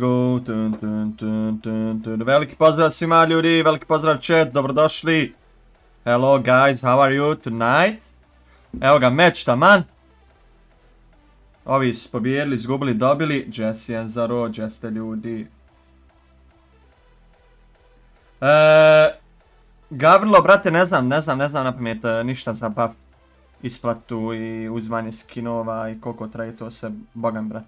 go. Veliki pozdrav svima ljudi, veliki pozdrav chat, dobrodošli. Hello guys, how are you tonight? Evo ga, meč taman. Ovi su pobijedili, izgubili, dobili. Jesse je za ro, jeste ljudi. Gavrilo, brate, ne znam na pamet ništa za buff isplatu I uzmanje skinova I koliko traje to se, bogam brate.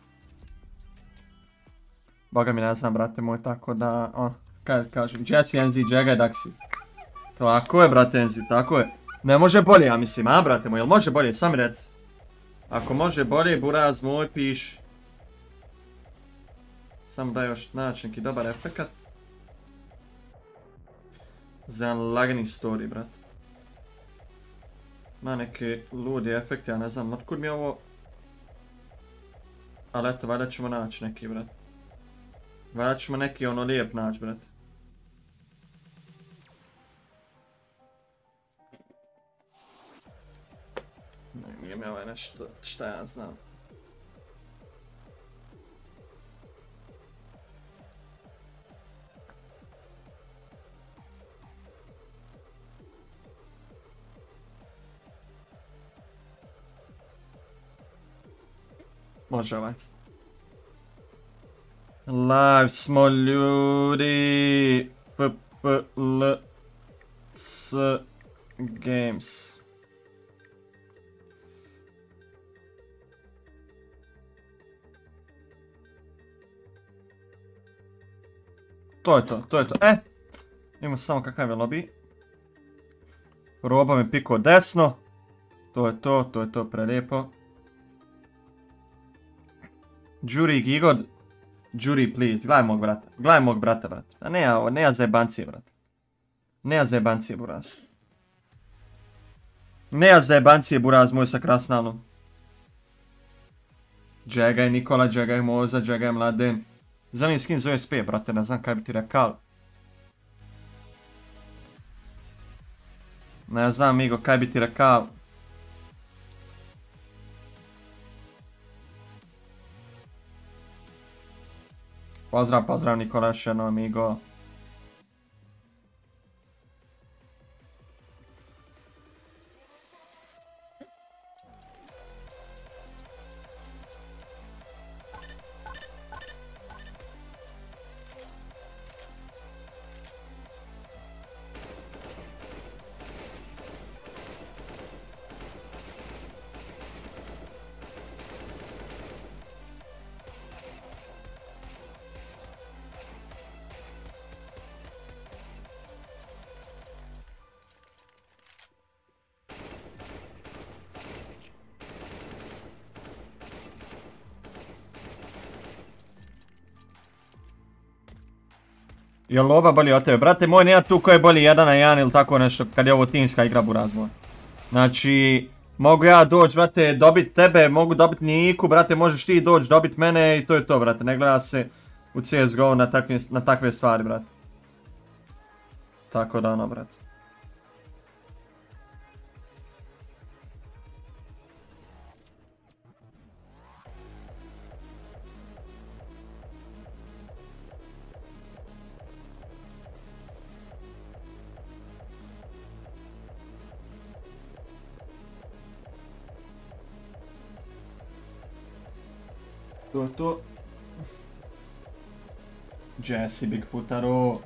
Boga mi ne znam, brate moj, tako da, kažem, Jesse, Enzi, Džega I Daxi. Tako je, brate Enzi, tako je. Ne može bolje, ja mislim, a, brate moj, jel može bolje, sam rec. Ako može bolje, buraz moj, piš. Samo da još naći neki dobar efekat. Za jedan lagani story, brate. Ma neke ludi efekti, ja ne znam otkud mi je ovo. Ali eto, valjda ćemo naći neki, brate. Valjda ćemo neki ono lijep naći, brate. Nije mi ovaj nešto, šta ja znam. Može ovaj. Live smo ljudi, FPL-C Games. To je to, to je to. Imamo samo kakav je lobby. Roba mi pikao desno. To je to, to je to, prelijepo. Džuri Gigod. Jury, please, gledaj mog brata, brate. A ne ja zajebancije, brate. Ne ja zajebancije, buraz. Ne ja zajebancije, buraz, moj sa krasnanom. Džegaj Nikola, džegaj Moza, džegaj Mladen. Zanim skin zove SP, brate, ne znam kaj bi ti rekao. Ne znam, Migo, kaj bi ti rekao. Pozdrav, pozdrav Nikola, šeno amigo. Je li oba bolji od tebe? Brate moj, nema tu ko je bolji 1-1 ili tako nešto, kad je ovo timska igra buraz moj. Znači, mogu ja doći, brate, dobit tebe, mogu dobit Niku, brate, možeš ti doći, dobit mene I to je to, brate. Ne gleda se u CSGO na takve stvari, brate. Tako da ono, brate. To je to. Jesse, Bigfootaro.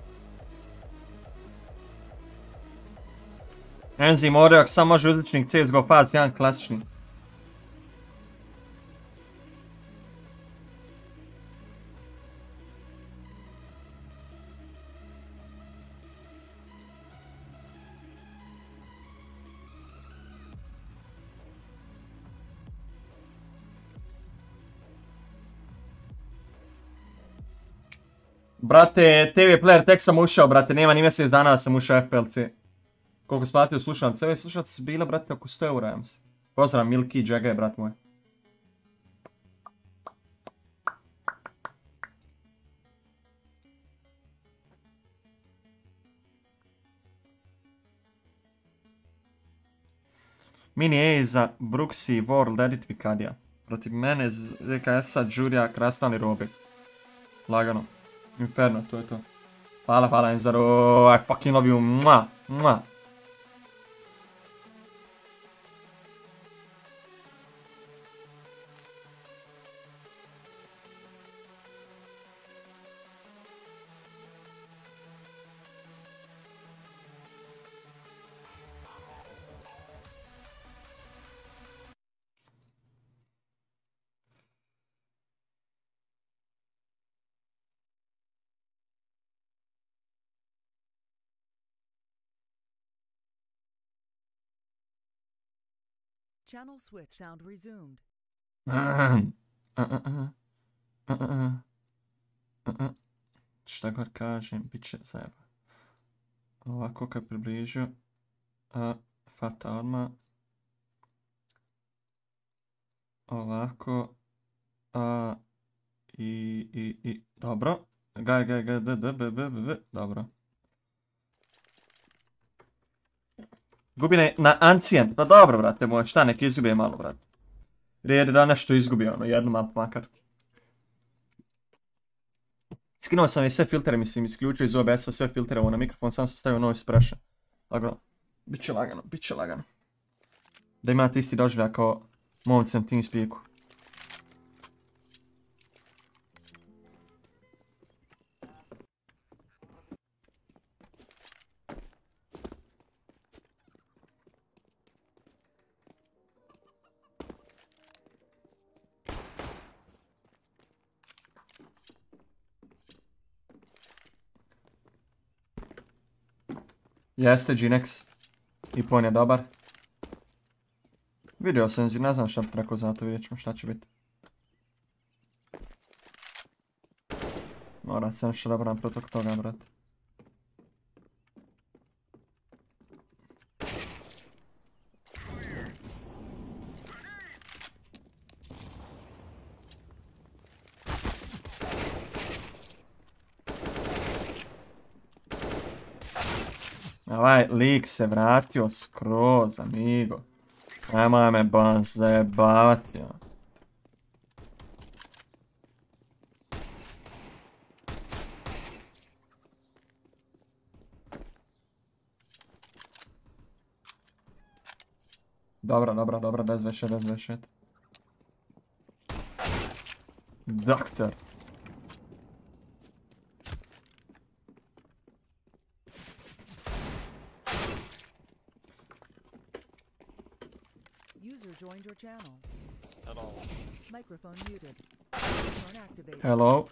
Enzi moraju, ako sam može uzličnik CSGOFast, jedan klasični. Brate, TV player, tek sam ušao, brate, nema ni mjesec dana da sam ušao FPL-C. Koliko splatio slušalnice? Ove slušalnice su bile, brate, oko 100 eura, ja mislim. Pozdrav, Milky, Jagaj, brat moj. Mini A za Bruxi, World Edit Vikadija. Protiv mene, ZKS-a, Đurija, Krasnali, Robek. Lagano. Inferno, to je to. Hvala, hvala Enzaro, I fucking love you, mwah, mwah. Channel switch sound resumed. Šta god kažem, bit će zajeba. Ovako kad približio, fata odmah. Ovako, i, dobro. Gaj, dobro. Gubine na Ancient, pa dobro brate moj, šta nek izgubije malo brate. Rijedi da nešto izgubi ono, jednu mapu makar. Skinuo sam i sve filtere, mislim, isključio iz OBS-a sve filtere, ovo na mikrofon sam sam stavio noise pressure. Lagano, bit će lagano. Da imate isti doživljaj kao momci na TeamSpeaku. Jeste, Ginex. I pon je dobar. Vidio sam zir, ne znam šta bi trakao za to, vidjet ćemo šta će biti. Moram se nešto dobro naproti oko toga, brate. Ovaj lik se vratio skroz, amigo. Nemoj me ban zajebavati. Dobro, dezvešet. Doktor. Channel. Hello. Microphone muted. Microphone activated. Hello.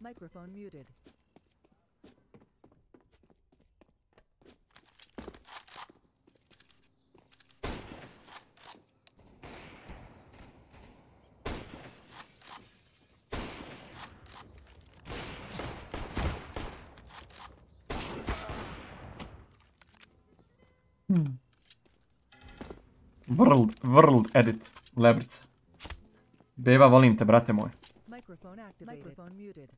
Microphone muted. World edit, Lebrc. Beva, volim te, brate moj. Microphone muted.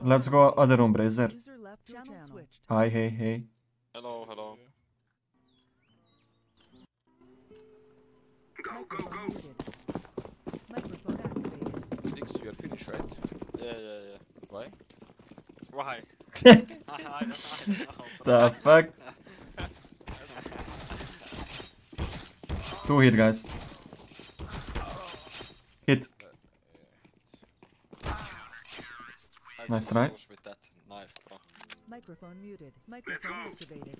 Let's go other room, Brazer. Hi, hey, hey. Hello, hello. Go, go, go. Microphone activated. Dix, you are finished, right? Yeah. Why? Why? I don't know. The fuck? Two hit, guys. Hit. Nice try. With that knife, bro. Microphone muted. Microphone activated.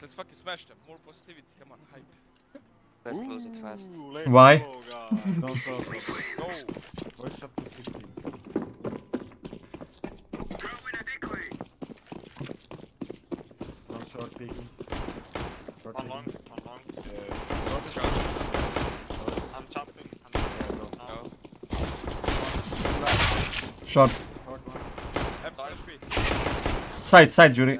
Let's fucking smash them. More positivity. Come on, hype. Let's close it fast. Why? Go. Push up to 15. Throw in a decoy. One short peeking. One long. Short. I'm chopping. Short. Side, Jury.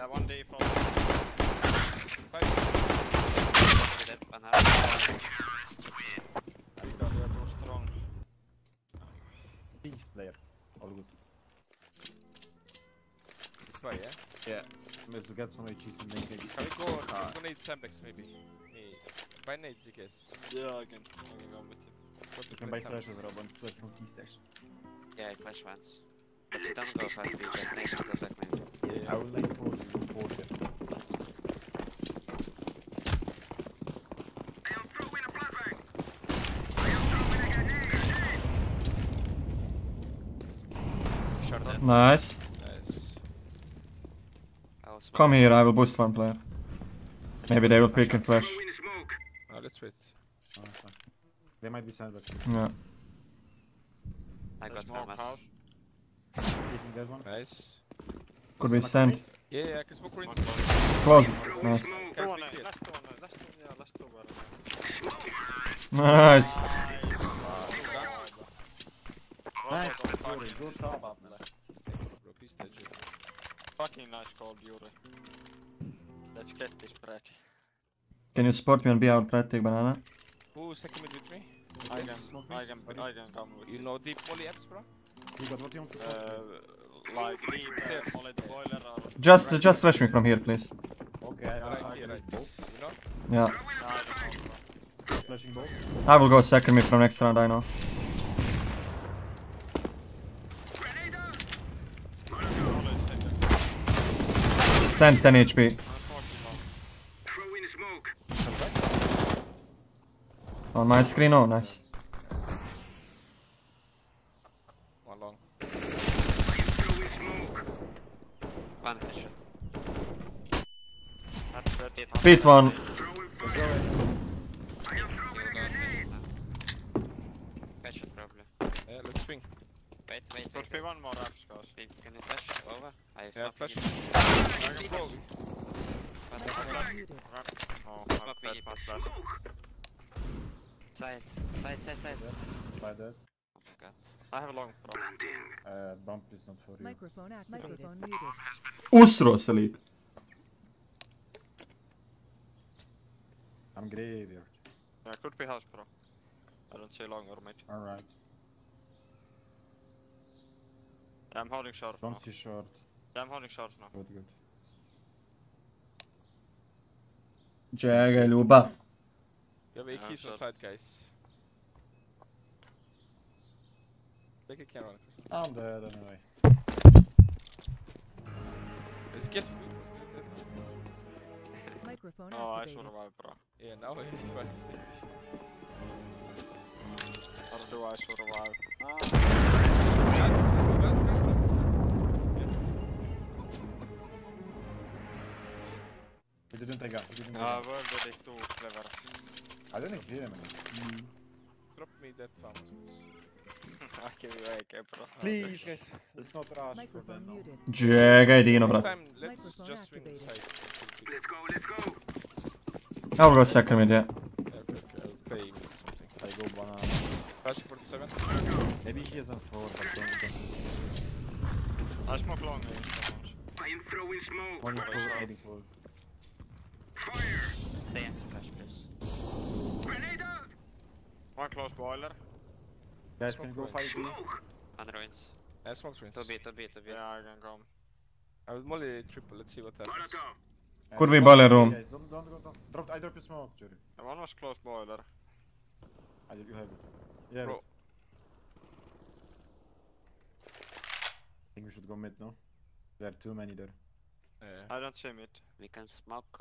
Get some cheese and make it. Can we go nade Sembex maybe? Me. By nades, I guess. Yeah, I can go with him. You can buy flash over one, flash from key stash. Yeah, I flash once. But you don't go fast, we just nade and go back maybe. Yes, I would like forward them. I am throwing a blood bag! I am throwing a grenade! Shut up. Nice. Come here, I will boost one player. Maybe they will pick and flash. Oh, let's wait. Oh, they might be sandbags. Yeah. I got Famous. Nice. Could be sand. Yeah, I can smoke Corinthians. Close it. Nice. Nice. Fucking nice call, Yuri. Let's get this bread. Can you support me and be out, Brad? Take banana. Who's second mid with me? I can come with you. You know deep poly apps, bro? You got what you want? Like deep poly the boiler or... Just flash me from here, please. Okay, I can both, you know? Yeah. I don't know, flashing both? I will go second mid from next round, I know. Send 10 HP. On my screen, oh nice. One long. One headshot. Beat one. Headshot probably. Yeah, let's swing. Wait. One more up, guys. Can you flash over? Yeah, flash. Side. By that. Oh my god. I have a long problem. Bump is not for you. Microphone muted. Ustro sleep. I'm graveyard. Yeah, could be house, bro. I don't say long or mid. Alright. I'm holding short. Don't see short. I'm holding short now. Good. Jagaluba. You have 8 keys from side, guys. Take a camera. I'm dead anyway. It's guess. Microphone. Oh, I just want to ride, bro. Yeah, now I need to do I sort of live? He didn't take up. Ah, well, they too clever. I didn't hear him. Drop me that famous. I can't be right, bro. Please, guys. It's not rush. Microphone muted. Jagged, you know, bro. Next time, let's just swing the side. Let's go, let's go. I will go second mid, yeah. Maybe he isn't forward, but I smoke long. I am throwing smoke. One full. Fire! They answer flash, please. Grenade out! One close boiler. Guys, can you go fight me? And ruins. I smoke ruins. To be. Yeah, I can come. I will molly triple, let's see what happens. Could be boiler room. Guys, don't go down. I drop your smoke, Jerry. One was close boiler. I did you have it. Yeah, bro. I think we should go mid, no? There are too many there. Yeah. I don't see mid. We can smoke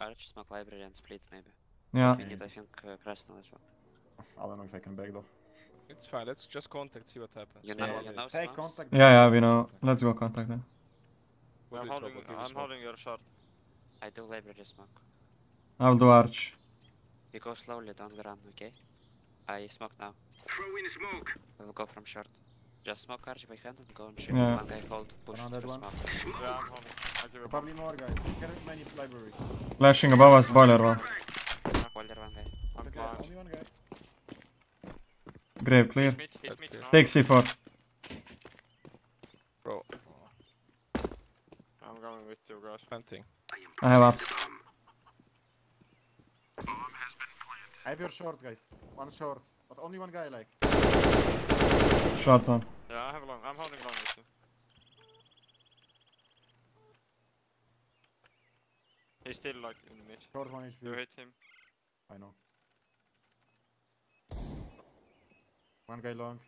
arch, smoke library and split maybe. Yeah. But we need, I think, Krasno as well. I don't know if I can back though. It's fine, let's just contact, see what happens. You know, you know hey, contact. Yeah, we know. Let's go contact them. I'm holding your short. I do library smoke. I'll do arch. We go slowly, don't run, okay? I smoke now. Throw in smoke! We'll go from short. Just smoke arch by hand and go and shoot. Yeah. One guy hold, push through smoke. Yeah, I'm holding. Probably more guys. Carry many libraries. Flashing above us, boiler one. Boiler one guy. Only one guy. Grave clear. Hit me. Take C4. Bro. I'm going with you guys. Planting. I have ups. I have your short guys. One short. But only one guy like. Short one. Yeah, I have long. I'm holding long with you. He's still like in the mid. Short one HP. You hit him. I know. One guy long.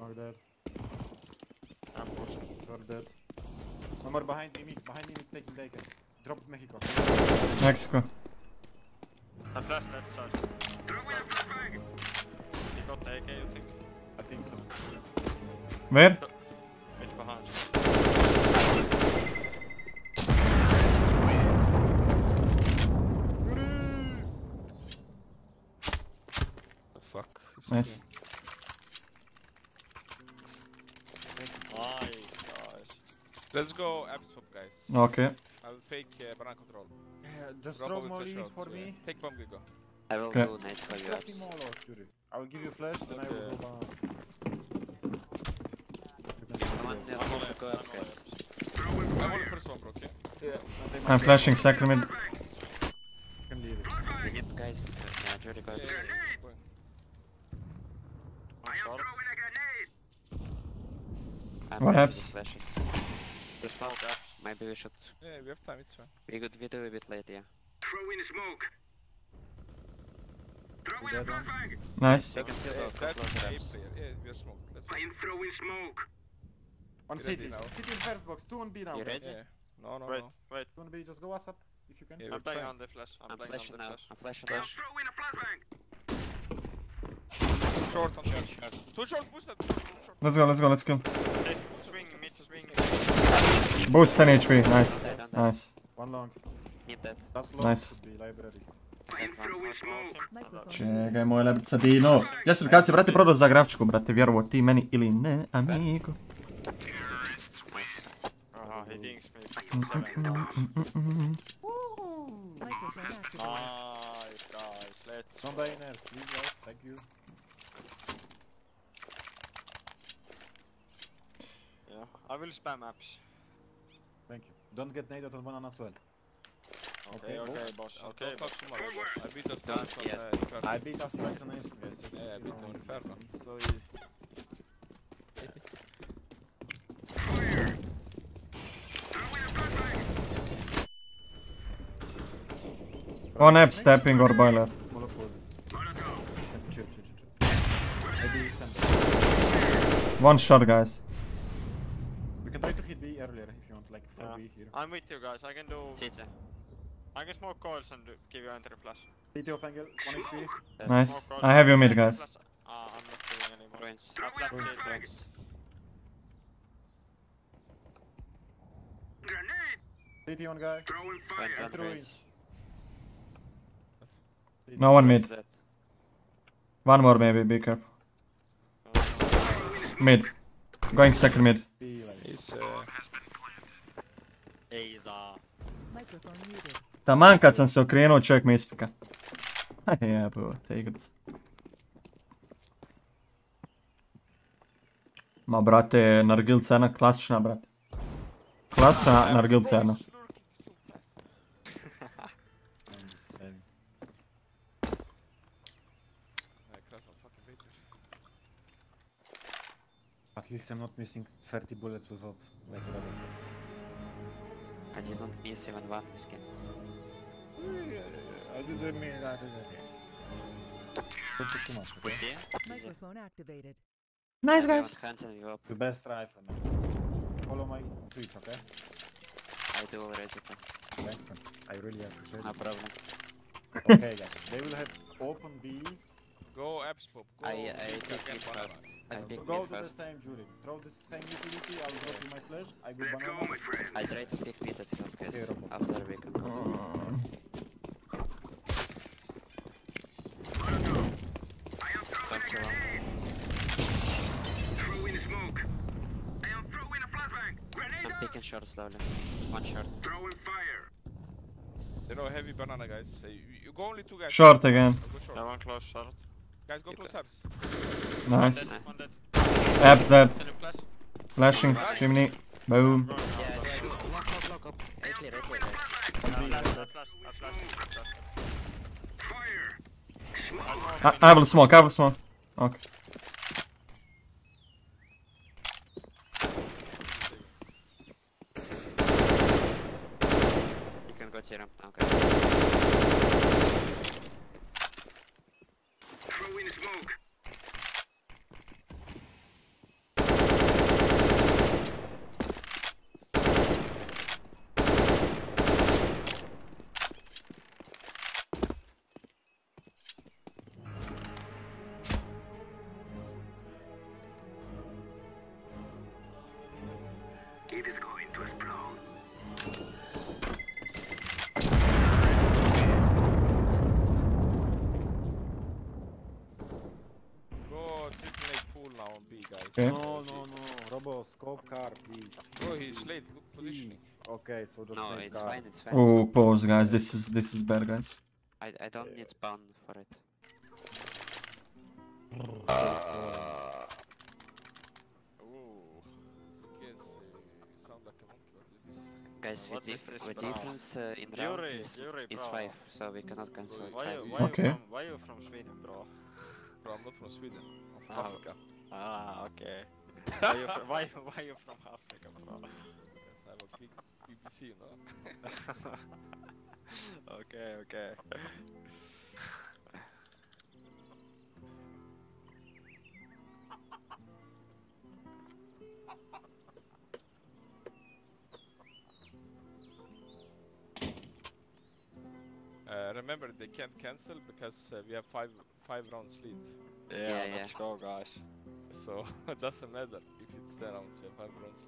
Long dead. I'm pushed. Short dead. One more behind me. Behind me taking Daken. Drop Mexico. Mexico. I flashed left side. He got the AK, you think? I think so. Where? It's behind you. Nice. Nice, guys. Let's go abs pop, guys. Okay. I'll fake banana control. Just throw molly for me. Take bomb, Gigo. I will do nice for you abs. I will give you flash, then I will go banana. I'm also go abs, guys. I'm on the first one, bro, okay? Yeah. I'm flashing sacrament. You can leave it. We need guys. Yeah, Jerry, go abs. Short. What happens? The smoke up. Maybe we should. Yeah, we have time. It's fine. We do a bit late, yeah. Throw in smoke. Throw in a flashbang. Nice. You can still go. Yeah, we are smoked. I am throwing smoke. On city. City in first box. 2 on B now. You ready? Yeah. No. Wait. 2 on B. Just go WhatsApp if you can. Yeah, I'm playing on the flash. I'm flashing now. I'm flashing now. Throw in a flashbang. Short on short. Too short, boost that. Let's go, let's kill. Swing. Boost 10 HP, nice. Nice. One long. Need that. Nice. Čekaj, moj lebrca Dino. Jesu li kad si, brate, prodao za gravčku, brate, vjerovo ti meni ili ne, amigo. Aha, he dinks me. Nice, guys, let's. Somebody in there, please, guys, thank you. I will spam apps. Thank you. Don't get naded on banana as well. Okay, boss. Okay, boss. I beat us twice on Inferno. I beat us twice on Inferno, guys. Yeah, I beat on Inferno. So easy. Fire! Throw in a blood bag! One app stepping or boiler. One shot, guys. We can try to hit B earlier if you want, like for B here. I'm with you guys, I can do... I can smoke coils and give you entry flash. CT off angle, 1 HP. Nice. I have you mid, guys. I'm not doing anymore. I've CT on guy. No one mid. One more maybe, be careful. Mid. Going second mid. Taman kad sam se okrenuo, čovjek me ispika. Jebo, te igrice. Ma brate, nargil cena klasična, brate. Klasična nargil cena. At least I'm not missing 30 bullets with hope, like whatever. I did not miss even one this game. I didn't miss, I didn't miss. We see? Microphone activated. Nice guys! The best rifle, man. Follow my tweets, okay? I do already. Excellent. I really appreciate it. No problem. Okay guys, they will have open B. Go Epspop, go. I pick it first. Go to the same jury. Throw the same utility, I will drop you my flash. I will banana. I try to pick mid at first, guys. After we can go. Don't so long. Throw in the smoke. I am throwing a flashbang. Grenade! I'm picking short slowly. One short. Throwing fire. They know heavy banana, guys. You go only two guys. Short again. I want close short. Guys, go close abs. Nice. Abs dead. Flashing, chimney. Boom. I will smoke, I will smoke. Okay. You can go cheer him. Okay. Okay. No, Robo, scope car, please. Oh, he's late, look positioning. Okay, so just no, it's car. Fine, it's fine. Oh, pause, guys, this is bad, guys. I don't need spawn for it. Guys, the difference in rounds is 5, so we cannot cancel it. Okay. Why are you from Sweden, bro? Bro, I'm not from Sweden, I'm from Africa. Ah, okay. Why you from Africa, bro? Yes, I'm a big BBC, you know. Okay. Remember, they can't cancel because we have five rounds lead. Yeah, let's go, guys. So it doesn't matter if it's 10 rounds, we have 5 rounds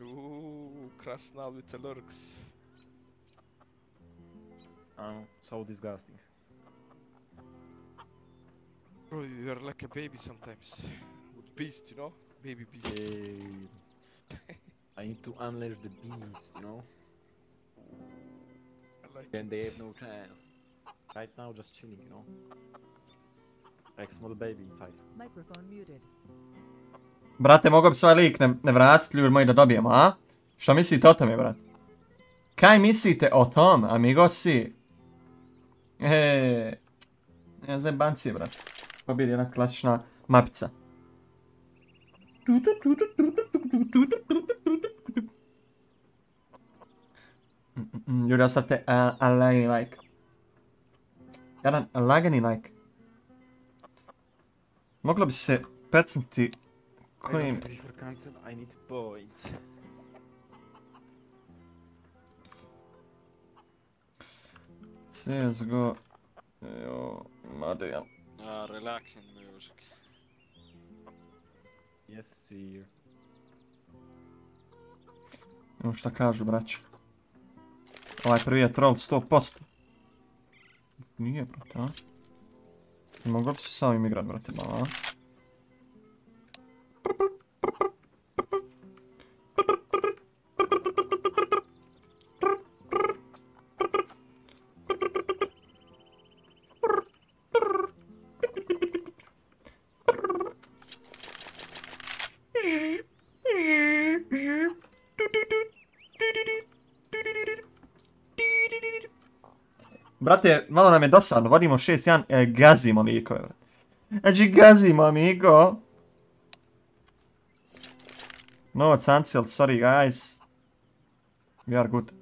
lead. Ooh, Krasnal with the lurks. So disgusting. Bro, you are like a baby sometimes. With beast, you know? Baby beast. I need to unleash the beast, you know? Like then they have no chance. Right now, just chilling, you know. Like small baby inside. Microphone muted. Brate, mogao bi se ovaj lik ne vratiti, ljudi moji, da dobijem, a? Šta mislite o tome, brate? Kaj mislite o tom, amigosi? Ne znam bancije, brate. Pa bili jedna klasična mapica. You just have to align like. Jelen alágenének. Mogla by se pecniti kojim... I need points. CSGO... Jó, Marian. Ah, relaxing music. Yes, see you. Imam šta kažu, braću. Ovaj prvi je troll 100%. Nije, brate, a? Ne mogu li se samim igrat, brate, malo, a? Brate, malo nam je dosadno, vodimo 6-1, gazimo likove, brate. Znači, gazimo, amigo. No it's unsealed, sorry guys. We are good.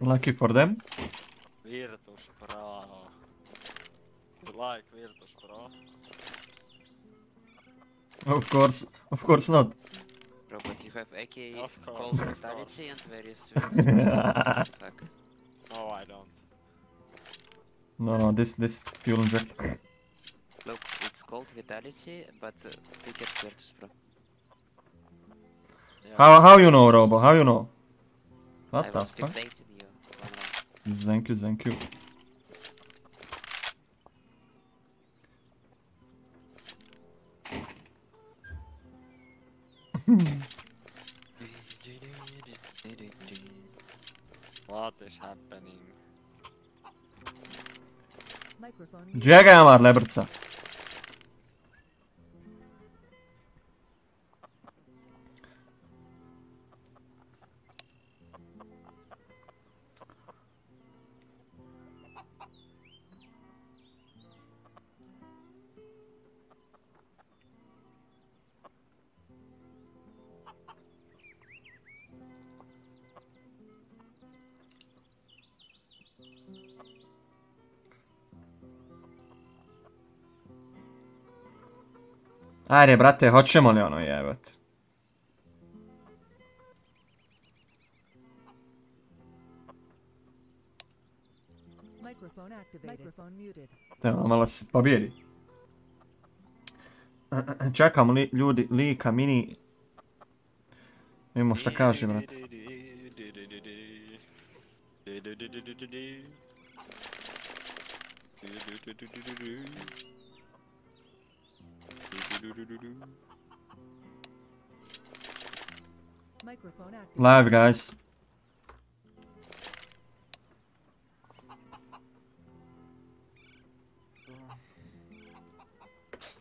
Lucky for them. Virtus Pro. You like Virtus Pro? Of course not. Bro, but you have AK called Vitality and various attack. No, I don't. No, this fuel injector. Look, it's called Vitality, but stick at Virtus Pro. Yeah. How you know, Robo? How you know? What the fuck? Thank you, thank you. What is happening? Čekaj mar, lebrca. Ajde, brate, hoćemo li ono jebati? Evo, malo se pobjedi. Čekamo li ljudi, lika, mini... Nemo šta kaže, brate. Live, guys.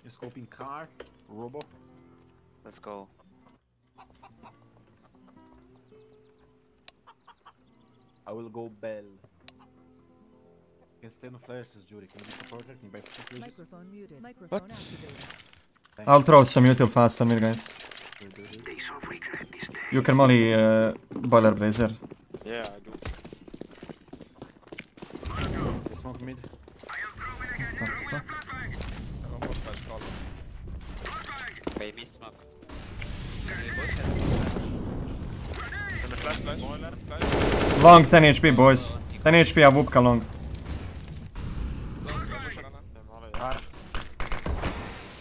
You're scoping car, Robo. Let's go. I will go Bell. Can stay on flashes, Jury. Can you support me by flashes? Microphone muted. Microphone activated. I'll throw some util fast on here, guys. You can molly Boiler Blazer. Yeah, I do. They smoke mid. Baby smoke. Long 10 HP, boys. 10 HP, I whooped long.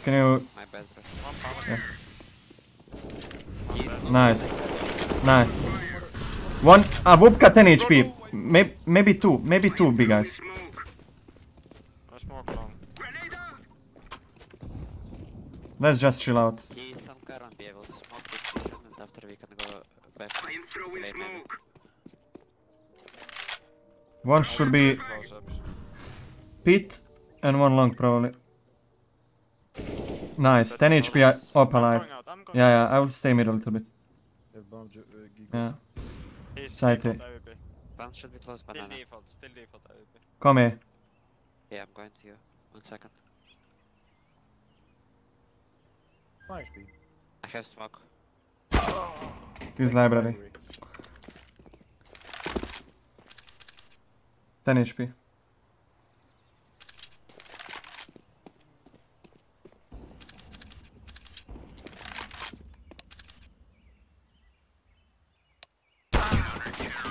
Can you... My bad, bro. Yeah. Nice. Nice. One... A Vupka 10 HP. Maybe two. Maybe two big guys. Let's just chill out. One should be pit and one long probably. Nice, 10 HP up alive. Yeah, yeah, I will stay middle a little bit. Yeah. Side A. Should be close, banana. Still default AWP. Come here. Yeah, I'm going to you. 1 second. I have smoke. This library. 10 HP.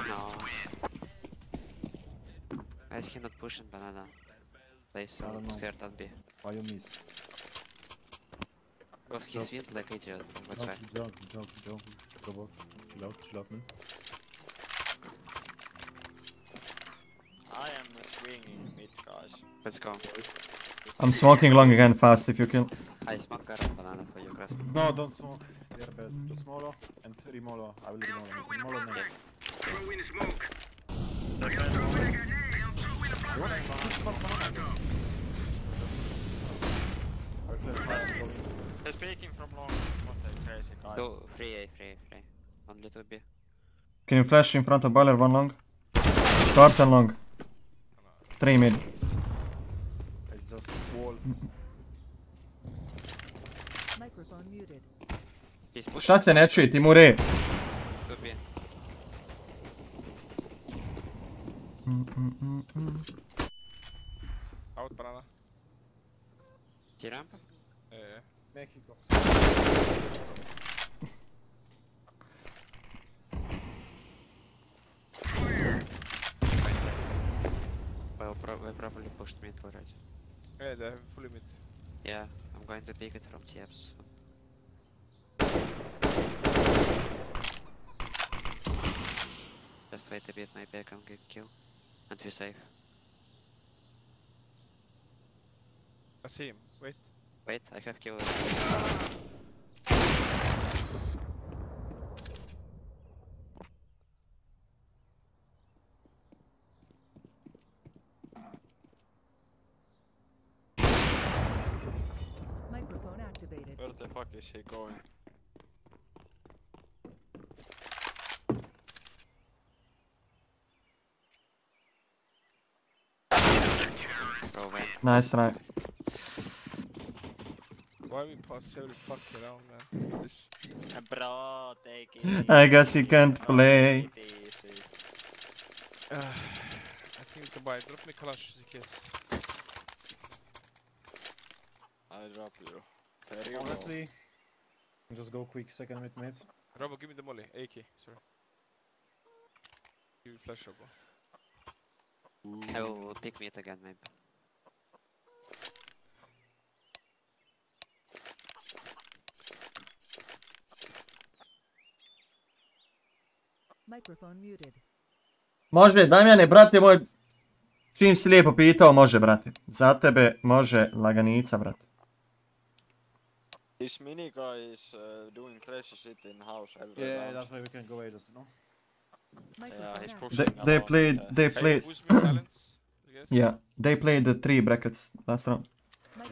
No. I cannot push in banana. Place scared on B. Why you miss? Because he swings like idiot, that's fine. Jump, go back. Chill out, man. I am swinging mid, guys. Let's go. I'm smoking long again fast if you kill. I smoke current banana for you, Crest. No, don't smoke. They're bad. Just molo and 3 molo. I will do molo now. Throw in smoke. Throw in they're speaking from long, what a crazy guy. No, free. One little B. Can you flash in front of boiler, one long? Short and long. 3 mid. It's just wall. Microphone muted. Šta se neči, Timure? Out, banana. T-rampa? Yeah. Mexico. Well, probably pushed mid already. Yeah, they have fully mid. Yeah, I'm going to pick it from TFs. Just wait a bit, maybe I can get kill. And we're safe. I see him, wait. Wait, I have killed. Microphone activated. Where the fuck is he going? So nice try. Why we pass every fucking round, man? What is this? Bro, take it. I guess you can't play. I think to buy. Drop me Kalash, Zikis. I drop you. There honestly, you just go quick, second mid, mate. Robo, give me the molly. AK, sorry. Give me flash, Robo. Ooh. I will pick mid again, maybe. Može, Damjane, brate moj, čim si lijepo pitao, može, brate. Za tebe može laganica, brate. This mini guy is doing crazy shit in house every round. Yeah, that's why we can't go Ados, no? Yeah, he's pushing along. They played... Yeah, they played the 3 brackets last round. No,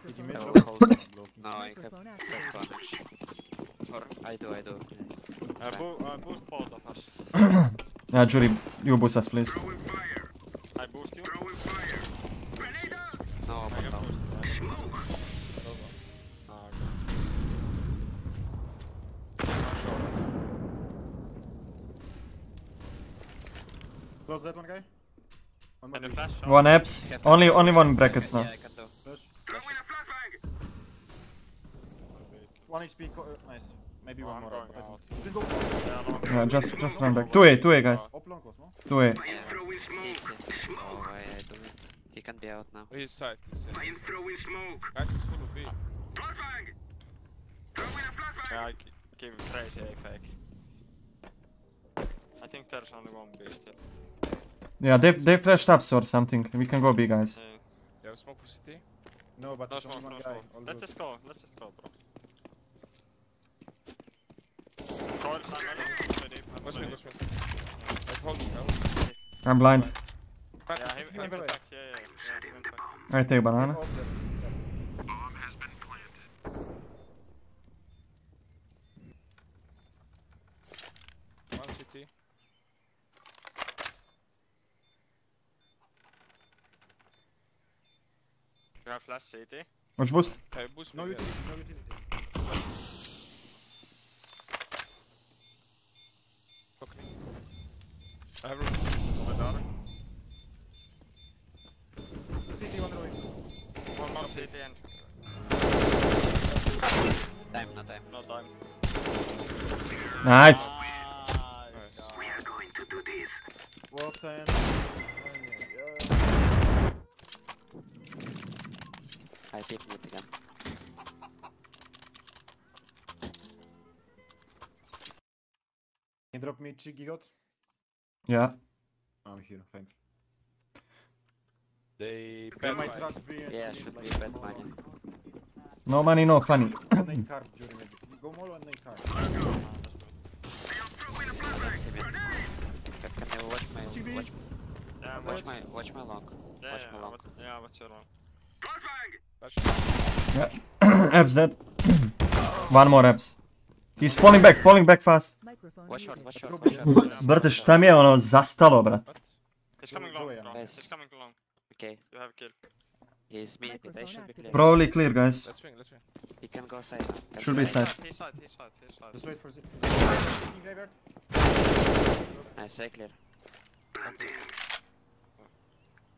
I have advantage. Or, I do. Boost both of us. Yeah, Juri, you boost us, please. I boost you? No, I got boosted. Close that one, guy. One apps. Only one brackets now. One HP, nice. Maybe one more. Yeah, just run back. 2A, guys. 2A. can be out now. He's tight. I'm throwing smoke. Guys, it's full of B. Flashbang! Throwing a flashbang! Yeah, I give him crazy fake. I think there's only one B still. Yeah, they flashed up or something. We can go B, guys. You have smoke for CT? No, but no smoke, no smoke. Let's just go. Let's just go, bro. I'm blind. I take banana. Bomb has been planted. One CT. Can I flash CT? Which boost? No utility. I have a banana. CT one away. One more CT and... Time, no time. No time. Nice! Nice. We are going to do this. Walk time. I think we can. Can you drop me 3 gigot? Yeah. I'm here, thanks. They might rush B. Yeah, should be bad money. No money, no funny. Go more on night card. Can I watch my long? Yeah, watch my long. Yeah, what's your long? Yeah. Abs dead. One more abs. He's falling back fast. Watch out. Bratiš, tam je ono zastalo, brat. He's coming long, bro. He's coming long. Okay. You have a kill. He's me, but I should be clear. Probably clear, guys. Let's win, let's win. He can go side. Should be side. He's side. Just wait for it. Nice, I clear.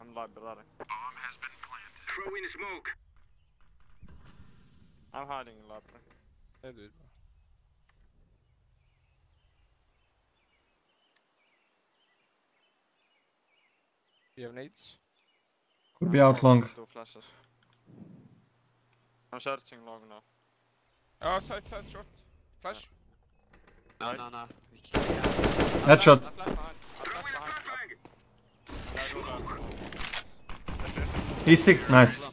I'm live, brother. Bomb has been planted. Throw in smoke. I'm hiding a lot, bro. Yeah, dude. You have nades? Could be out long. I'm searching long now. Oh, side, short. Flash. No. Headshot. He's stick. Nice.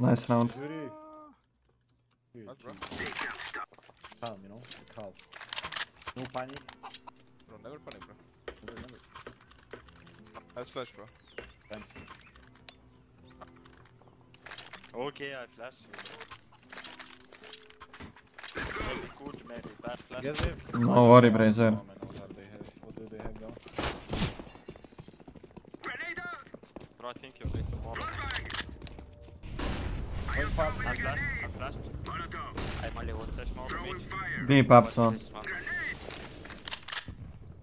Nice round. Calm, you know? Calm. No panic. Bro, never panic, bro. Let's flash, bro. Thanks. Okay, I flashed. Maybe good, maybe bad flash. No worry, Brazer. What do they have now? Grenade out! Bro, I think you'll take the ball. I flashed. I'm only one touch more. Deep up, son.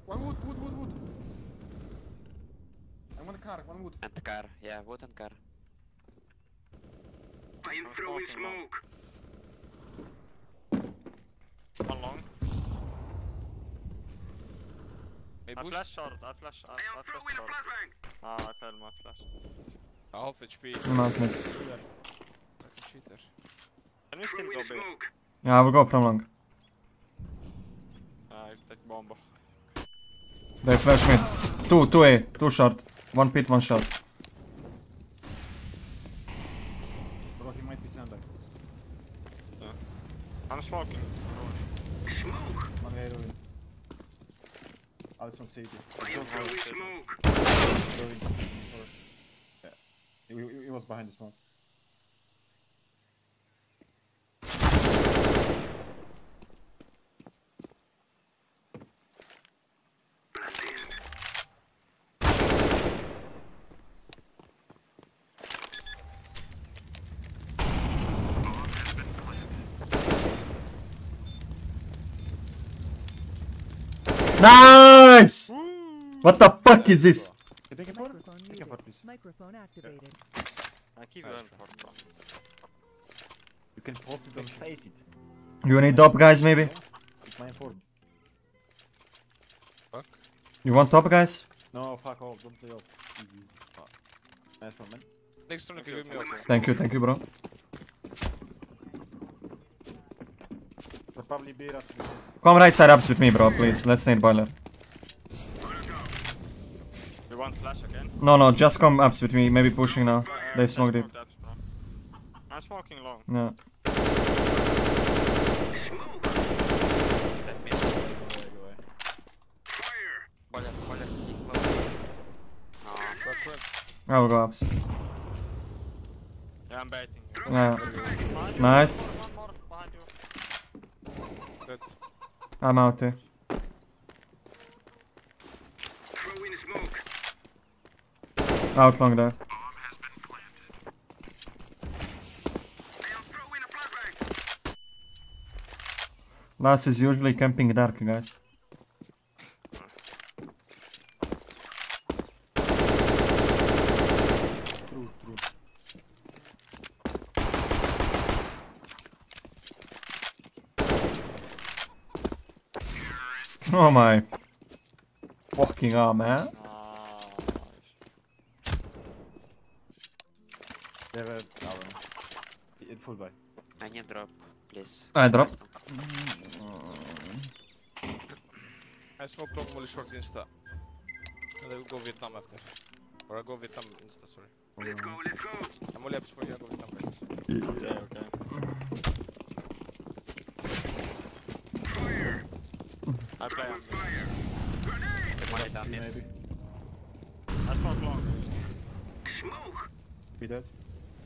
One wood. And one car. And car, yeah, wood and car. I am throwing smoke. One long. I flash short. Ah, I fell my flash. Half HP. I'm out mid. Fucking cheater. Can we still go big? Yeah, we'll go from long. I take bomb. They flashed me. Two A, two short. One pit, one shot. Bro, he might be sandbag. Yeah. I'm smoking. Smoke! One guy ruined. I'll smoke CT. He was behind the smoke. Nice! What the fuck is this? Microphone activated. I keep going for it, bro. You can pause it and place it. You need top, guys, maybe? It's my inform. Fuck. You want top, guys? No, fuck off. Don't play off. Nice one, man. Next turn, give me off. Thank you, bro. Probably be up. Come right side ups with me, bro, please. Let's nade boiler. You want flash again? No, just come ups with me. Maybe pushing now. They smoke deep. I'm smoking long. Yeah. I will go ups. Yeah, I'm baiting. Yeah. Nice. I'm out there. Out long there. Blast is usually camping dark, guys. Oh my fucking arm, man. They were in full buy. I need drop, please. I drop. I smoke top only short insta. And I will go Vietnam after. Or I go Vietnam insta, sorry. Let's go. I'm only up for you, I go Vietnam, guys. Okay. I play on me. Maybe. I smoke long. Smoke! Be dead.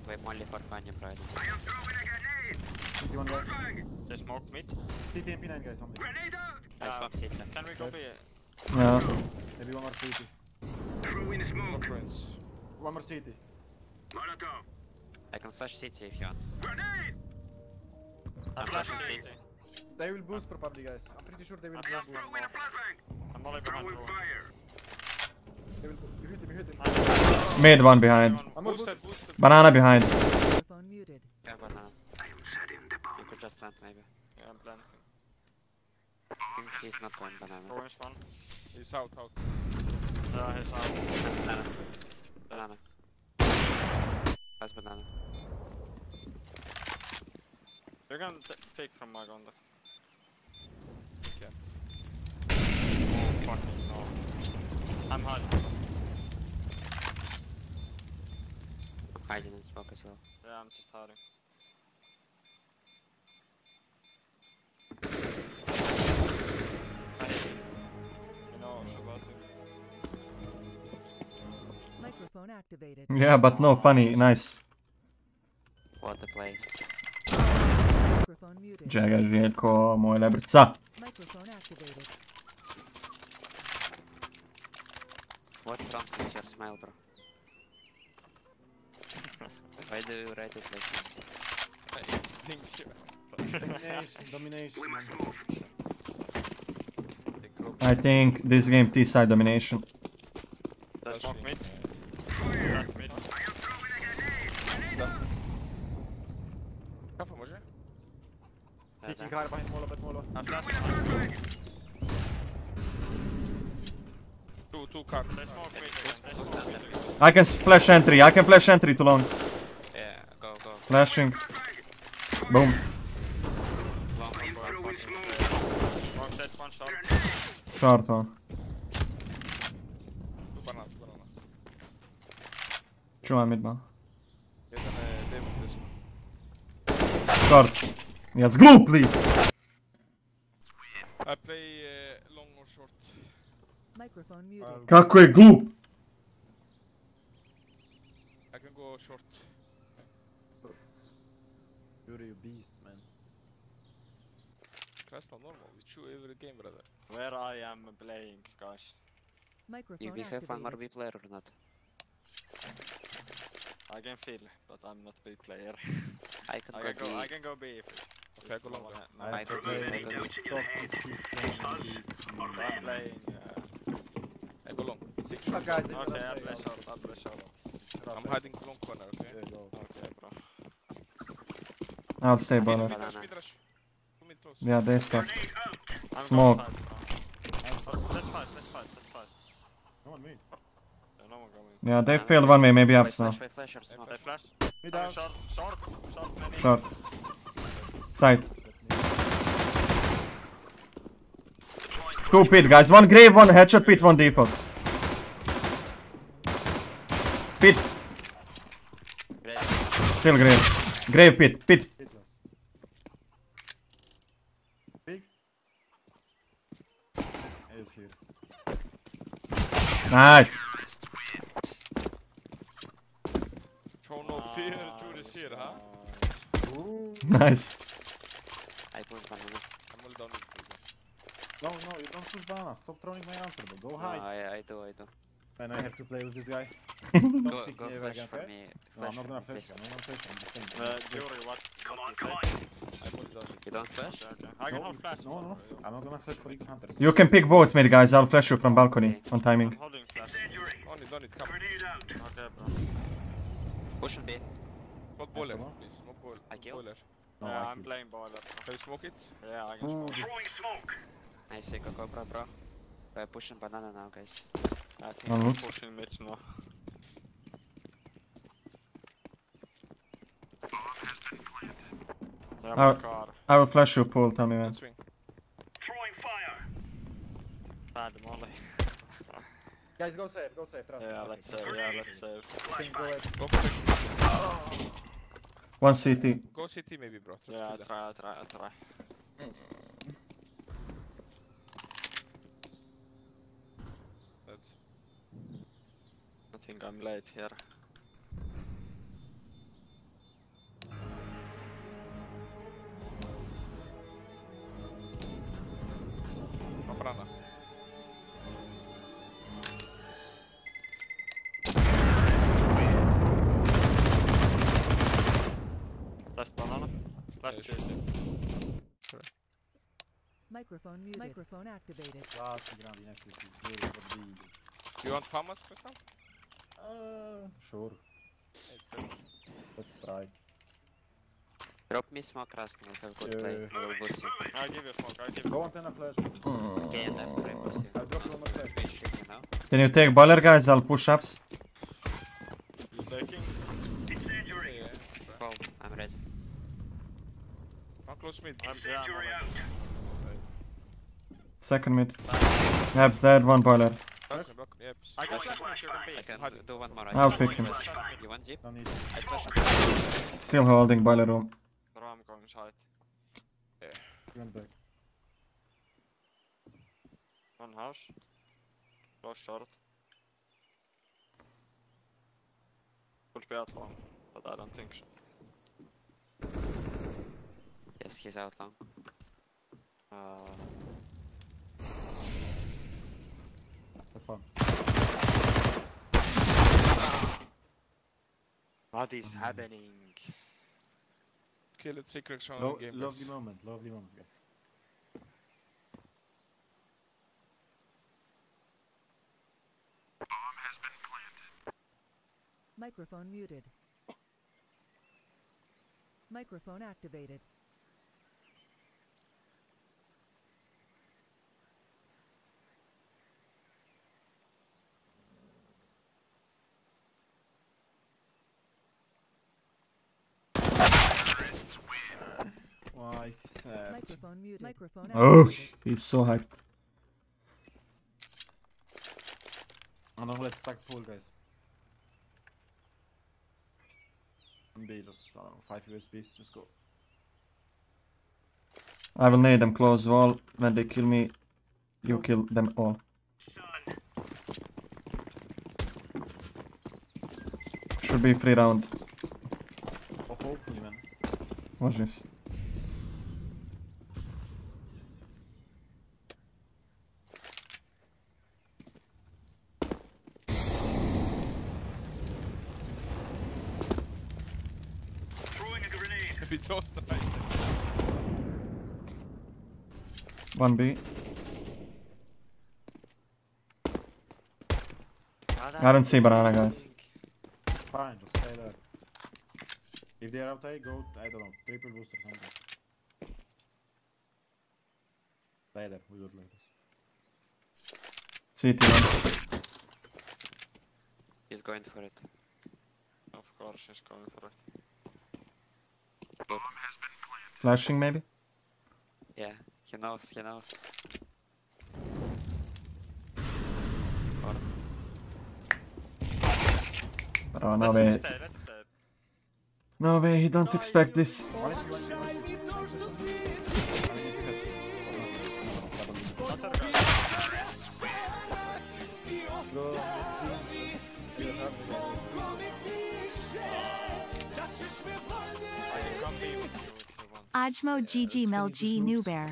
Wait, only for fun, you probably. I am throwing a grenade! They smoke mid. TTMP 9 guys on me. Grenade out! I smoke sits. Can we go B? No. Maybe one more CT. Throw in a smoke. One more CT. Molotov. I can flash CT if you want. Grenade! I'm flashing CT. They will boost probably, guys. I'm pretty sure they will boost. I'm only behind the wall. They will boost. Hit him. Made one behind. Boosted. Banana behind. Unmuted. Yeah, banana. You could just plant maybe. Yeah, I'm planting. I think he's not going banana. Orange one. He's out. Yeah, he's out. Banana. That's banana. They're gonna take from my gun. I'm hiding. I'm hiding in smoke as well. Yeah, I'm just hiding. I hit. You know, Shabbat. Microphone activated. Yeah, but no, funny, nice. What the play? Microphone muted. Jaga rijetko moja lebrca. Microphone activated. What's wrong with your smile, bro? Why do you write it like this? It's pink shit. Domination. I think this game T-side domination. That's not mid. I can flash entry, too long. Yeah, go. Flashing. Boom. One shot. Short one. Two on mid man. Short. Yes, glue please. I play long or short. Microphone muted. Kakve glup! I can go short. You're a beast, man. Crystal normal, we chew every game, brother. Where I am playing, guys. Do we have one more B player or not? I can feel, but I'm not B player. I can go B if it. Okay, go long. I can play I'm playing. I go long. 6 shots. Guys, okay, I play short, I'm hiding long corner, okay? Okay, bro. I'll stay banana. Yeah, they stuck. Smoke. Let's fight. No one made. Yeah, they failed one way, maybe apps now. Short. Side. Two pit, guys. One grave, one headshot pit, one default. Pit. Still grave. Grave pit, pit. Nice. Nice. No, no, you don't push Bana. Stop throwing my answer, bro. Go hide. I do. And I have to play with this guy. go flash for me. No, I'm not gonna flash him. Georgi, what? You don't flash? I can hold flash. No. I'm not gonna flash for Eagle Hunters. You can pick both, mate, guys. I'll flash you from balcony on timing. I'm holding flash. Only done it. Come. Okay, bro. Push on B. Smoke baller, please. Smoke baller. I kill. Yeah, I'm playing baller. Can you smoke it? Yeah, I can smoke it. Throwing smoke. Nice, go, bro. We're pushing banana now, guys. I think I'm pushing mid now. Yeah, my God. I will flash your pole, tell me when. Throwing fire. Bad molly. Guys, go save. Trust me. Yeah, let's save. Go for it. One CT. Go CT maybe, bro. Let's yeah, I'll try. I think I'm late here. Comprana. Last banana. Last two. Microphone muted. Microphone activated. You want Thomas, Crystal? Sure. Let's try. Drop me smoke, Rust, and we'll have good play. We'll boost you. I'll give you smoke, I'll give you. Go on, then a flash. Okay, and after I boost you. I'll drop you on the flash. Can you take baller, guys? I'll push ups. You taking? It's injury. Yeah. Cool, I'm ready. How close mid? I'm down. Second mid. Abs dead, one baller. Yep. I can flash one. I can do one more. I'll pick him. You want zip? Still holding boiler room. Bro, I'm going side. Yeah. Run back. One house. Close short. Could be out long, but I don't think so. Yes, he's out long. What is happening? Okay, let's see Craig's on the game. Lovely moment, guys. Bomb has been planted. Microphone muted. Microphone activated. Microphone muted. Microphone he's so hyped. I don't let stack full, guys. Maybe just 5 USBs, just go. I will need them close wall. When they kill me, you kill them all. Should be free round. Oh, hopefully, man. Watch this. One B. I don't see banana, guys. Fine, just stay there. If they are out, I go, I don't know, triple boost or something. Stay there, we don't like this. CT1. He's going for it. Of course she's going for it. Bomb has been planted. Flashing maybe? Yeah, he knows, he knows. Oh, no way. No way, he don't expect this. Ajmo GG Mel G New Bear.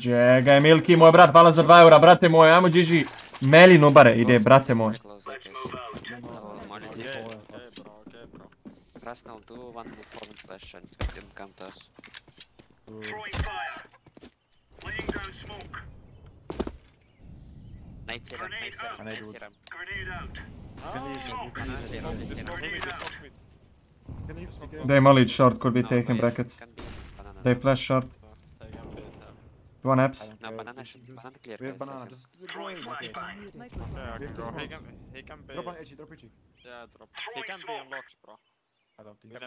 Čega je Milki, moj brat, hvala za 2 eura, brate moj, ajmo GG. Meli Nubare, ide, brate moj. They mollied short, could be taken brackets. They flash short. One apps. No, banana should be clear. We have banana. He can be. Drop on edge, drop edge. Yeah, drop. He can be on locks, bro. I don't think he's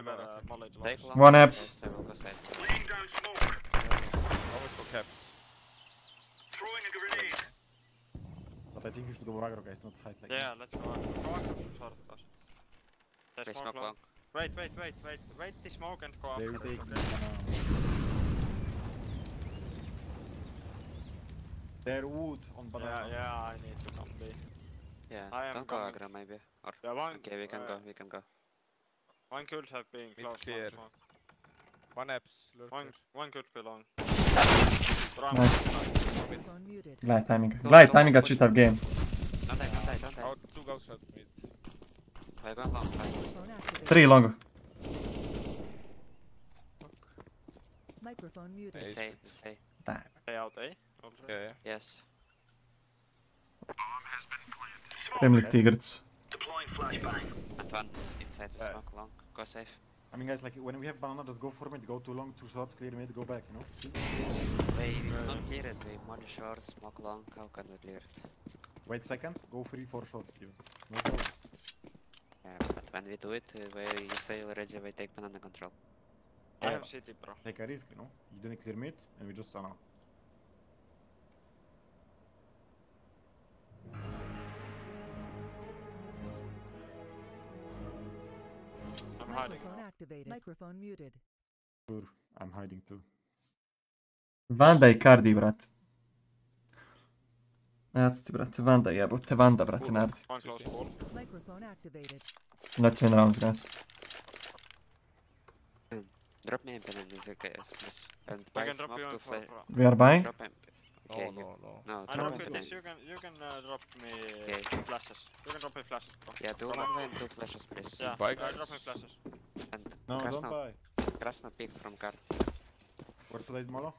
gonna. One apps. Always go caps. Throwing a grenade. But I think you should go aggro, guys, not fight like that. Yeah, let's go aggro. They smoke long. Wait, wait, wait, wait, wait the smoke and go after it, okay? They're wood on banana. Yeah, yeah, I need to come B. Yeah, I don't go aggro maybe. Or, yeah, one, okay, we can go, we can go. One could have been close, one smoke. One apps, one could be long. Nice. Glide timing. Glide timing got shit up game. Don't die, don't die, don't die. Two goes at mid. 3 long. Microphone muted. Say. Stay out, eh? Yeah, yeah. Yes. Bomb has been planted. Tigers. Deploying flashbang. Antoine, inside the smoke long. Go safe. I mean, guys, like when we have banana, just go for mid, go too long, too short, clear mid, go back, you know? Wait, we don't clear it. We mod short, smoke long. How can we clear it? Wait a second. Go 3-4 short. No problem. Yeah, but when we do it, you say already we take banana control. I have city, bro. Take a risk, you know? You didn't clear mid, and we just saw now. I'm hiding. Microphone activated. Microphone muted. Sure, I'm hiding too. Vanda Icardi, brat. Naciti, brate, Vanda jebote, Vanda, brate, nardi. Let's win rounds, guys. Drop me MP and it's okay, please. And buy smoke to flare. We are buying? Okay, no, drop MP. You can drop me flashes. You can drop me flashes, bro. Yeah, do one and 2 flashes, please. Yeah, drop me flashes. No, don't buy. Krasna pick from card. What's the late molo?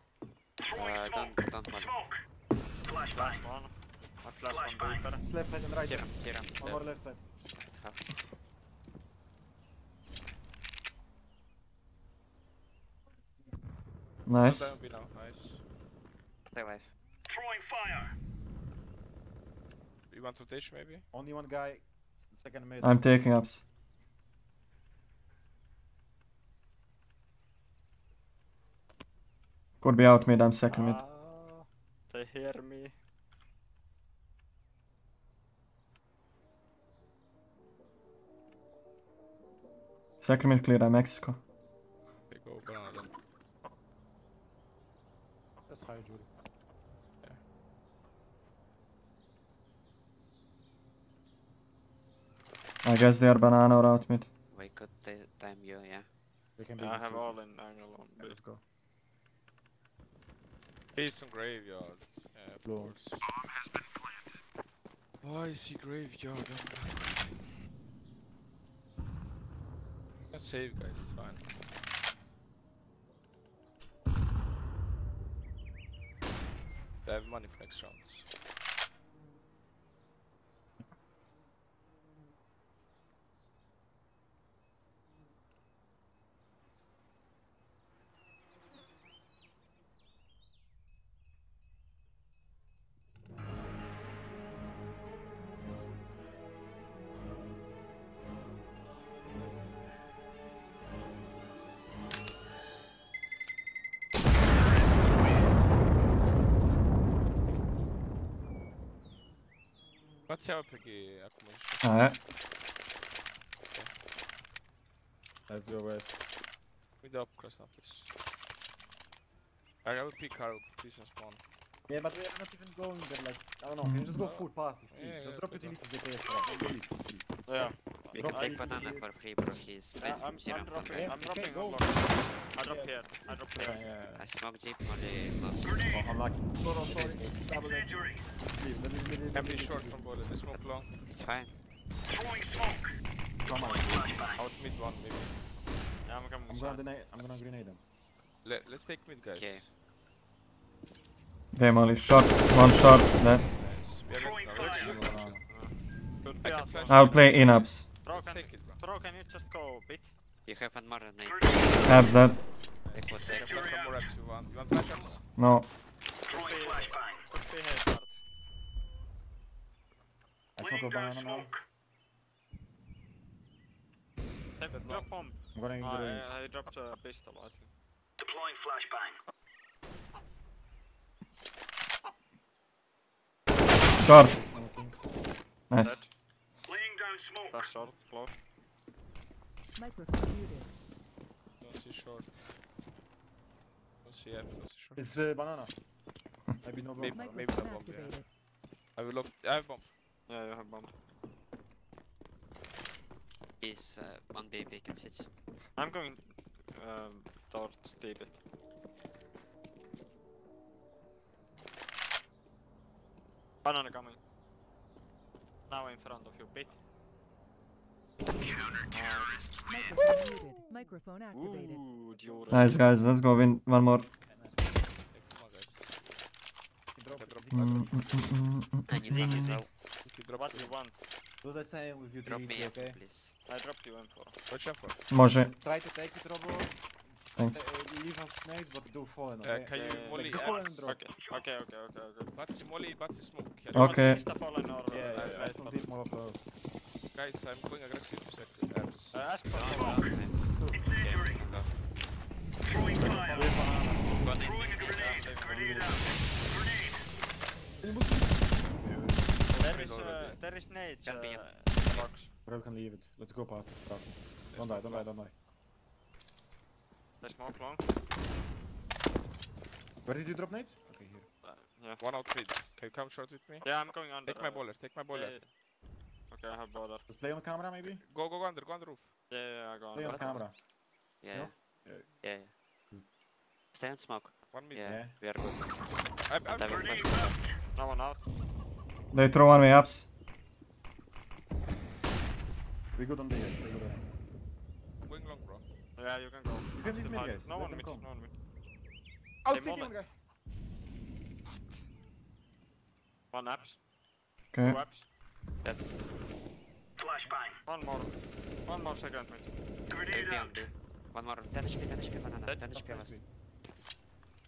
Don't molo. Flashbang. Flashbang. Left side and right side. One more left side. Nice. Stay alive. Throwing fire. You want to dish maybe? Only one guy. Second mid. I'm taking ups. Could be out mid. I'm second mid. They hear me. Second mid clear. I'm Mexico. They go banana then. That's high, Julie. Yeah. I guess they are banana or out mid. We could time you, yeah. They can be I have all in angle on. Yeah, let's go. He's on graveyard. Lords. Bomb has been planted. Why is he graveyard? Let's save, guys. It's fine. They have money for next rounds. iniziamo perché ha cominciato. Let's go west. We don't cross up this. I will pick Haru, please and spawn. Yeah, but we are not even going there, like, I don't know, can you just go full passive, please? Yeah, just drop it in the PS. Yeah. We can take banana for free, bro, he's playing from zero. I'm dropping on lock. I drop here. I smoke deep, only close. Oh, I'm lucky. Sorry. Heavily short from bottom, I smoke long. It's fine. Throwing smoke. Come on, out mid one, maybe. Yeah, I'm gonna grenade him. Let's take mid, guys. Okay. Damn, only shot, one shot, left. I'll play in-ups. Bro, can you just go bit? You have one more nade. Abs that. You want flash ups? No. I smoke a banana now. I'm going to I dropped a pistol, I think. Deploying flashbang. Short. Nice. Laying down smoke. That's short, close. Microphone muted. Don't see short. Don't see F, don't see short. It's banana. Maybe no bomb. Maybe no bomb, yeah. I will lock. I have bomb. Yeah, you have bomb. He's one baby can sit. I'm going towards David. Banana coming. Now in front of you, bit. Counter-terrorists win. Microphone activated. Ooh, nice guys, let's go win one more. I need this as well. You drop what you want. Do the same with you drop me, okay? Please. I dropped you M4. Watch M4. Može. Try to take it, Robo. Thanks. Leave us snakes, but do fallen, okay? Can you volley? Okay. Batsy molly, batsy smoke. Okay. Yeah, guys, I'm going aggressive. Ask for smoke. It's injuring. Throwing fire. Throwing a grenade. Grenade out. Grenade. There is nades. Bro, we can leave it. Let's go past it. Don't die. Smoke long. Where did you drop nades? Okay, here. Yeah. One out mid. Can you come short with me? Yeah, I'm going under. Take my baller, Yeah. Okay, I have baller. Just play on camera maybe? Go under, go on the roof. Yeah, go under. Play on camera. Yeah. No? Yeah. Stay on smoke. 1 minute. Yeah, we are good. I'm grenade out. No one out. They throw one way ups. We good on the edge, we good on the edge. Going long, bro. Yeah, you can go. You can leave me, guys. No one mid. Out the game, guy. One abs. Okay. Two abs. Dead. Flashbang. One more second mid. Grenade out. One more. 10 HP banana. 10 HP last.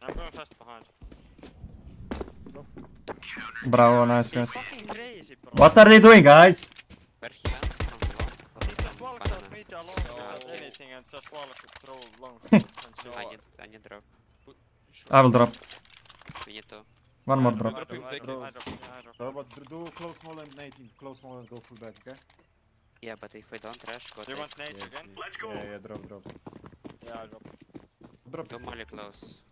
I'm going fast behind. Bravo, nice guys. What are they doing, guys? I will drop. One more drop. Do close small and nade. Close small and go full back, okay? Yeah, but if we don't rush, go. Do you want nade again? Let's go. Yeah, drop. Yeah, drop. Don't molly close.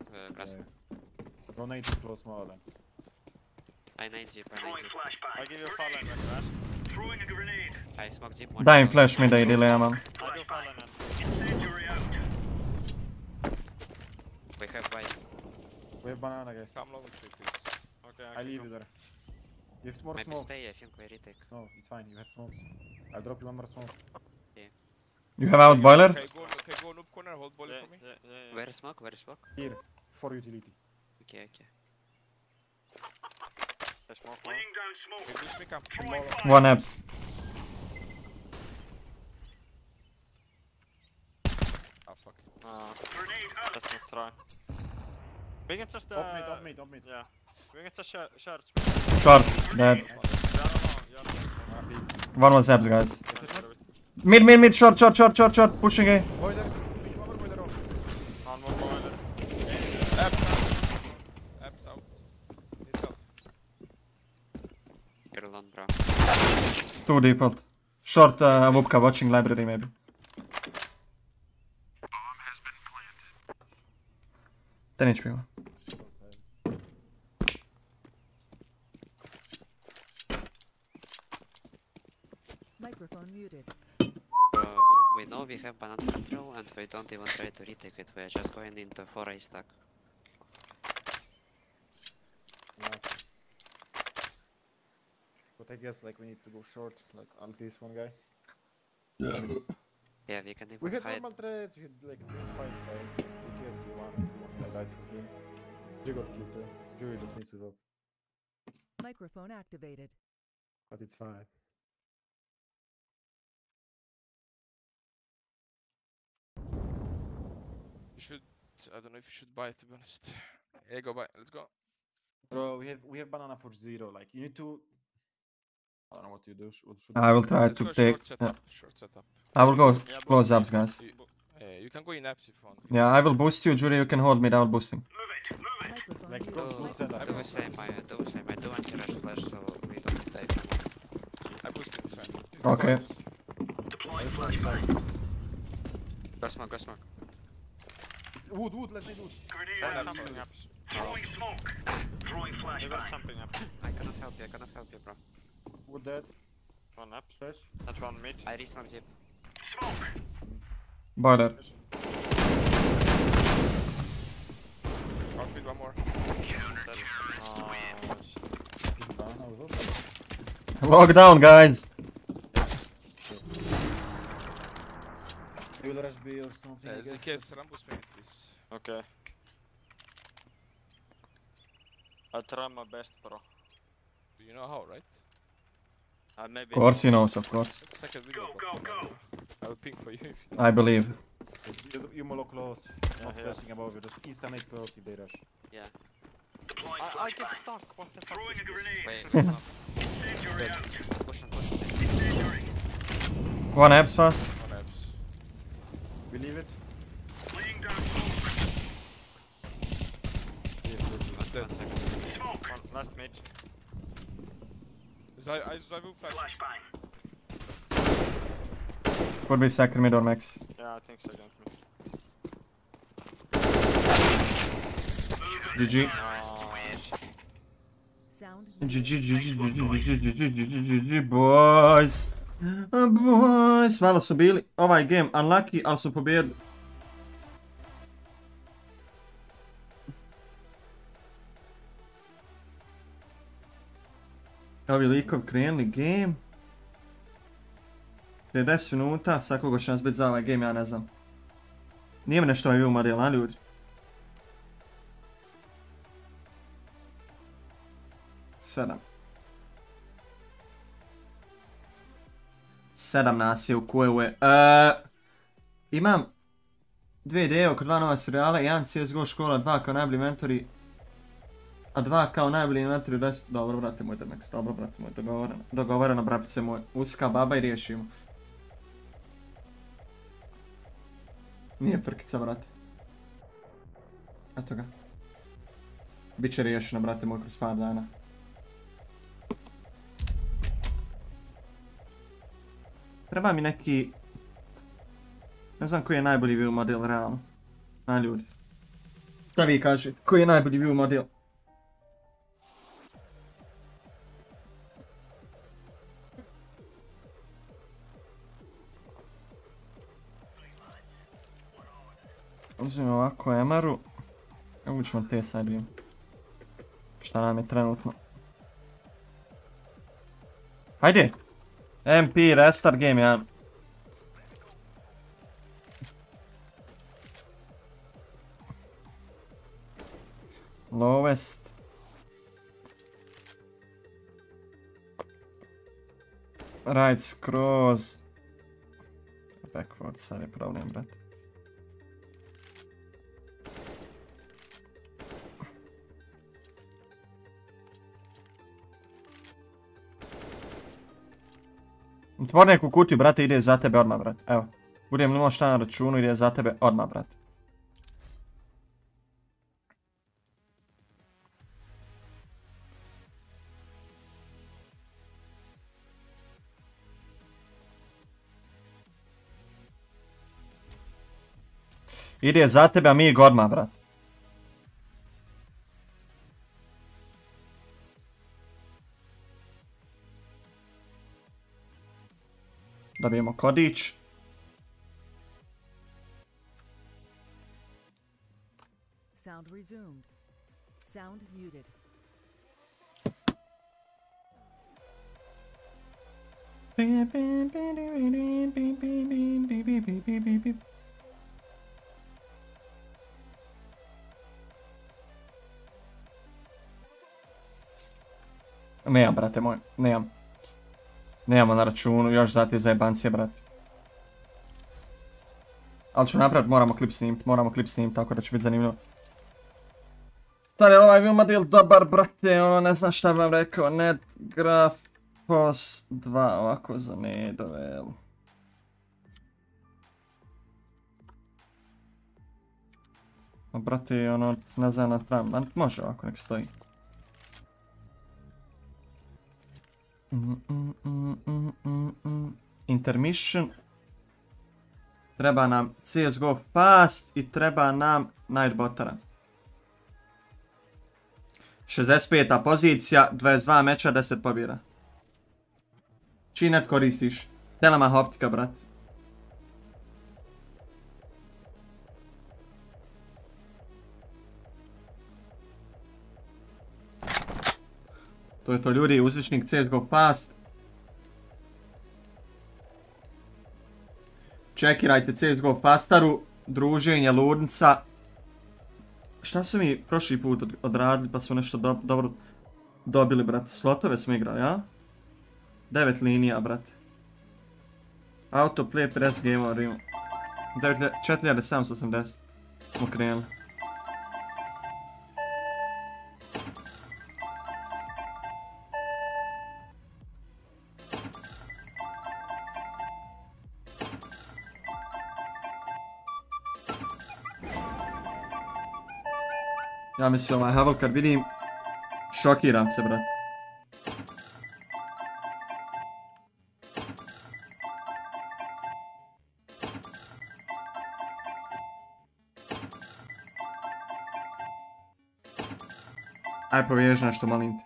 Go nade close small then. I nade deep. I give you a fall and crash. Throwing a grenade. I smoke deep one. Dying flash mid, I delay ammo. We have white. We have banana, guys. Come low with you, please. Okay, I leave you there. You have more smoke. Maybe stay, I think we retake. No, it's fine, you have smokes. I'll drop you one more smoke. Yeah. You have out boiler? Okay, go noob corner, hold boiler for me. Yeah. Where is smoke? Here, for utility. Okay. Laying down smoke. One abs. Oh fuck it. Grenade out. Let's not try. We can just Don't meet. Yeah. We can just short. Short. Dead. One was abs, guys. Mid. Short. Pushing A. Abs out. You're alone, bro. 2 default. Short Wubka watching library maybe. Bomb has been planted. 10 HP. Microphone muted. We know we have banana control and we don't even try to retake it. We are just going into 4A stack. But I guess like we need to go short, like on this one guy. Yeah. Yeah, we can even we had hide. Normal trades, we had like green fight fights, TKS Q1, I died for green. G got Q2, Jury just missed with up. Microphone activated. But it's fine. You should, I don't know if you should buy it to be honest. Yeah, go buy, let's go. Bro, we have banana for 0, like you need to... I don't know what you do. I will try to take. Short setup. I will go close abs, guys. You can go in abs if you want. Yeah, I will boost you, Jury. You can hold me down boosting. Move it, move it. Like, do the same. I do anti-rush flash, so we don't die. I boost it, fine. Okay. Deploying flashbang. Go smoke. Wood, let's need wood. Grenade something up. Throwing smoke. Throwing flashbang. Something up. I cannot help you, bro. Wood dead. One up. Fresh. That's one mid. I re-smoke zip. Smoke! Boiler. Outfit one more. Counter-terrorist win. Lock down, guys! You will rush B or something. It's the case. Rambo spin it, please. Okay. I'll try my best, bro. Do you know how, right? Of course he knows, of course. Go! I will ping for you. I believe. You molo close. Not flashing above you. Just instant make close if they rush. Yeah. I get stuck. What the fuck? Throwing a grenade. Wait. Push. One abs fast. One abs. We leave it. Laying down smoke. Smoke. Last mage. I will flash. Could be second mid or max. Yeah, I think so. GG. GG boys. Boys, malo su bili. Ovaj game unlucky, ali su pobjedili. Ovi likov krenuli game. 10 minuta, sa koga će nas biti za ovaj game, ja ne znam. Nije mi nešto ovaj video model, a ljudi? Sedam nas je u koje. Imam dve ideje oko dva nova serijala, jedan CSGO škola, dva kao najbolji mentori. A dva kao najbolji inventori 10. Dobro, brate moj, Termex. Dobro, brate moj, dogovoreno. Dogovoreno, brapice moj. Uska baba i riješimo. Nije prkica, brate. Eto ga. Biće riješeno, brate moj, kroz par dana. Treba mi neki... Ne znam koji je najbolji view model, realno. Na ljudi. Da vi kažete, koji je najbolji view model? Uzmem ovako Emaru. Evo ćemo te sad vidim. Šta nam je trenutno. Hajde! MP, restart game 1. Lowest. Right scrolls. Backward, sad je problem, brate. Otvornik u kutiju, brate, ide za tebe odmah, brate. Evo, budem li imao šta na računu, ide za tebe odmah, brate. Ide za tebe, a mi ih odmah, brat. Dobijemo kodić. Sound resumed. Sound muted. Nemam, brate moj, nemam. Nemamo na računu, još za te zajebancije, brate. Ali ću napraviti, moramo klip snimiti, tako da će biti zanimljivo. Stari, ovaj Vilmadil dobar, brate, ono, ne znam šta bi vam rekao, netgraf... Pos 2, ovako za nedove, jel? Brati, ono, ne znam na tram, može ovako, nek stoji. Intermission. Treba nam CSGO fast i treba nam Nightbotara. 65. pozicija, 22 meča, 10 pobjeda. Čiji net koristiš? Telemah optika, brat. To je to, ljudi, uzvičnik CSGOFast. Čekirajte CSGOFastaru, druženje, ludnica. Šta su mi prošli put odradili pa smo nešto dobro dobili, brat? Slotove smo igrali, a? 9 linija, brate. Autoplay, press game on rim. 4780 smo krenuli. Ja mislim, ovaj Havel kad vidim, šokiram se, brate. Aj, poviješ nešto, malim te.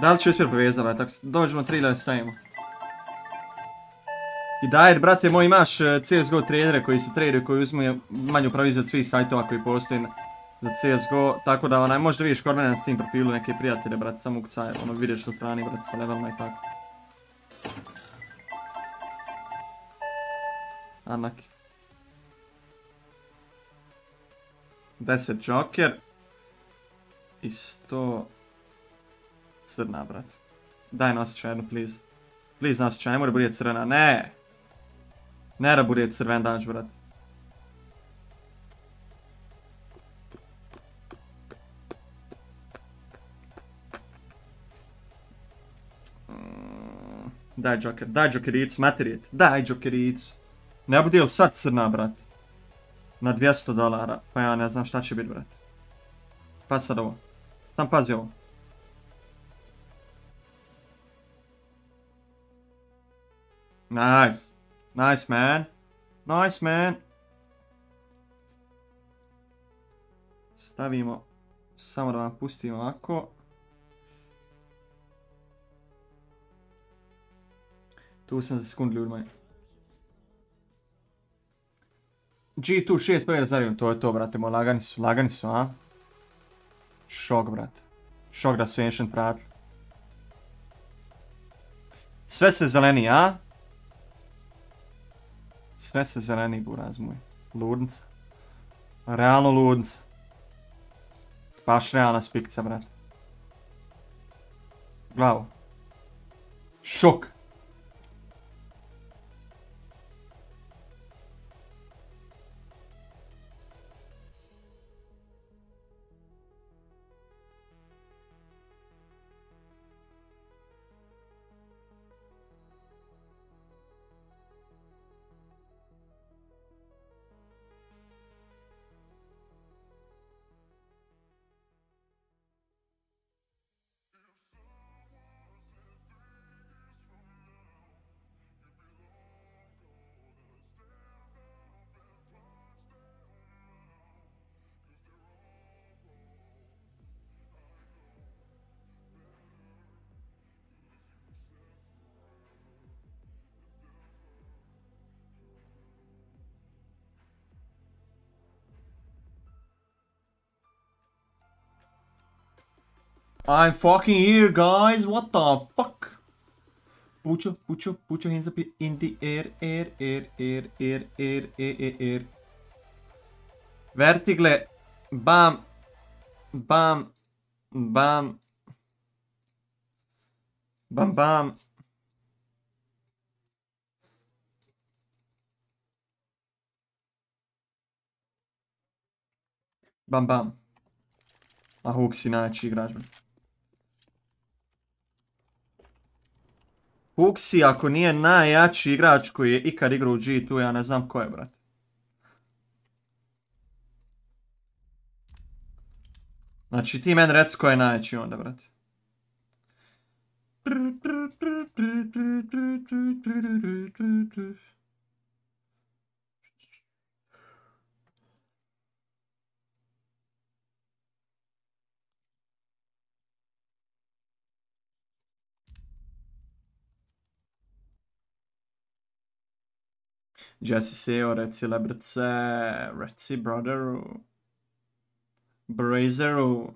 Da li ću uspjeti povezati, tako dođemo 3 ili stavimo. I daj, brate moj, imaš CSGO tradere koji se traduju, koji uzmu manju proviziju od svih sajtova koji postoji za CSGO, tako da onaj, možda vidiš kod mene na Steam profilu neke prijatelje, brate, samo ukucaj, ono, vidiš na strani, brate, sa levelima i tako. Anaki. 10 Joker. I 100... crna, brate. Daj nosit ću jednu, please. Please, nas će, ne mora bude crvena, ne! Ne da bude crven danč, brat. Daj Joker, daj Jokericu, materijet, daj Jokericu. Ne bude li sad crna, brat? Na $200, pa ja ne znam šta će biti, brat. Pa sad ovo. Sam pazi ovo. Nice. Nice, man. Nice, man. Stavimo. Samo da vam pustimo ovako. Tu sam za sekund, ljudi moji. G2 6 pobjeda za redom. To je to, brate moj. Lagani su, a? Šok, brate. Šok da su Ancient pratili. Sve se zeleni, a? Sve se zeleni, buraz moj. Ludnica. Realno ludnica. Baš realna spikca, brat. Glavo. Šok. I'm fucking here, guys. What the fuck? Put your hands up in the air. Vertigo. Bam. Bam. Bam. Bam, bam. Bam, bam. A Huxi neće igrač. Huxi, ako nije najjači igrač koji je ikad igrao u G2, ja ne znam ko je, brat. Znači ti men rec ko je najjači onda, brat. Jesse Seo, reci Lebrce, reci Brotheru, Brazeru.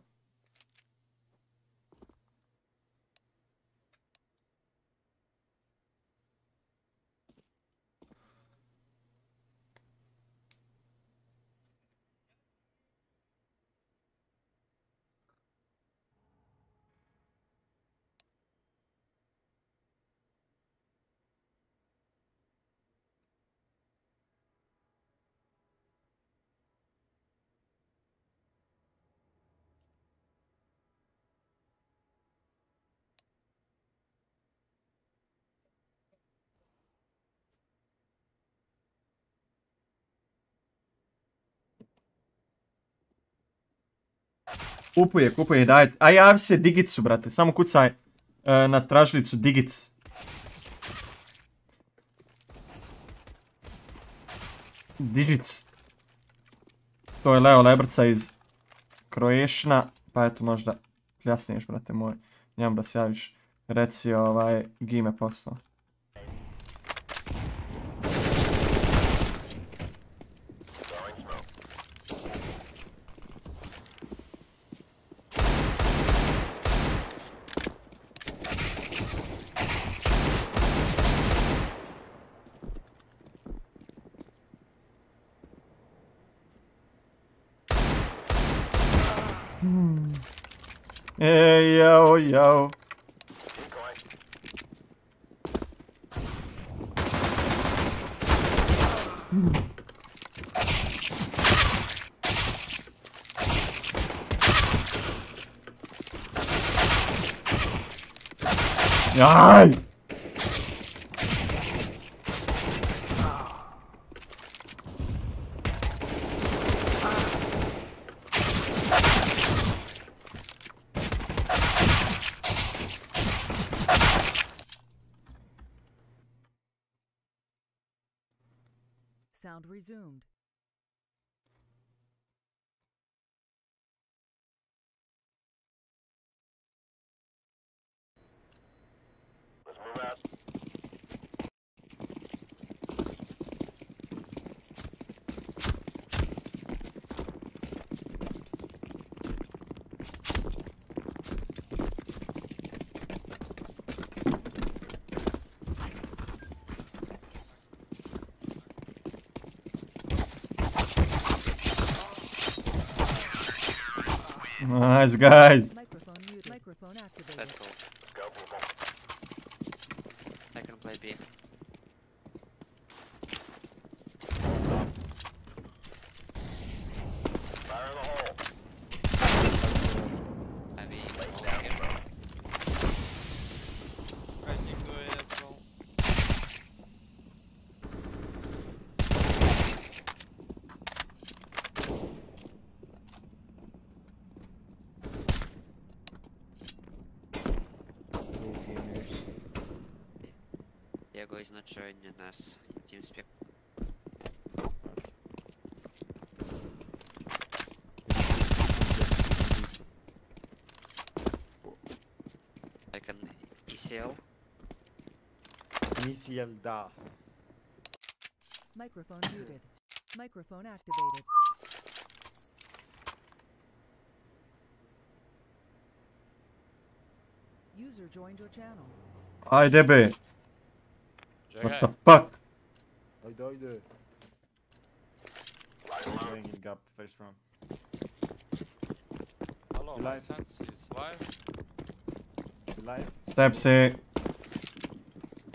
Kupuje, kupuje, dajte. Aj, javi se Digicu, brate. Samo kucaj na tražilicu Digic. Digic. To je Leo Lebrca iz Kroešna. Pa eto, možda pljasniješ, brate moj. Njemu da se javiš. Reci, Gime poslao. Hey, yo, yo. Ay! Sound resumed. Let's move out. Nice, guys. Microphone activated. That's cool. Go, go, go. I can play B. Fire in the hole. I mean, lay down, bro. I think we're in a hole. Изначально нас тимспек. I can ECL. ECL, да. Microphone muted. Microphone activated. User joined your channel. Hi Debbie. What the fuck? I died. Going in gap first round. Hello, my sense is live. Step C.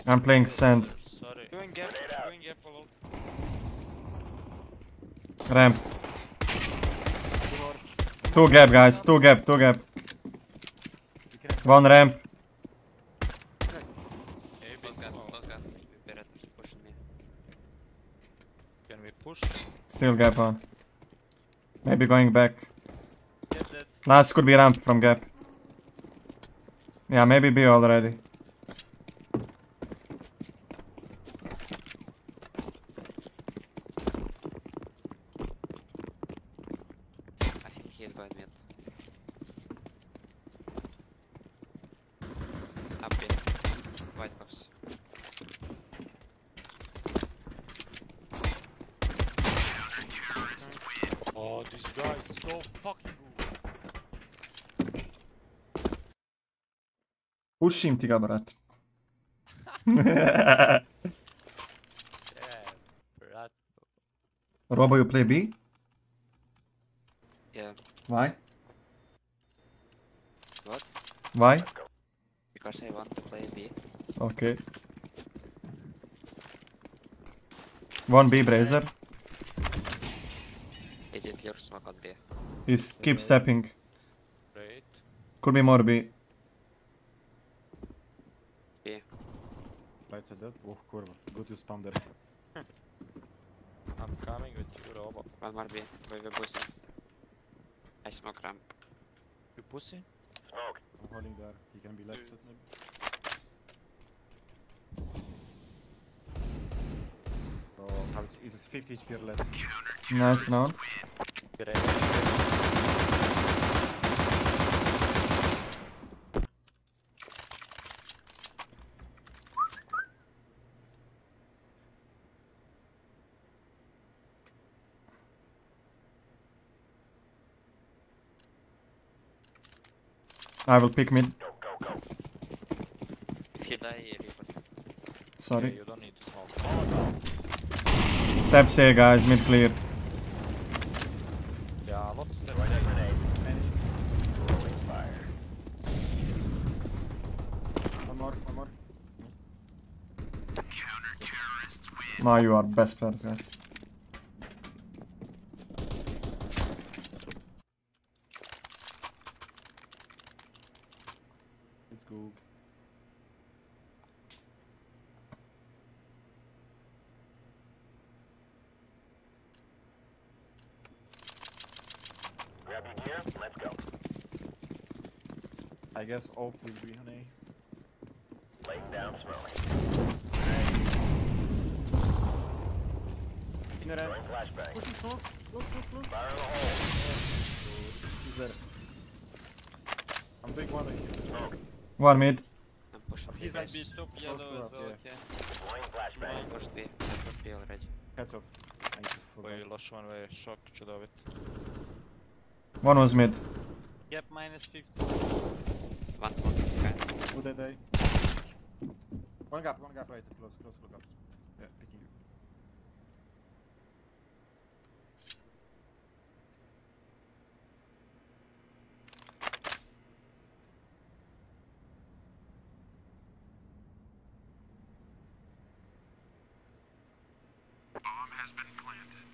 I'm playing sand. Sorry. Doing gap a lot. Ramp. Two gap guys, two gap. One ramp. Can we push? Still gap on. Maybe going back. Last could be ramp from gap. Yeah, maybe B already. Pushim ti ga, brat. Robo, you play B? Yeah. Why? What? Why? Because I want to play B. Okay. One B, Brazer. He did your smoke on B. He's keep stepping. Great. Could be more B. Lights are dead? Oh, kurva. Go to spam there. I'm coming with you, Robo. One more B. Wait, we pussy. I smoke ramp. You pussy? Smoke. I'm holding there. He can be left side maybe. Oh, he's 50 HP left. Nice, no? I will pick mid. Go. If you die, report. Sorry. Yeah, you don't need to smoke. Oh, no. Steps here, guys. Mid clear. Yeah, a lot of steps here. One more. Counter terrorists win. Now you are best players, guys. I guess all will be on A. Laying down smoke. In the red. Pushing smoke. Look. Fire in the hole. He's there. I'm big one right here. One mid. I'm pushing. He's on B. Top yellow as well. Okay. Laying flashbang. I pushed B. I pushed B already. Heads up. Thank you for that. We lost one way. Shock. Cudowit. One was mid. Yep, -50. One more guy. Who did they? One gap right, close up. Yeah, picking you. Bomb has been planted.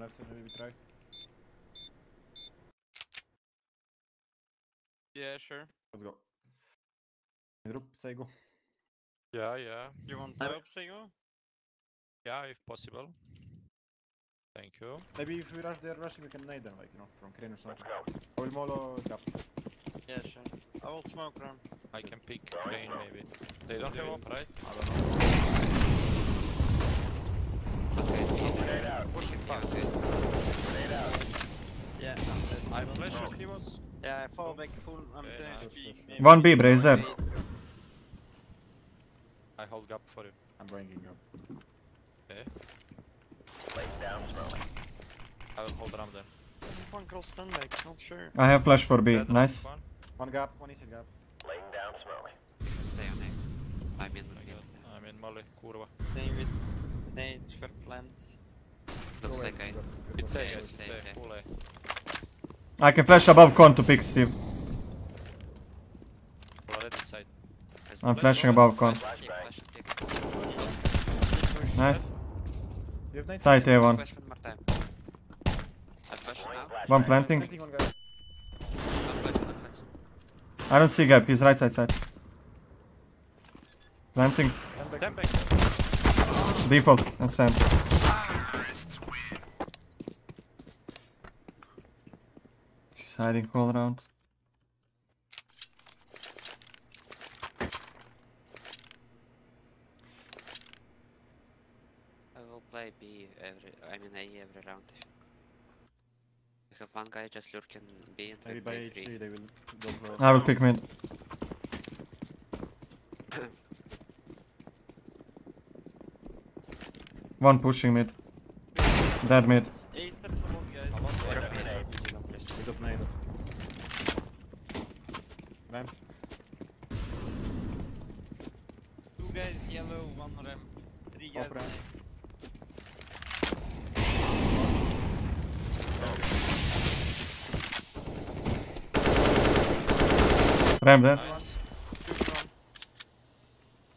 Left side, maybe try. Yeah, sure. Let's go. Drop CS:GO. Yeah. You want to drop CS:GO? Yeah, if possible. Thank you. Maybe if we rush there, rushing, we can nade them, like, you know, from crane or something. I will molo gap. Yeah, sure. I will smoke ramp. I can pick crane, maybe. They don't have up, right? I don't know. Yeah, I'm dead. I follow back full. I'm 1 B, Brazer. I hold gap for you. I'm bringing up. Okay. Place down, bro. I will hold around there. One cross stand back, not sure. I have flash for B, yeah, nice. One gap, one easy gap. Laying down slowly. Stay on A. I'm in the field. I'm in Molly, kurva. Stay with nade for plants. Looks like A. It's A, it's A, full A. I can flash above con to pick Steve. I'm flashing above con. Nice. Side A1. One planting. I don't see gap, he's right side. Planting. Default and sand. He's hiding all around. I will play B every, I mean A every round. Have one guy just lurking B and everybody HG, they will go. I will pick mid. One pushing mid. Dead mid. Hey, step someone, guys. I'm on the ramp. Two guys yellow, one ramp. Three guys ramp. Ramp there. Nice.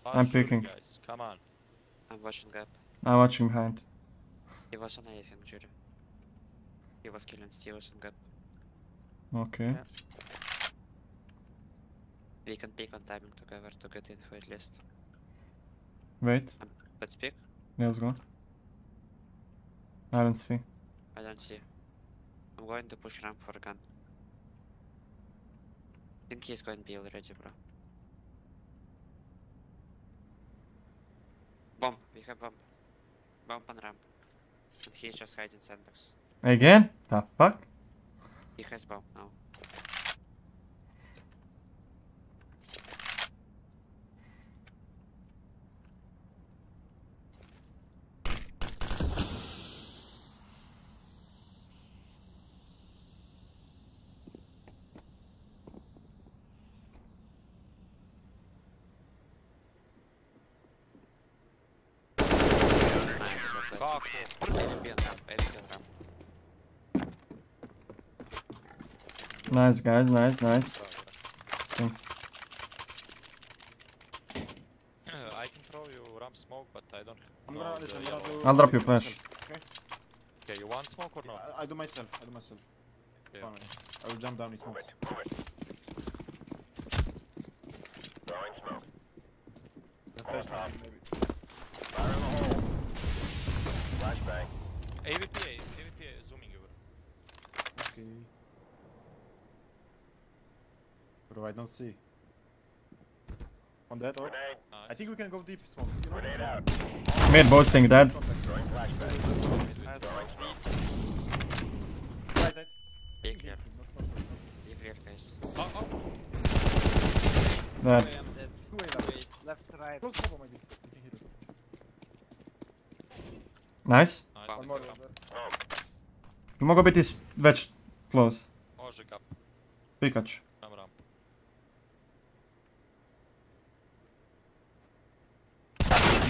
I'm picking. Guys, come on. I'm watching gap. I'm watching behind. He was on A, I think, Jerry. He was killing Steelers on gap. Okay. Yeah. We can pick on timing together to get info at least. Wait. Let's pick. Yeah, let's go. I don't see. I don't see. I'm going to push ramp for a gun. I think he's going to be already, bro. Bomb, we have bomb. Bomb on ramp. And he's just hiding sandbags. Again? The fuck? He has bomb now. Nice guys, nice. Thanks. I can throw you ramp smoke, but I don't. I'll drop you flash. Okay. Okay, you want smoke or not? I do myself. Okay, okay. I will jump down with smoke. Throwing smoke. The flash bomb, maybe. Fire in the hole. Flashbang. AVP zooming over. Okay. Bro, I don't see. On that or? I think we can go deep smoke. Mid boasting dead. Dead. Nice. Mogę być već close. Pikachu.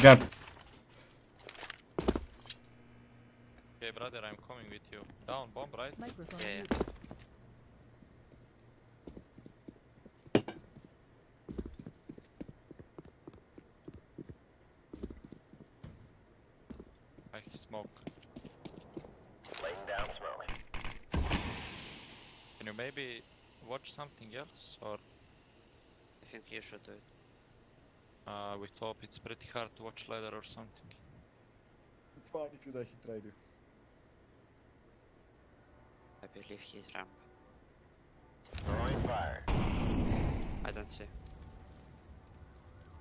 Got. Okay, brother, I'm coming with you. Down, bomb, right? Microphone. Yeah. I can smoke. Laying down slowly. Can you maybe watch something else, or? I think you should do it. With top, it's pretty hard to watch ladder or something. It's fine if you die, he tried you. I believe he's ramp. Throwing fire. I don't see.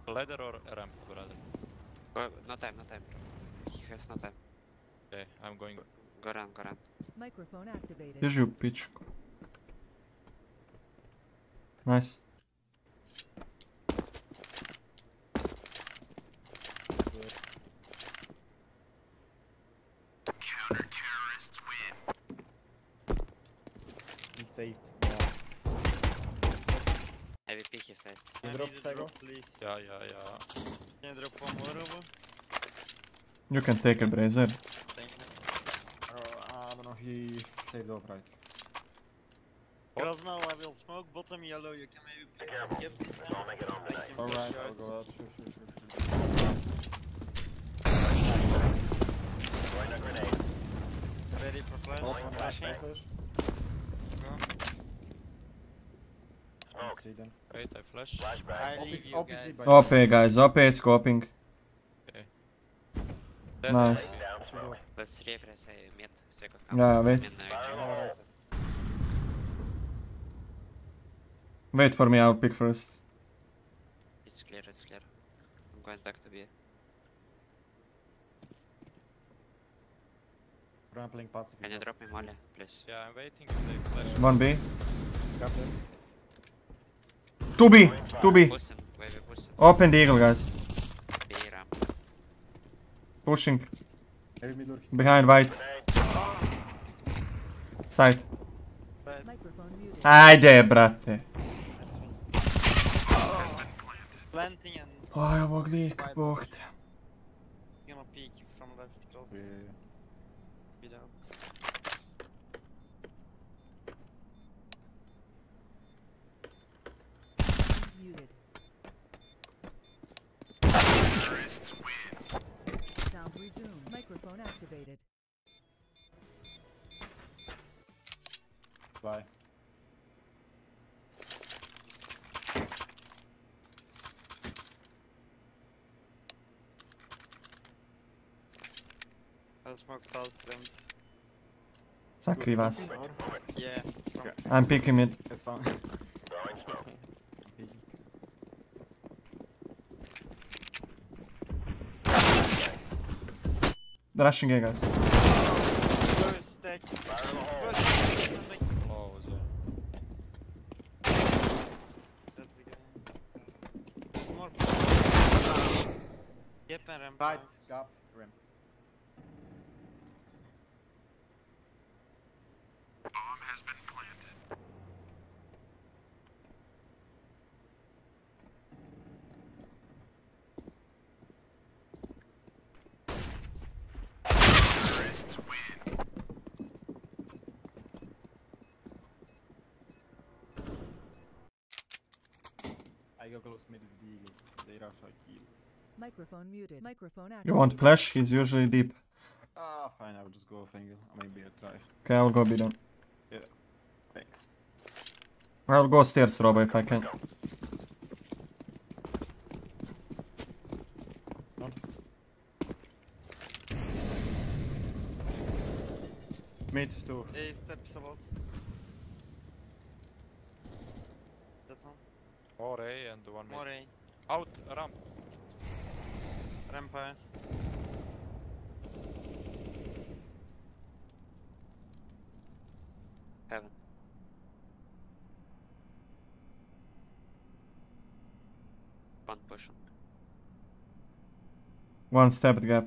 Ladder or ramp, brother? No time. He has no time. Okay, I'm going. Go run. Microphone activated. Here's your pitch. Nice. The terrorists win. He saved. Heavy peek he saved. Can you drop CS:GO? Yeah. Can you drop one more over? You can take a brazier. Thank you. I don't know, he saved off right. Because now I will smoke bottom yellow, you can maybe pick up. Yep. Alright, I'll go out. Sure. Throwing a grenade. Ready for flash? Bottom flashing. Go. Wait, I flash. I leave you guys. OP guys, OP scoping. Okay. Nice. Let's repress mid. Yeah, wait. Wait for me, I'll pick first. It's clear, it's clear. I'm going back to B. I'm playing passive. Can you drop me molly, please? Yeah, I'm waiting if they flash. 1B. 2B! 2B! Open the eagle, guys. B ramp. Pushing. Behind white. Side. Ajde, brate. Planting and oh, I'm ugly. Gonna peek from left close. Yeah. Terrorists win. Sound resumed. Microphone activated. Bye. Sacrivas. Yeah. I'm picking it. They're rushing here, guys. Tight gap rim. Microphone muted. Microphone active. You want flash? He's usually deep. Ah, fine. I will just go finger. Maybe I'll try. Okay, I'll go be done. Yeah. Thanks. I'll go stairs, Robo, if I can. Mid too. He steps a lot. That one. More A and the one mid. More A. Out ramp. Rampires. Heaven. One push. One step at gap.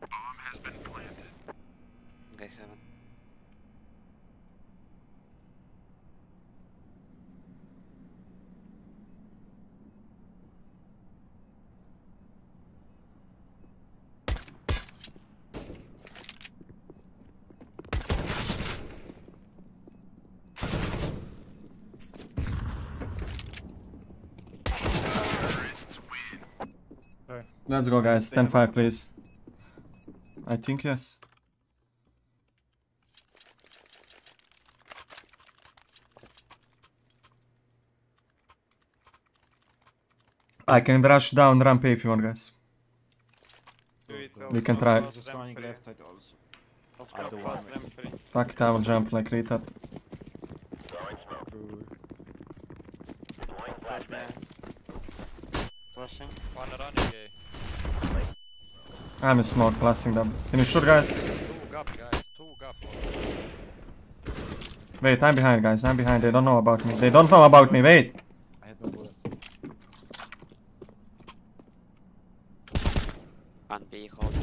Bomb has been planted. Okay, heaven. Let's go, guys. Stand fire, please. I think yes. I can rush down ramp if you want, guys. We can try. Fuck it, I will jump like retard. I'm a smoke, blasting them. Can you shoot, guys? Two gap. Wait, I'm behind, guys. I'm behind. They don't know about me. They don't know about me. Wait. I had no bullet. On B, hold. Side.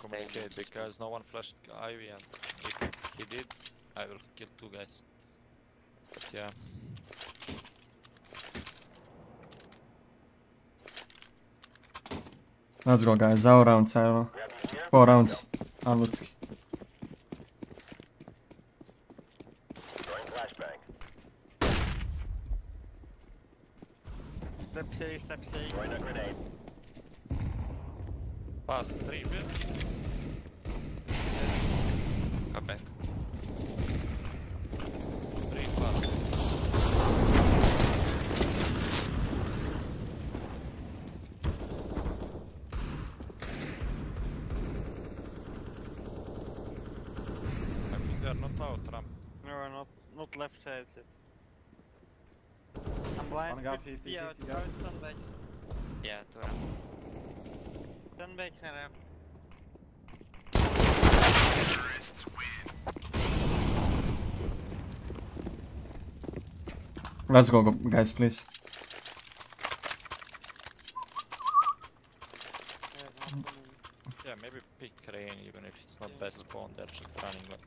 Communicate because no one flashed Ivy, and if he did, I will kill two guys. But yeah. Let's go, guys. Our rounds, 4 rounds. Yeah. Let's. Let's go, guys, please. Yeah, maybe pick Crane, even if it's not best spawn, they're just running like.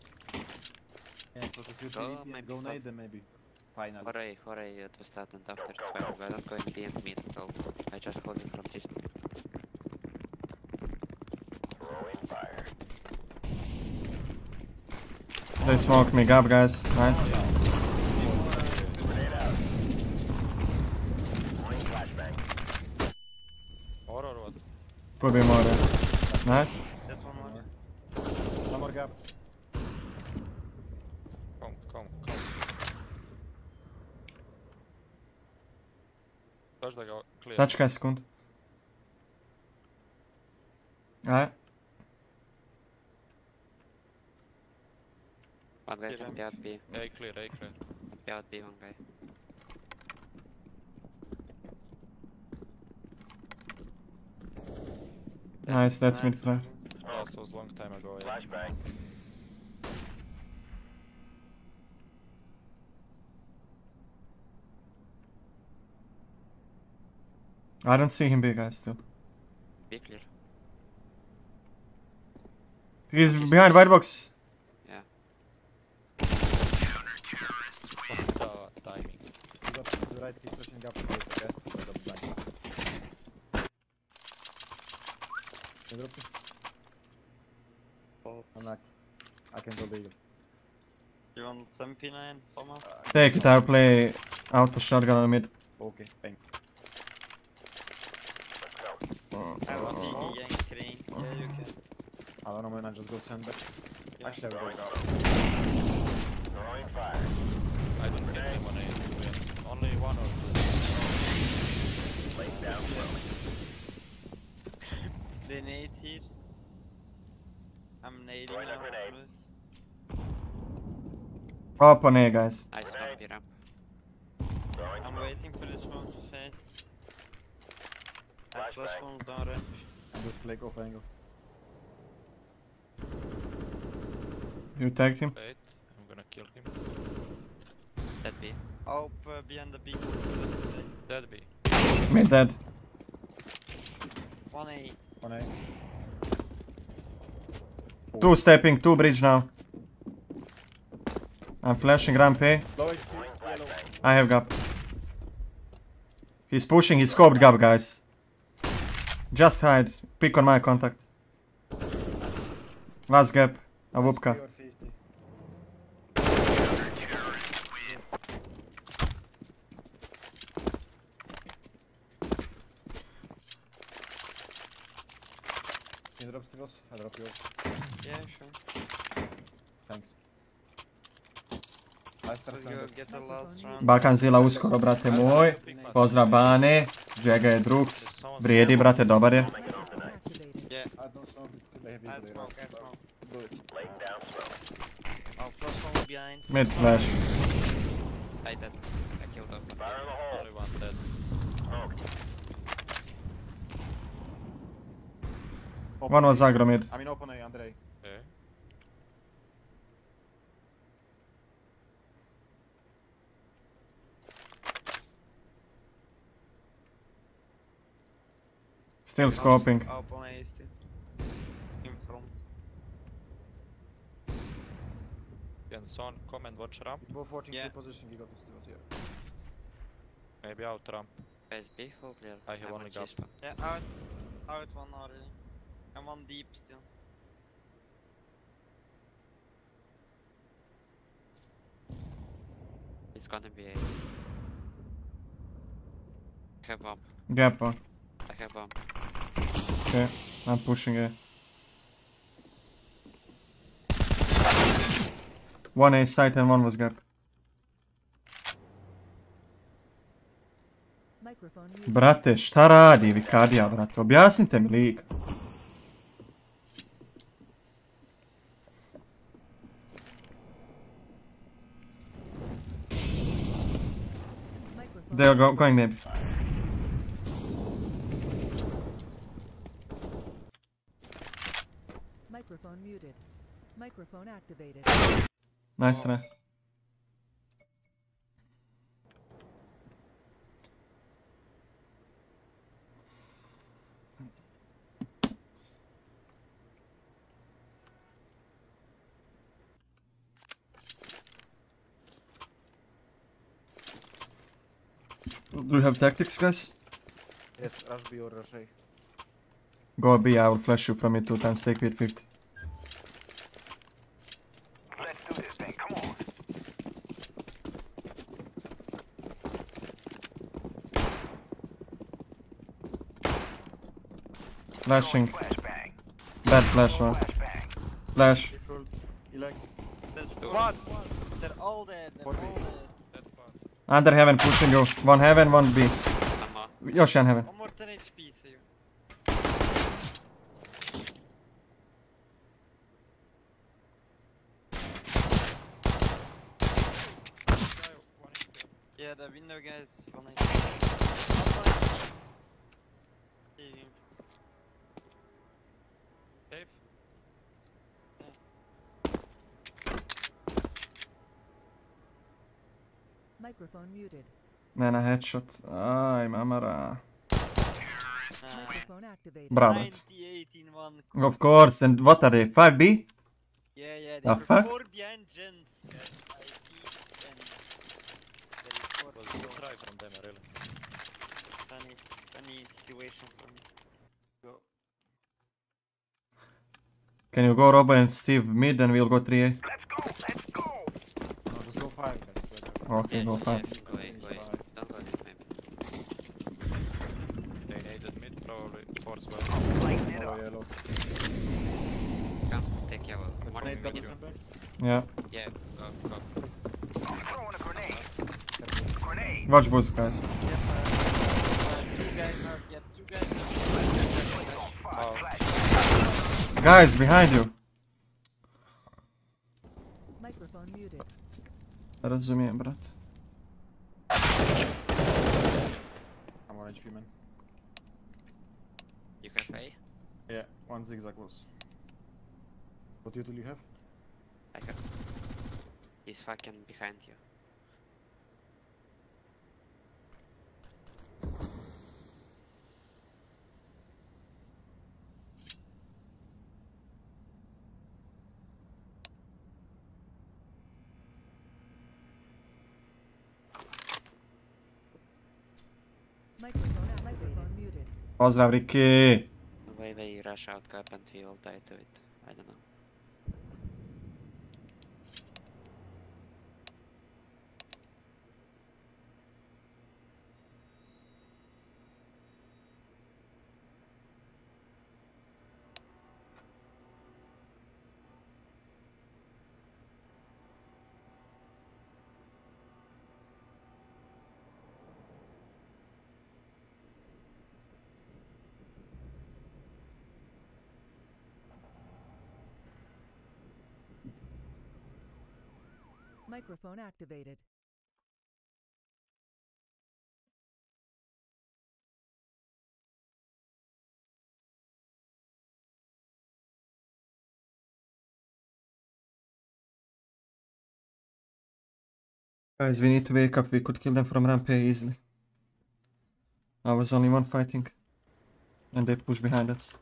Yeah, but if you go nade them, maybe. Final. Foray at the start and after it's fine. We're not going B and mid at all. I just called him from this. They smoked me up, guys. Nice. Could be more. Nice. That's one more. One more gap. Come. Зачекай секунд. Alright. One guy can be at B. A clear. Be at B, one guy. Nice, that's mid player. Blast was long time ago. Yeah. Flashbang. I don't see him big, guys, still. Be clear. He's behind white box. Yeah. What the timing? You got the right, he's pushing up. I can go bigger. You want 79 for now? Take it, I'll play out the shotgun on mid. Okay, thank you. I want GD and Crane. Yeah, you can. I don't know, man, I just go send back. Yeah. Actually, I will go. I don't get anyone in. Only one or two. Lay down, bro. They nade here. I'm nading now. Up on A, guys. I swapped it up. I'm waiting for this one to fade. I flash one down range. I just click off angle. You tagged him? Wait, I'm gonna kill him. Dead B. Oh, behind the B. Dead B. Mid dead. 1A. 1A. Oh. 2 stepping, 2 bridge now. I'm flashing ramp A. I have gap. He's pushing, he scoped gap, guys. Just hide, pick on my contact. Last gap, a whoopka. I drop yours. Yeah, sure. Thanks. Balkanzila uskoro, brate moj. Pozdrav Bane. Džega je drugs. Vrijedi, brate, dobar je. Mid flash. I dead. I killed him. Everyone dead. One was aggro mid. I mean open A, Andrei. Okay. Still scoping. Open A still. In front. Can someone come and watch ramp? Both watching the position, he got to steal here. Maybe out ramp. Guys, B full clear. I have only gap. Yeah, out. Out one already. And one deep still. It's gonna be A. I have bomb. Gap one. I have bomb. Okay, I'm pushing A. One A site and one was gap. Brate, šta radi Vikadija, brate? Objasnite mi lik. They are going maybe. Microphone muted. Microphone activated. Nice try. Do you have tactics, guys? Yes, rush B or rush A. Go B, I will flash you from it 2 times, take with 50. Let's do this thing, come on. Flashing. Bad flash, one. Flash. One. They're all dead, they're all dead. Under heaven, pushing you. One heaven, one B. Yoshi on heaven. One more 10 HP, save. Yeah, the window guy is 1 HP. Save. Microphone muted. Man, a headshot. Aj, mamara. Bravo. Of course, and what are they? 5B? Yeah, yeah, they were 4 behind gens. Yes, I keep and... There is 4 try from them, really. Funny situation for me. Go. Can you go Robo and Steve mid and we'll go 3A? Let's go, let's go! No, just go 5. Okay, yeah, go fast. Yeah, wait. Don't go this maybe. They needed mid, probably. Force well. Oh, yellow. Come, take yellow. One is mid. Yeah. Yeah, go. I'm throwing a grenade. Grenade! Watch boost, guys. Yep, two guys. Guys, behind you. Microphone muted. Rozumiem, brat. I'm on HP, man. You have A? Yeah, one zigzag was. What util you have? I have. He's fucking behind you. Pozdrav, Ricky! They rush out cap and we all die to it. I don't know. Microphone activated. Guys, we need to wake up. We could kill them from ramp A easily. I was only one fighting. And they push behind us.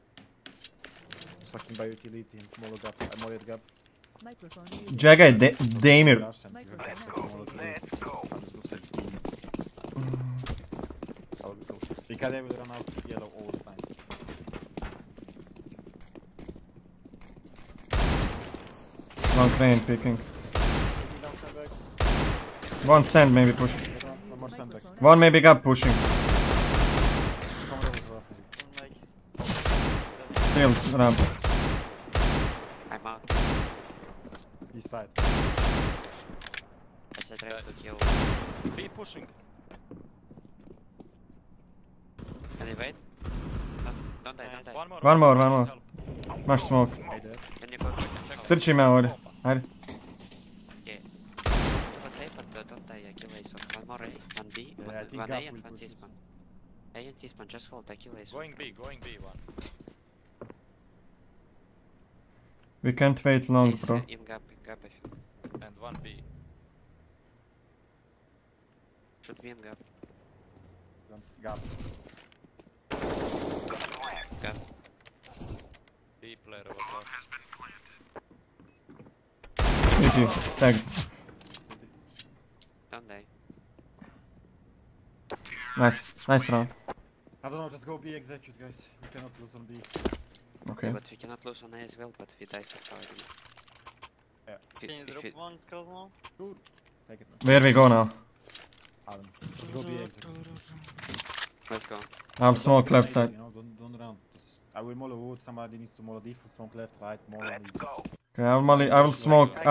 Fucking by utility and Molo Gap. Mollet Gap. Jagai, Damir. Let's go. Let's go. Because they would run out of yellow all the time. One crane picking. One sand maybe push. One maybe gap pushing. Still ramp. I'm out. East side. I said try to kill. Be pushing. Can you wait? No, don't die, don't die. One more. Much smoke. Trči me ovdje, ajde. One A and one C-spawn. A and C-spawn, just hold, I kill A-spawn. Going B, one. We can't wait long, He's bro. In gap, I feel. And one B. Should be in gap. Gap. B player was lost. GG, tagged. Don't die. Nice round. I don't know, just go B execute, guys. We cannot lose on B. Okay. Yeah, but we cannot lose on A as well, but we die so far. Yeah. Can you drop one kill now? Good. Take it now. Where we go now? Just go B execute. Let's go. I have smoke left side. You know, don't run. Just, I will molly wood, somebody needs to molly default, smoke left, right, molly. Let's go. Okay, I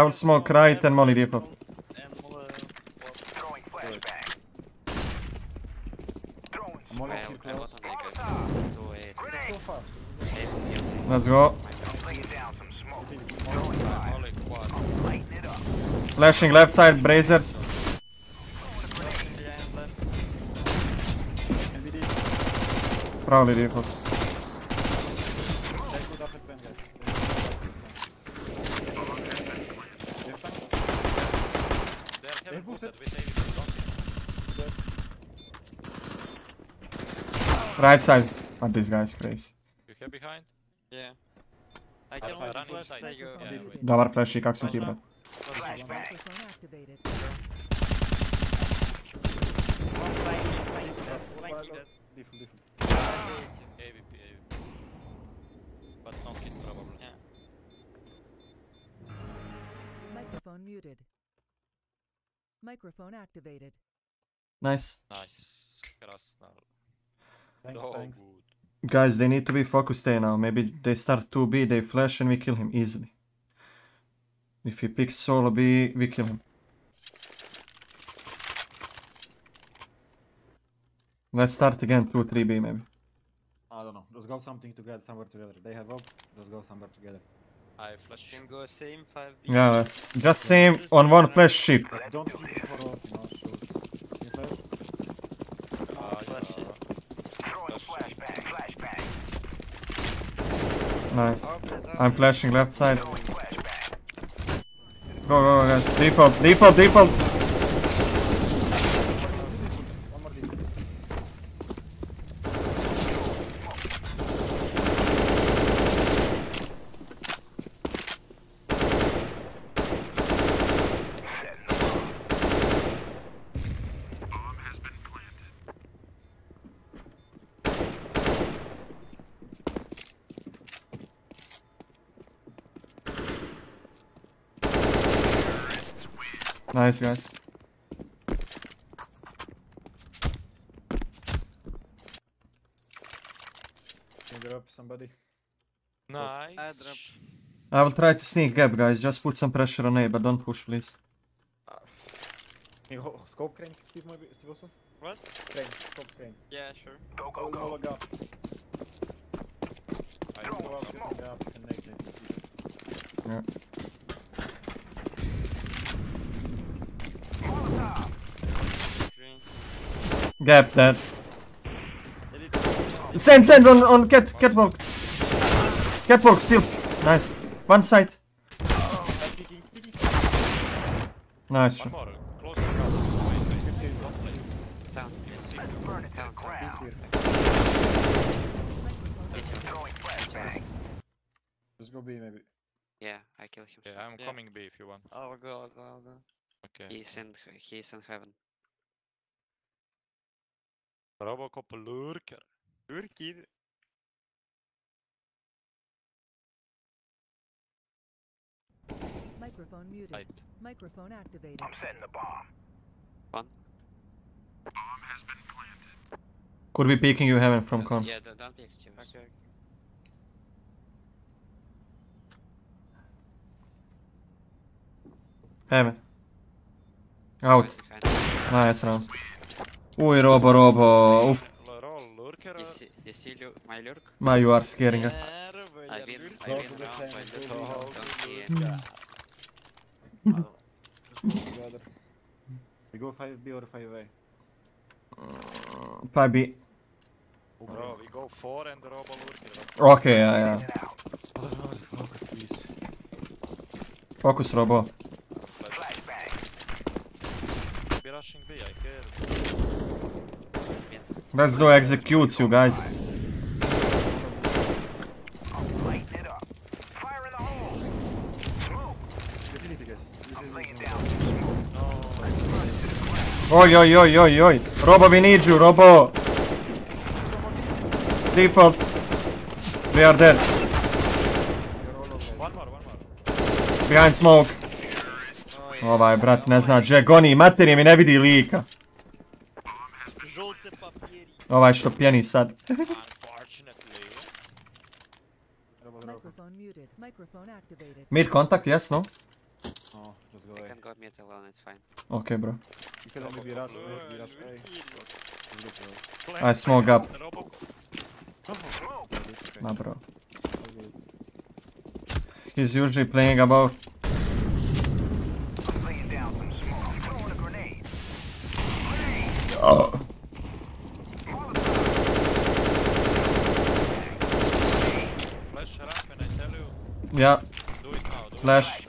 will smoke right and molly default. Let's go. Flashing left side, brazers. Probably default. Right side. Oh, this guy's crazy. You have behind? Yeah. I can only run inside. Dobar flash, как все типа. But not hit probably. Microphone muted. Microphone activated. Nice. Thanks. Guys, they need to be focused there now. Maybe they start 2B, they flash and we kill him easily. If he picks solo B, we kill him. Let's start again 2-3B maybe. I don't know. Let's go something together, somewhere together. They have up. Let's go somewhere together. I flash him. Go same 5B. Yeah, just same on one flash ship. Don't keep for us. Nice. I'm flashing left side. Go guys. Default. Nice, guys. Can you drop somebody? Nice. I will try to sneak gap, guys. Just put some pressure on A, but don't push, please. Can you scope crane, Steve, maybe? Steve also? What? Crane, scope crane. Yeah, sure. Go. Gap. I scope gap, connected. Yeah. Gap that. Send on catwalk. Catwalk still. Nice. One side. Nice shot. burn it to the ground. Let's go B maybe. Yeah, I kill him. Yeah, I'm coming B if you want. I'll go, I'll go. Okay. He's in heaven. Robocop lurker. Lurker? Microphone muted. Light. Microphone activated. I'm setting the bomb. One. Bomb has been planted. Could be peeking you heaven from con. Yeah, don't be extreme. Okay. Heaven. Out. Nice round. Ui, Robo. Oof. You see my lurk? Ma, you are scaring us. I win round by the top. Don't see it. We go 5B or 5A? 5B. Bro, we go 4 and the Robo lurker. Okay, yeah. Focus, Robo. Be rushing B, I hear. Let's do execute, you guys. Oi. Robo, we need you, Robo. Default. We are dead. One more. Behind smoke. Ovaj brat ne zna gdje goni, materi mi ne vidi lika. Ovaj što pjeni sad. Mid contact, yes, no? I can go mid alone, it's fine. Okay, bro. You can only be rushed, I smoke up. Nah, bro. He's usually playing above. Oh. Flash up and I tell you. Yeah. Do it now. Flash.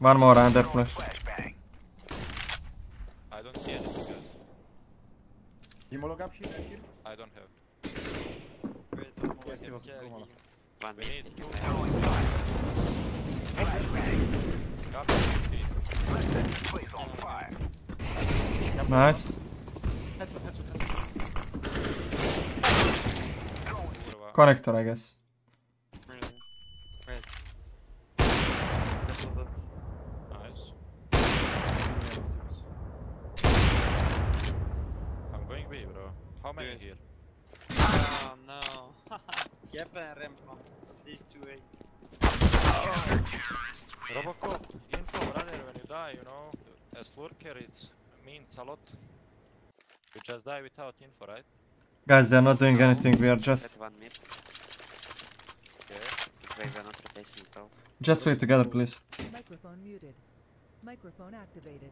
One more under flash. I don't see anything good. You molog up here? I don't have. Wait, we need two. Flashbang. On fire. Nice. Connector, I guess. Red. Nice. I'm going B, bro. How many here? Oh no. At least 2A. Robocop, info, brother, when you die, you know, as lurker, it means a lot. You just die without info, right? Guys, they're not doing anything, we are just... Just wait together, please. Microphone muted. Microphone activated.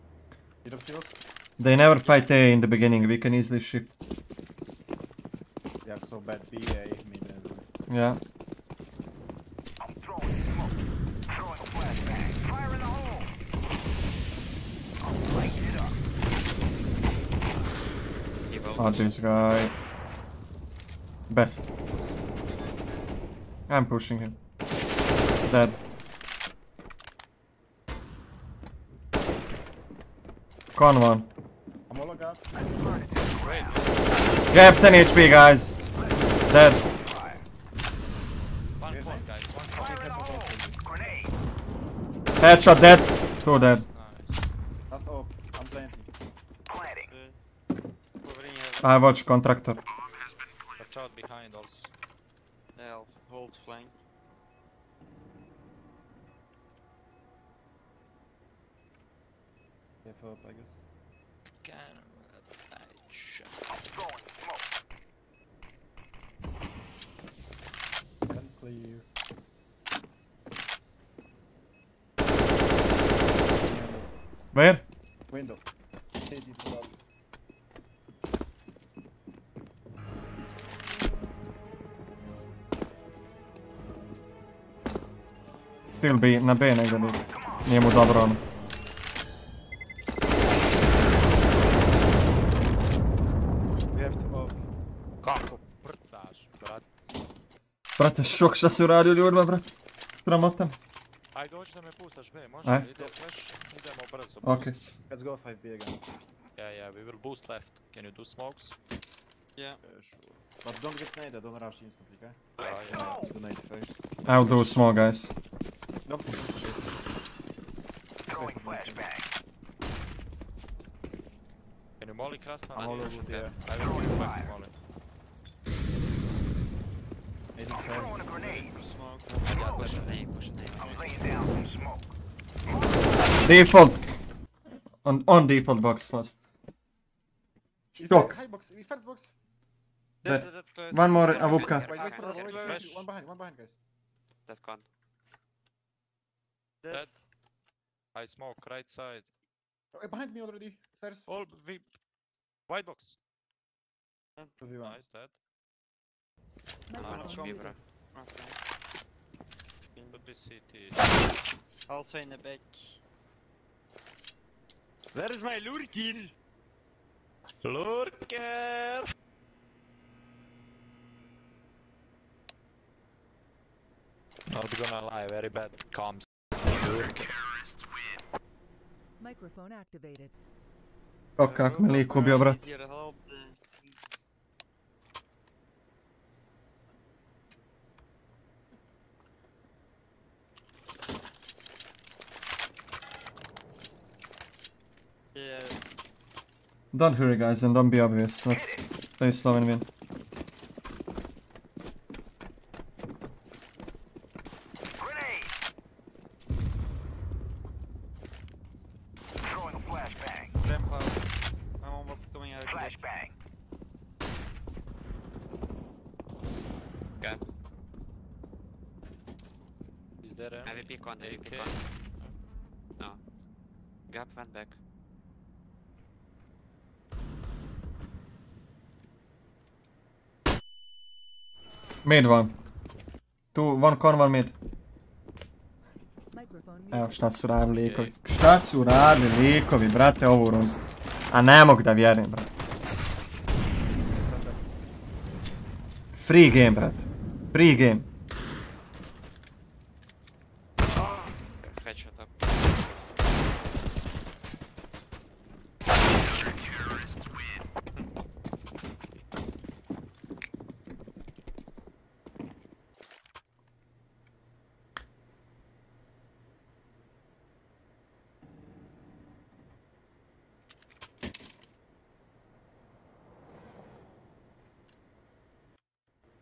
They never fight A in the beginning, we can easily shift. They are so bad, B, A, mid, and... Yeah. I'm throwing smoke. Throwing flashbang. Fire in the hole! I'll light it up. Oh, this guy... Best. I'm pushing him. Dead. Con one. Gap 10 HP, guys. Dead. Headshot dead. Two dead. That's all. I'm planting. I watch contractor. Watch out behind also. I'll hold flank. Give up, I guess. I'm throwing smoke. Can clear. Where? Window. Still B, na B negdje bi. Nije mu dobro ono. Kako prcaš, brate? Brate, šok šta si uradio ljudima, brate. Sramotan. Ajde, dođi da me pustaš B, može? Ide flash, idemo brzo. Ok. Let's go 5B again. Yeah, we will boost left. Can you do smokes? Yeah. Sure. But don't get naded, don't rush instantly, okay? Yeah. Do nade first. I'll do a small, guys. Nope. Going flashbang. Can you molly Krasna? I'm all over there. I will do a molly. I'm throwing a grenade. I got push and aim, push and aim. I'm laying down some smoke. Default. On default box first. Shock. High box, first box. That. One more, Avubka. One behind, guys. That's gone. Dead. I smoke right side. Oh, behind me already. Stairs. All V. White box. Nice, dead. Nice, bro. Could be CT. Also in the back. Where is my lurkin? Lurker! Not gonna lie, very bad comms. Terrorists win. Microphone activated. Oh, kak me lik ubio, brat. Yeah. Don't hurry, guys, and don't be obvious. Let's play slow and win. Mid one. Two, one con, one mid. Evo šta su radili likovi. Šta su radili likovi, brate, ovu rundu. A ne mogu da vjerujem, brate. Free game, brate. Free game.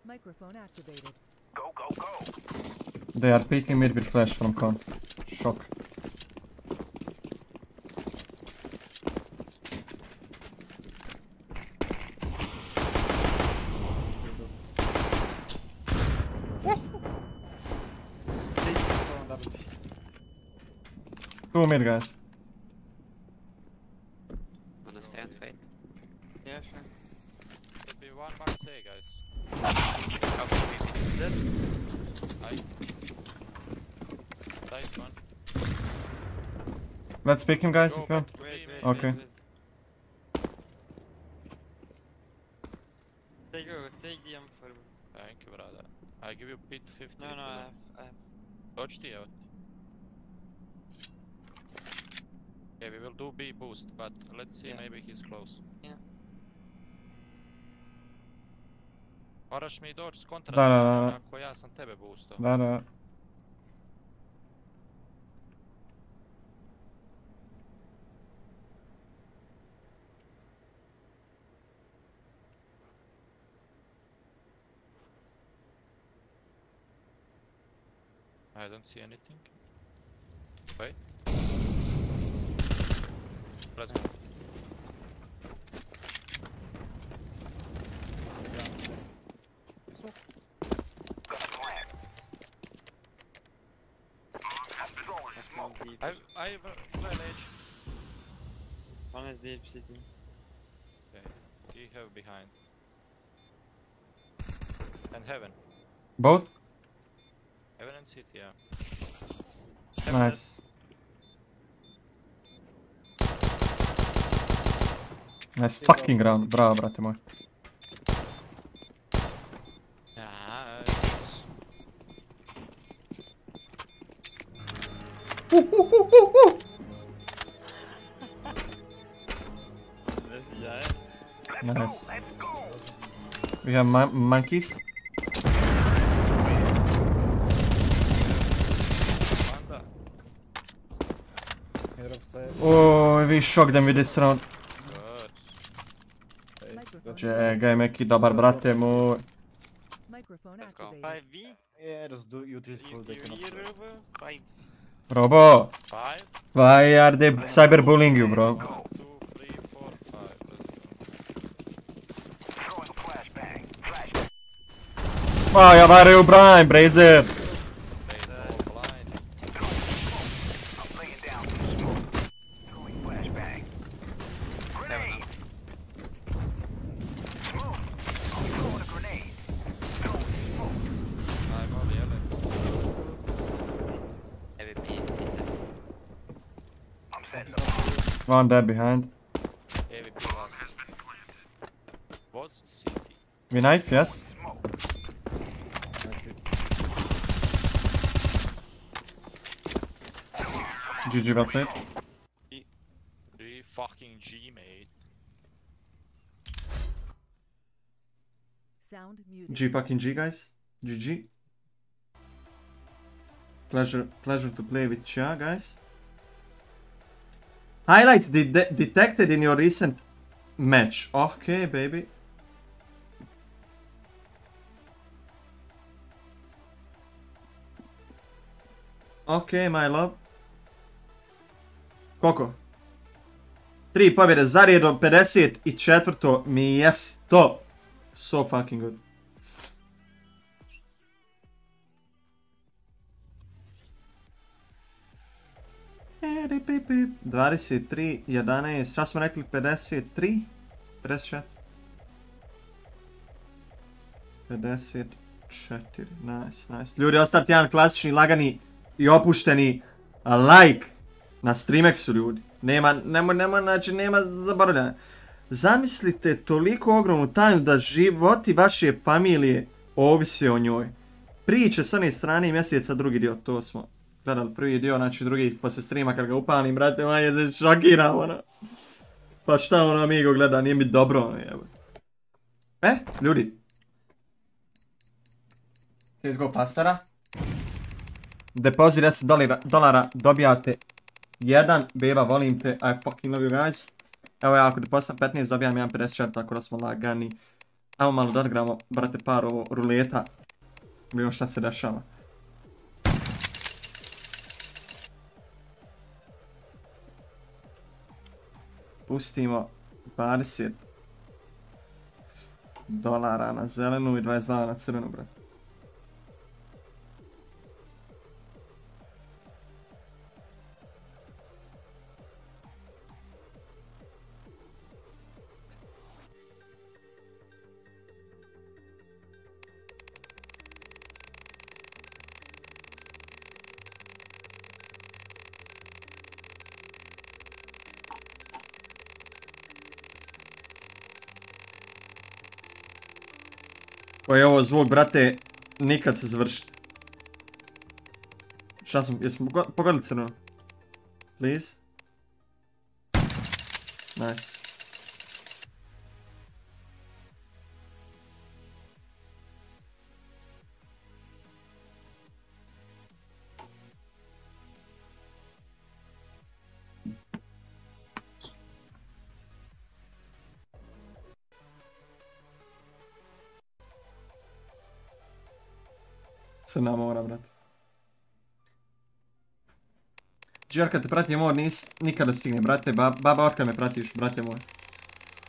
Microphone activated. Go. They are picking mid with flash from con. Shock. Two mid, guys. Understand, fate? Yeah, sure. It'll be one more say, guys. Dead. Nice one. Let's pick him, guys. Go, if you want. Wait, okay. Take the M for me. Thank you, brother. I give you pit 50. No, I have. Dodge the out. Okay, we will do B boost, but let's see, maybe he's close. Yeah. Moraš mi doći s kontra, ako ja sam tebe boostao. Da. I don't see anything. Wait. Let's go. I have a plan edge. One is deep sitting. Okay, you have behind. And heaven. Both? Heaven and city, yeah. Heaven nice. Nice fucking round, bravo brate moj. Nice. We have monkeys. Oh, we shocked them with this round. Čekaj, Meki, dobar brate moj. Robo! Why are they cyberbullying you, bro? Why are you blind, Brazer? One dead behind. We knife, yes. GG, well played. Fucking G, mate. G fucking G, guys. GG. Pleasure to play with Chia, guys. Highlights detected in your recent match. Okay, baby. Okay, my love. Koliko? 3 pobjede za redom, 54. mjesto. So fucking good. Pip, pip, pip. 23, 11, šta smo rekli, 53? 54? 54, nice, nice. Ljudi, ostavite jedan klasični, lagani I opušteni like na Streamexu, ljudi. Nema zaboravljanja. Zamislite toliko ogromnu tajnu da životi vaše familije ovise o njoj. Priče s one strane I mjeseca, drugi dio, to smo. Gledali prvi dio, znači drugi posle streama kad ga upalim, brate, manje se šokiram, ono. Pa šta ono amigo gleda, nije mi dobro, ono jebo. E, ljudi. CSGO pastara. Depozit $10 dobijate 1, beba, volim te, I fucking love you guys. Evo ja, ako depozitam 15, dobijam 1.54, tako da smo lagani. Ajmo malo da odgramo, brate, par ovo ruleta. Vidimo šta se dešava. Pustimo $20 na zelenu I $22 na crvenu, bro. Koji je ovo zvuk, brate, nikad se završiti. Šta smo, jesmo pogodili crno? Please? Nice. Crna mora, brate. Džer, kad te pratim mor, nikada stigne, brate. Baba, otkad me pratiš, brate moj.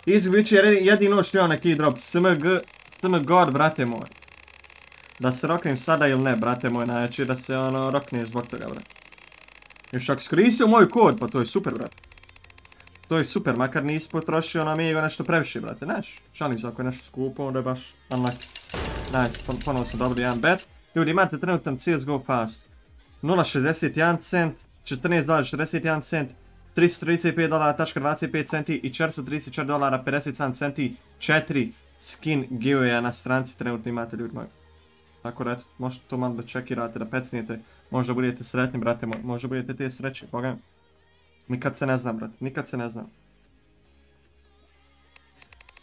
Izgu biće jedino šljao na keydrop. SMGOD, brate moj. Da se roknem sada ili ne, brate moj. Najjače da se ono rokneš zbog toga, brate. Još ako skoristio moj kod, pa to je super, brate. To je super, makar nisi potrošio na mega nešto previše, brate. Znaš, šalim se ako je nešto skupo, onda je baš unlucky. Nice, ponovo sam dobili jedan bet. Ljudi, imate trenutno CSGOFast 0.61 cent, 14.41 cent, 335 $.25 centi I 434 $.57 centi, 4 skin giveaway na stranci trenutno imate, ljudi moji. Tako da možete to malo da čekirate, da pecnijete, možda budete sretni, brate, možda budete te sreće, boga. Nikad se ne znam, brate, nikad se ne znam.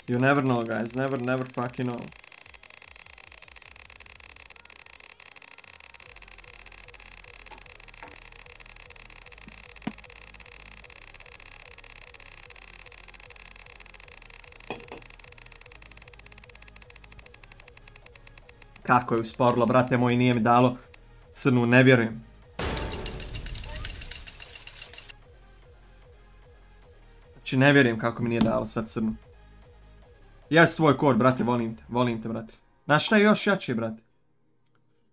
You never know, guys, never fucking know. Kako je usporilo, brate moj, nije mi dalo crnu, ne vjerujem. Znači, ne vjerujem kako mi nije dalo sad crnu. Ja svoj kor, brate, volim te, brate. Znaš šta je još jače, brate?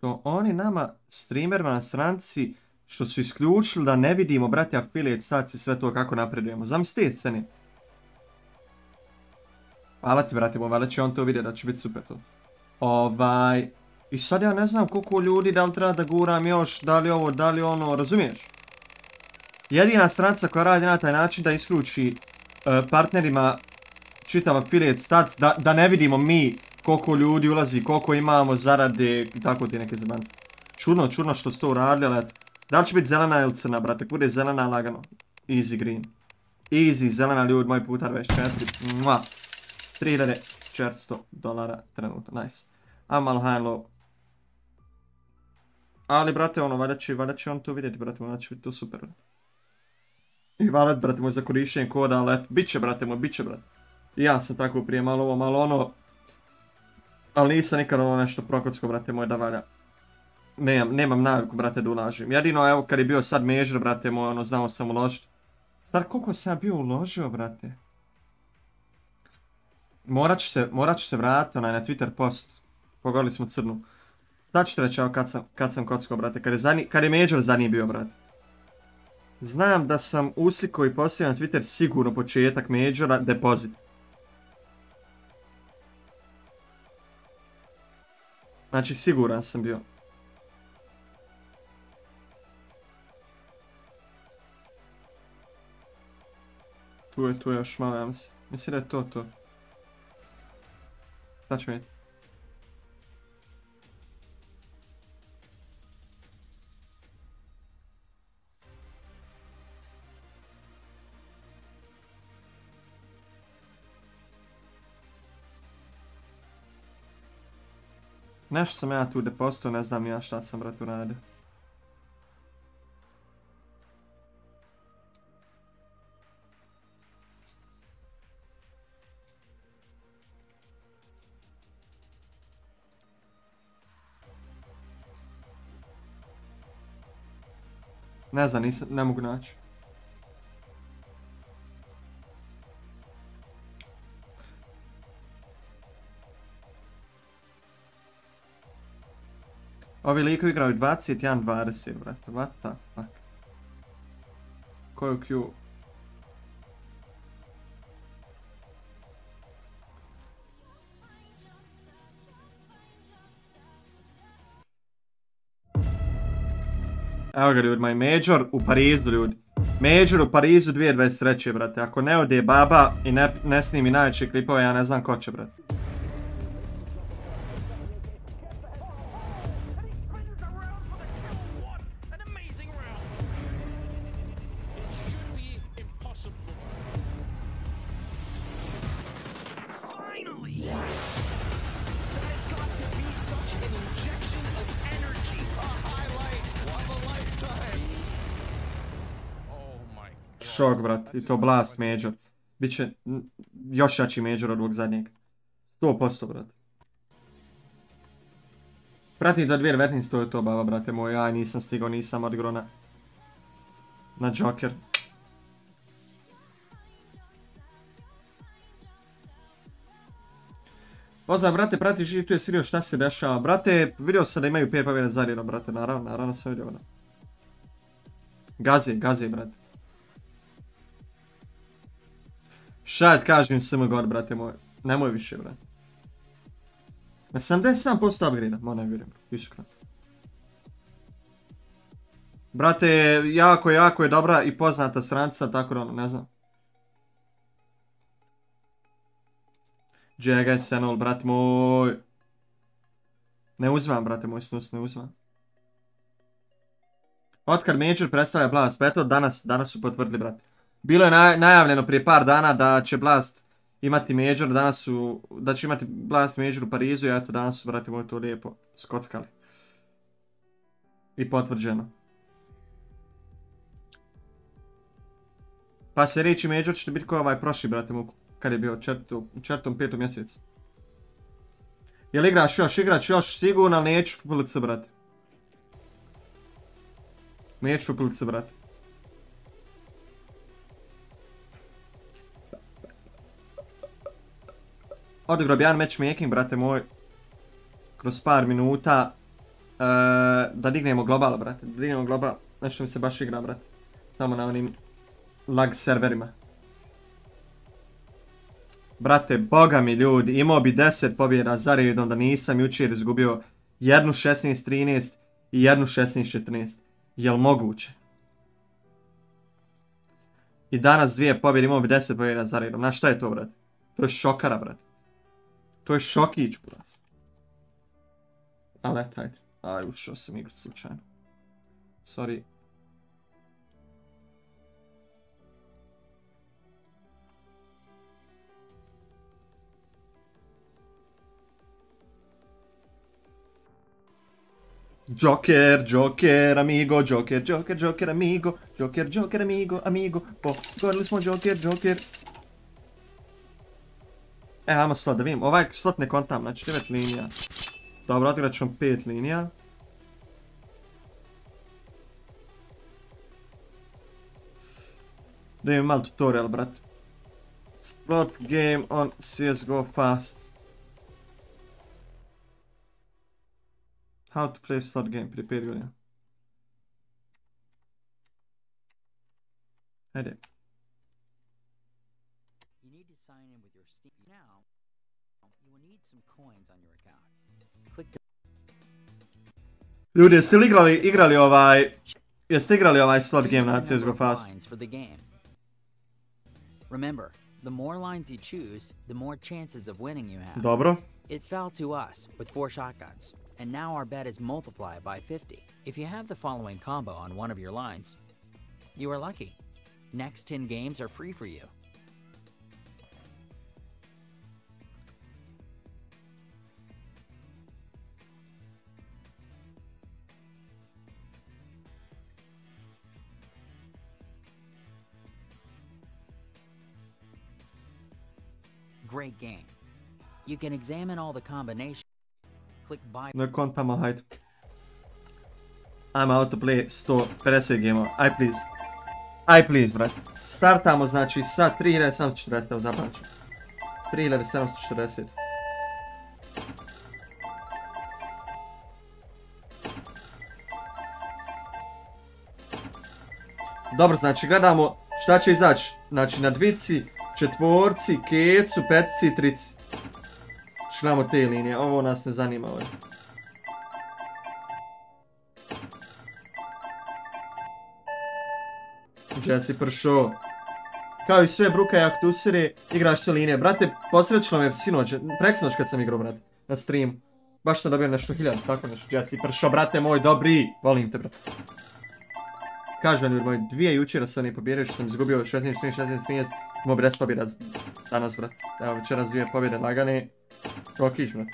To oni nama, streamerima na stranci, što su isključili da ne vidimo, brate, affiliate stats i sve to kako napredujemo. Zamislite scene. Hvala ti, brate moj, valjda će on to vidjeti, da će biti super to. I sad ja ne znam koliko ljudi, da li treba da guram još, da li ovo, da li ono, razumiješ? Jedina stranca koja radi na taj način da isključi partnerima čitav affiliate stats, da ne vidimo mi koliko ljudi ulazi, koliko imamo zarade, tako ti neke zabance. Čudno što su to uradili, ali eto. Da li će biti zelena ili crna, brate? Bude zelena lagano. Easy green. Easy zelena, ljudi, moj putar 24. Mua. 3400 dolara trenutno, nice. A malo high low. Ali, brate, ono, valjda će on to vidjeti, brate, valjda će biti to super. I hvala, brate moj, za korištenje koda, ali biće, brate moj, biće, brate. I ja sam tako prije malo ovo, malo ono. Ali nisam nikad ono nešto prokocko, brate moj, da valja. Nemam naviku, brate, da ulažem. Jedino, evo, kad je bio sad major, brate moj, ono, znao sam uložiti. Star, koliko sam ja bio uložio, brate? Morat ću se vratiti onaj na Twitter post. Pogodili smo crnu. Znači ću reći kad sam kockao, brate. Kad je major zadnji bio, brate. Znam da sam uslikao i poslao na Twitter sigurno početak majora, depozit. Znači siguran sam bio. Tu je još malo, ja mislim da je to. Šta ću vidjeti? Nešto sam ja tu depostao, ne znam ja šta sam, brate, uradio. Ne znam, ne mogu naći. Ovi likovi igraju 21-20, brate, what the fuck. Koju Q? Evo ga, ljudi, moj major u Parizu, ljudi. Major u Parizu 2023, brate. Ako ne ode baba i ne snimi najveće klipove, ja ne znam ko će, brate. Šok, brat, i to Blast major. Biće još jači major od ovog zadnjeg. 100%, brat. Prati do 2019, to je to, baba, brate moj. Aj, nisam stigao, nisam odgrao na Joker. Pozdrav, brate, prati G2, jesi vidio šta se dešava? Brate, vidio sam da imaju 5 pobjeda za redom, brate, naravno sam vidio, brate. Gaze, brate. Šta ti kažem SMGOR, brate moj, nemoj više, brate. Na 77% upgrade-a, ma ne vjerujem, više krat. Brate, jako je dobra i poznata stranca, tako da ono, ne znam. Džega je senol, brate moj. Neuzvem, brate moj, snus, neuzvem. Otkad Major predstavlja Blast, pa eto danas su potvrdili, brate. Bilo je najavljeno prije par dana da će Blast imati Major, da će imati Blast Major u Parizu i eto danas su, brate moj, to lijepo skockali. I potvrđeno. Pa se reći Major će biti ko ovaj prošli, brate moj, kad je bio četvrtom, petom mjesecu. Jel igraš još? Igrač još sigurno, ali neću FPL-C, brate. Neću FPL-C, brate. Odigrao bi jedan matchmaking, brate moj. Kroz par minuta. Da dignemo global, brate. Da dignemo global. Nešto mi se baš igra, brate. Tamo na onim lag serverima. Brate, boga mi ljudi, imao bi 10 pobjeda za redom da nisam jučer izgubio jednu 16-13 i jednu 16-14. Jel moguće? I danas dvije pobjede, imao bi 10 pobjeda za redom. Na šta je to, brate? To je šokara, brate. To je šokić, brate. Ali eto, ajde. Aj, ušao sam igrat slučajno. Sorry. Joker, Joker, amigo, Joker, Joker, Joker, amigo, Joker, Joker, amigo, amigo, pogorili smo Joker, Joker. E, ajmo slot da vidim, ovaj slot ne kontam, znači 9 linija. Dobro, odigrat ćemo 5 linija. Da imam malo tutorial, brat. Slot game on CSGOFast. How to play slot game, prije 5 godina. Ajde. Ljudi, jeste li igrali ovaj slot game na CSGOFast? Dobro. And now our bet is multiplied by 50. If you have the following combo on one of your lines, you are lucky. Next 10 games are free for you. Great game. You can examine all the combinations. Ne kontamo, hajde. I'm out to play 150 gameo, aj please. Aj please, brat. Startamo znači sa 3740, evo zapraću. 3740. Dobro, znači gledamo šta će izaći. Znači na dvici, četvorci, kecu, petici i trici. Šlamo te linije, ovo nas ne zanima ovdje. Jesse pršao. Kao i sve bruka i aktusire, igraš sve linije. Brate, posrećilo me sinoć, preksinoć kad sam igrao, brate, na streamu. Baš sam dobio nešto 1000, tako nešto. Jesse pršao, brate moj, dobri, volim te, brate. Kažem ljudi moj, dvije jučera sam ne pobjedio što sam izgubio 16-13, imao bi 10 pobjeda danas, brate. Evo, večeras dvije pobjede lagane. Rokić, brate.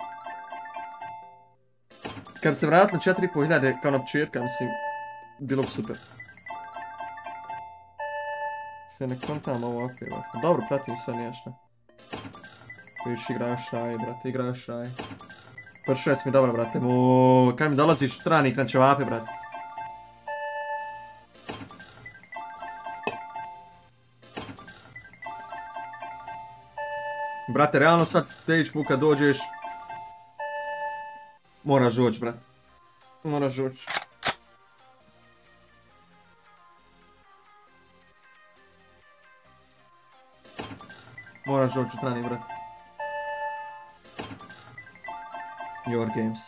Kad bi se vratili 4500 kao na početka, mislim, bilo bi super. Se ne kontam ovo, ok, brate. Dobro, pratim sve nešto. Viš, igraš aj, brate, igraš aj. Pršo jes mi dobro, brate. Oooo, kad mi dolaziš u tranik na čevape, brate. Brate, realno sad sljedeći put kad dođeš, moraš doći, brate. Moraš doći. Moraš doći u trani, brate. Your games.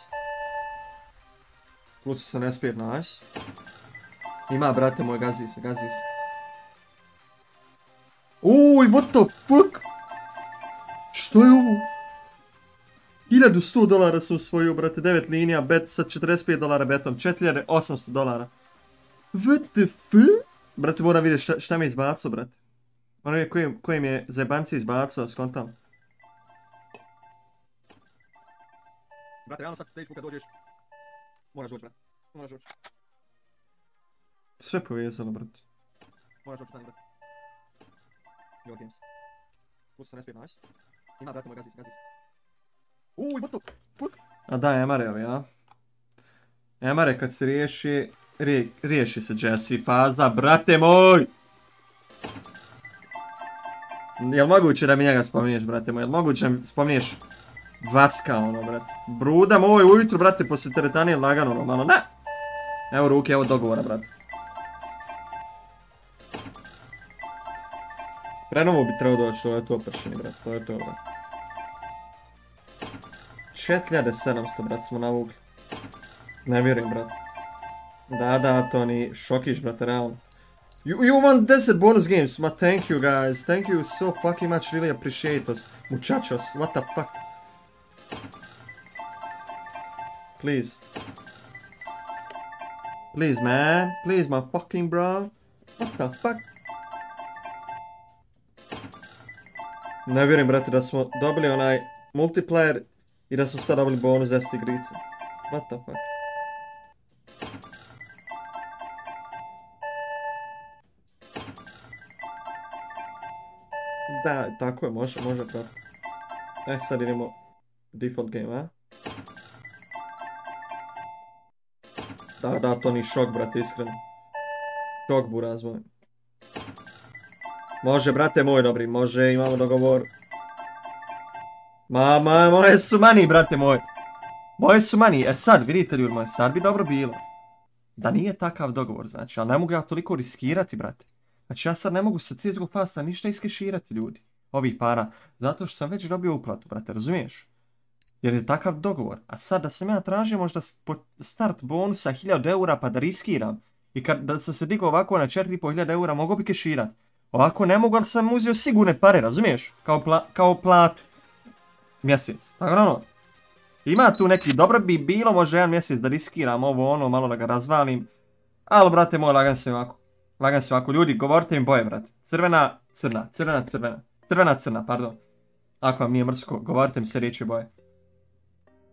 Plus 85, nice. Ima, brate moj, gazi se, gazi se. Uuuuj, what the fuck? Što je ovo? 1100 dolara sam osvojio, brate, 9 linija bet sa 45 dolara betom, 4800 dolara. WTF? Brate, moram vidjeti šta mi je izbaco, brate. Ono je koji mi je zajebanci izbaco, skontam. Brate, realno sad Facebooka dođeš, moraš doći, brate. Moraš doći. Sve povezano, brate. Moraš doći, brate. Your games. Pusti se ne spijeti, nice. Ima, brate, moj, gazi se, gazi se. Uuuuj, what the fuck? A da, Emarevi, ja. Emare kad se riješi... Riješi se Jesse faza, brate moj! Jel moguće da mi njega spominješ, brate moj? Jel moguće da mi spominješ Vaska, ono, brate? Bruda moj, ujutru, brate, poslije teretanije lagano, ono, malo, na! Evo ruke, evo dogovora, brate. Prenovo bi trebao doći, ovo je to opršeni, brate, to je to, brate. 4700, brat, smo navukli. Ne vjerujem, brat. Da, da, Tony, šokiš, brat, realno. You won 10 bonus games, ma thank you, guys. Thank you so fucking much, really appreciate us. Muchachos, what the fuck? Please. Please, man. Please, my fucking bro. What the fuck? Ne vjerujem, brate, da smo dobili onaj multiplayer... I da smo sad dobili bonus 10 igrice. What the fuck? Da, tako je, može, može to. E, sad idemo default game, a? Da, da, to ni šok, brate, iskreno. Šok buraz moj. Može, brate moj, dobri, može, imamo dogovor. Ma, moje su mani, brate moj. Moje su mani, e sad, vidite ljudi moji, sad bi dobro bilo. Da nije takav dogovor, znači, ali ne mogu ja toliko riskirati, brate. Znači, ja sad ne mogu sa CSGOFasta ništa iskeširati, ljudi. Ovih para, zato što sam već dobio uplatu, brate, razumiješ? Jer je takav dogovor. A sad, da sam ja tražio možda start bonusa 1000 eura, pa da riskiram. I da sam se digao ovako na 4500 eura, mogo bi keširati. Ovako ne mogu, ali sam uzeo sigurne pare, razumiješ? Kao platu. Mjesec, tako ono, ima tu neki, dobro bi bilo možda jedan mjesec da riskiram ovo ono, malo da ga razvalim, ali brate moj, lagan se ovako, ljudi, govorite im boje, brate, crvena, crna, crvena, crvena, crvena, crna, pardon, ako vam nije mrsko, govorite im se riječi boje.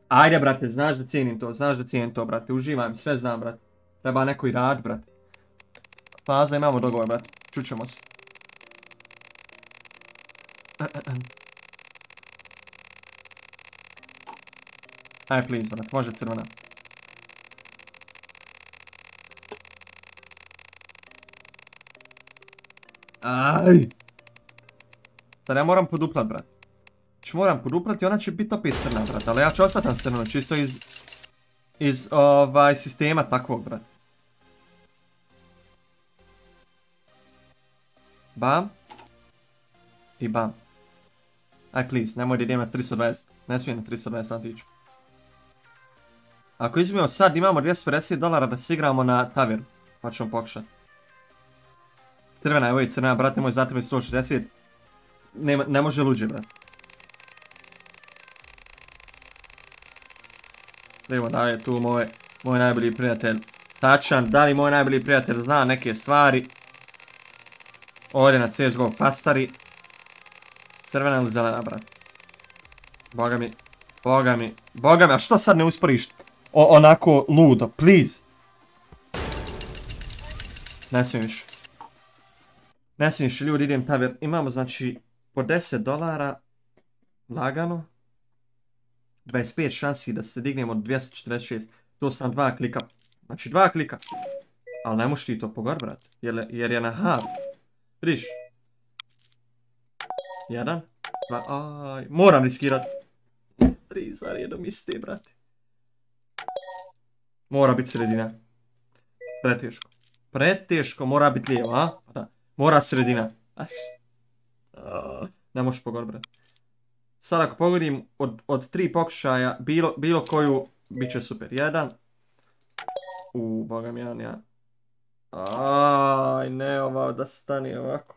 Ajde, brate, znaš da cijenim to, znaš da cijenim to, brate, uživam, sve znam, brate, treba neko i rad, brate, faza, imamo dogovor, brate, čućemo se. Aj, please, brat, može crvena. Aj! Sad ja moram poduplat, brat. Znači moram poduplat i ona će biti opet crna, brat, ali ja ću ostati na crveno, čisto iz ovaj sistema takvog, brat. Bam. I bam. Aj, please, nemoj da idem na 320. Ne smijem na 320, sam tiću. Ako izmijemo sad, imamo 250 dolara da se igramo na taveru, pa ćemo pokušati. Crvena, evo je crvena, brate moj, za tebe 160. Ne može luđe, brate. Evo da je tu moj najbolji prijatelj Tačan, da li moj najbolji prijatelj zna neke stvari? Ovdje na CSGO pastari. Crvena ili zelena, brate? Boga mi, boga mi, boga mi, a što sad ne usporiš? Onako ludo, please. Ne smijem više. Ne smijem više, ljudi, idem taver. Imamo, znači, po 10 dolara. Lagano. 25 šansi da se dignemo 246. To sam 2 klika. Znači, 2 klika. Ali ne moš ti to pogor, brat. Jer je na hard. Vidiš. 1, 2, aj. Moram riskirati. 3, zar jednom iste, brate. Mora biti sredina. Preteško. Preteško, mora biti lijevo, a? Mora sredina. Ne možeš pogoditi, brat. Sad ako pogodim od 3 pokušaja, bilo koju, bit će super. 1. Boga mi, 1. Aj, ne ovako, da stani ovako.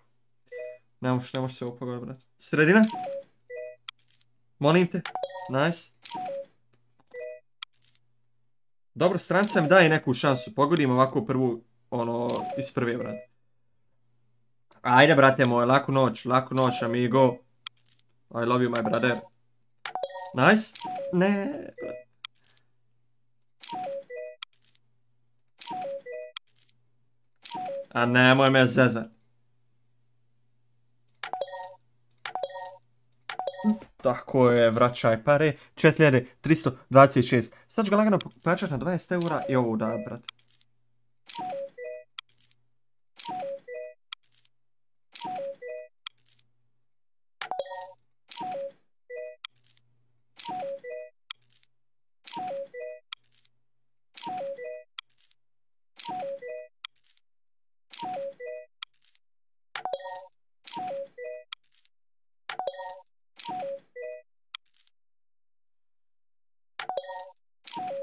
Ne možeš se ovo pogoditi, brat. Sredina. Molim te. Nice. Dobro, stranca mi daje neku šansu. Pogodim ovako prvu, ono, iz prve, brate. Ajde, brate moj, laku noć, amigo. I love you, my brother. Nice? Ne. A nemoj me zezat. Tako je, vraćaj pare, 4326. Sad ću ga lagano pojačati na 20 eura i ovo da, brate.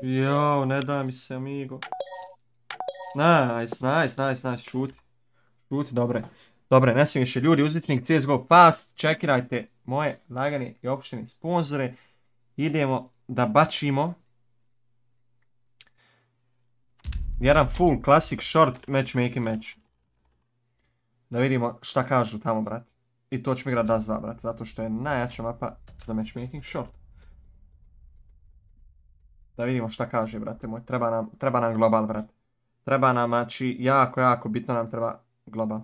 Jao, ne da mi se, amigo. Nice, nice, nice, nice, šuti. Šuti, dobre. Dobre, ne smijem više ljudi, uzlitnik CSGOFast, čekirajte moje lagane i opštene sponzore. Idemo da bačimo. Jedan full classic short matchmaking match. Da vidimo šta kažu tamo, brat. I to ćemo igrati da zva, brat, zato što je najjača mapa za matchmaking short. Da vidimo šta kaže, brate moj, treba nam global, brate. Treba nam, znači, jako, jako bitno nam treba global.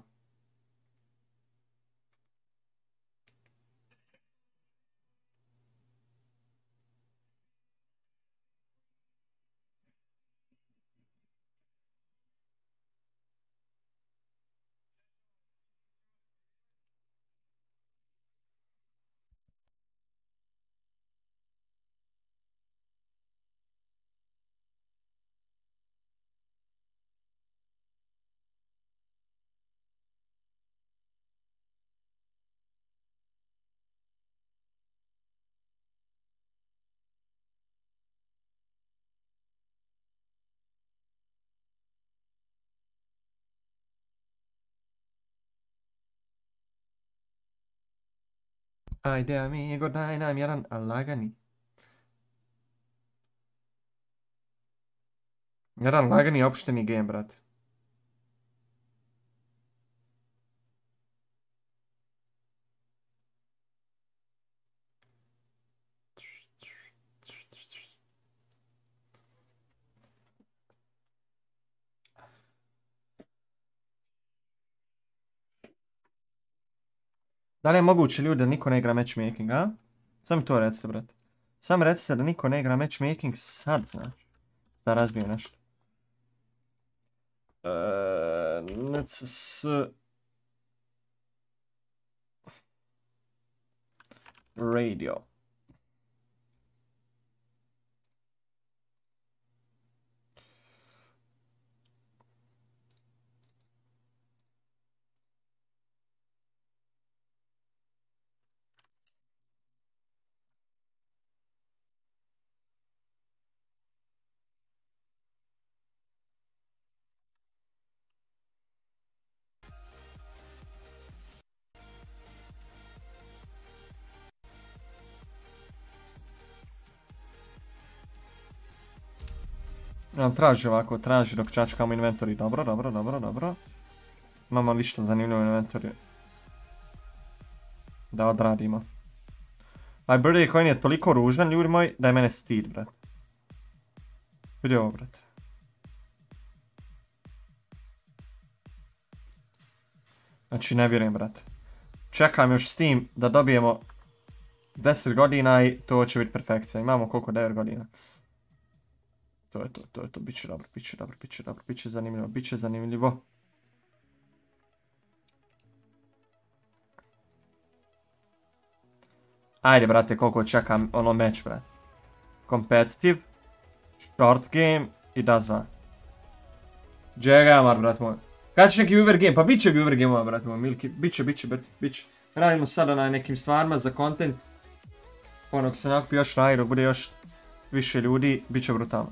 Ajde, amigo, daj nam jedan lagani. Jedan lagani opšteni game, brate. Da li je moguće, ljudi, da niko ne igra matchmaking, a? Sam mi to recite, brate. Sam recite da niko ne igra matchmaking sad, znači. Da razbijem nešto. Radio. Nam traži ovako, traži dok čačkamo inventori. Dobro, dobro, dobro, dobro. Imamo ništa zanimljivo inventori. Da odradimo. Aj, birthday coin je toliko ružan, ljudi moji, da je mene stid, brat. Vidi ovo, brat. Znači, ne vjerujem, brat. Čekam još s tim da dobijemo 10 godina i to će biti perfekcija. Imamo koliko? 9 godina. To je to, to je to, bit će dobro, bit će dobro, bit će dobro, bit će zanimljivo, bit će zanimljivo. Ajde, brate, koliko čekam ono match, brate. Competitive, short game i da zva. Džegamar, brat moj. Kad će neki viewer game? Pa bit će viewer game-ova, brat moj, milki, bit će, bit će, bit će. Radimo sada na nekim stvarima za content. Onog se nakupi još na igru, bude još više ljudi, bit će brutalno.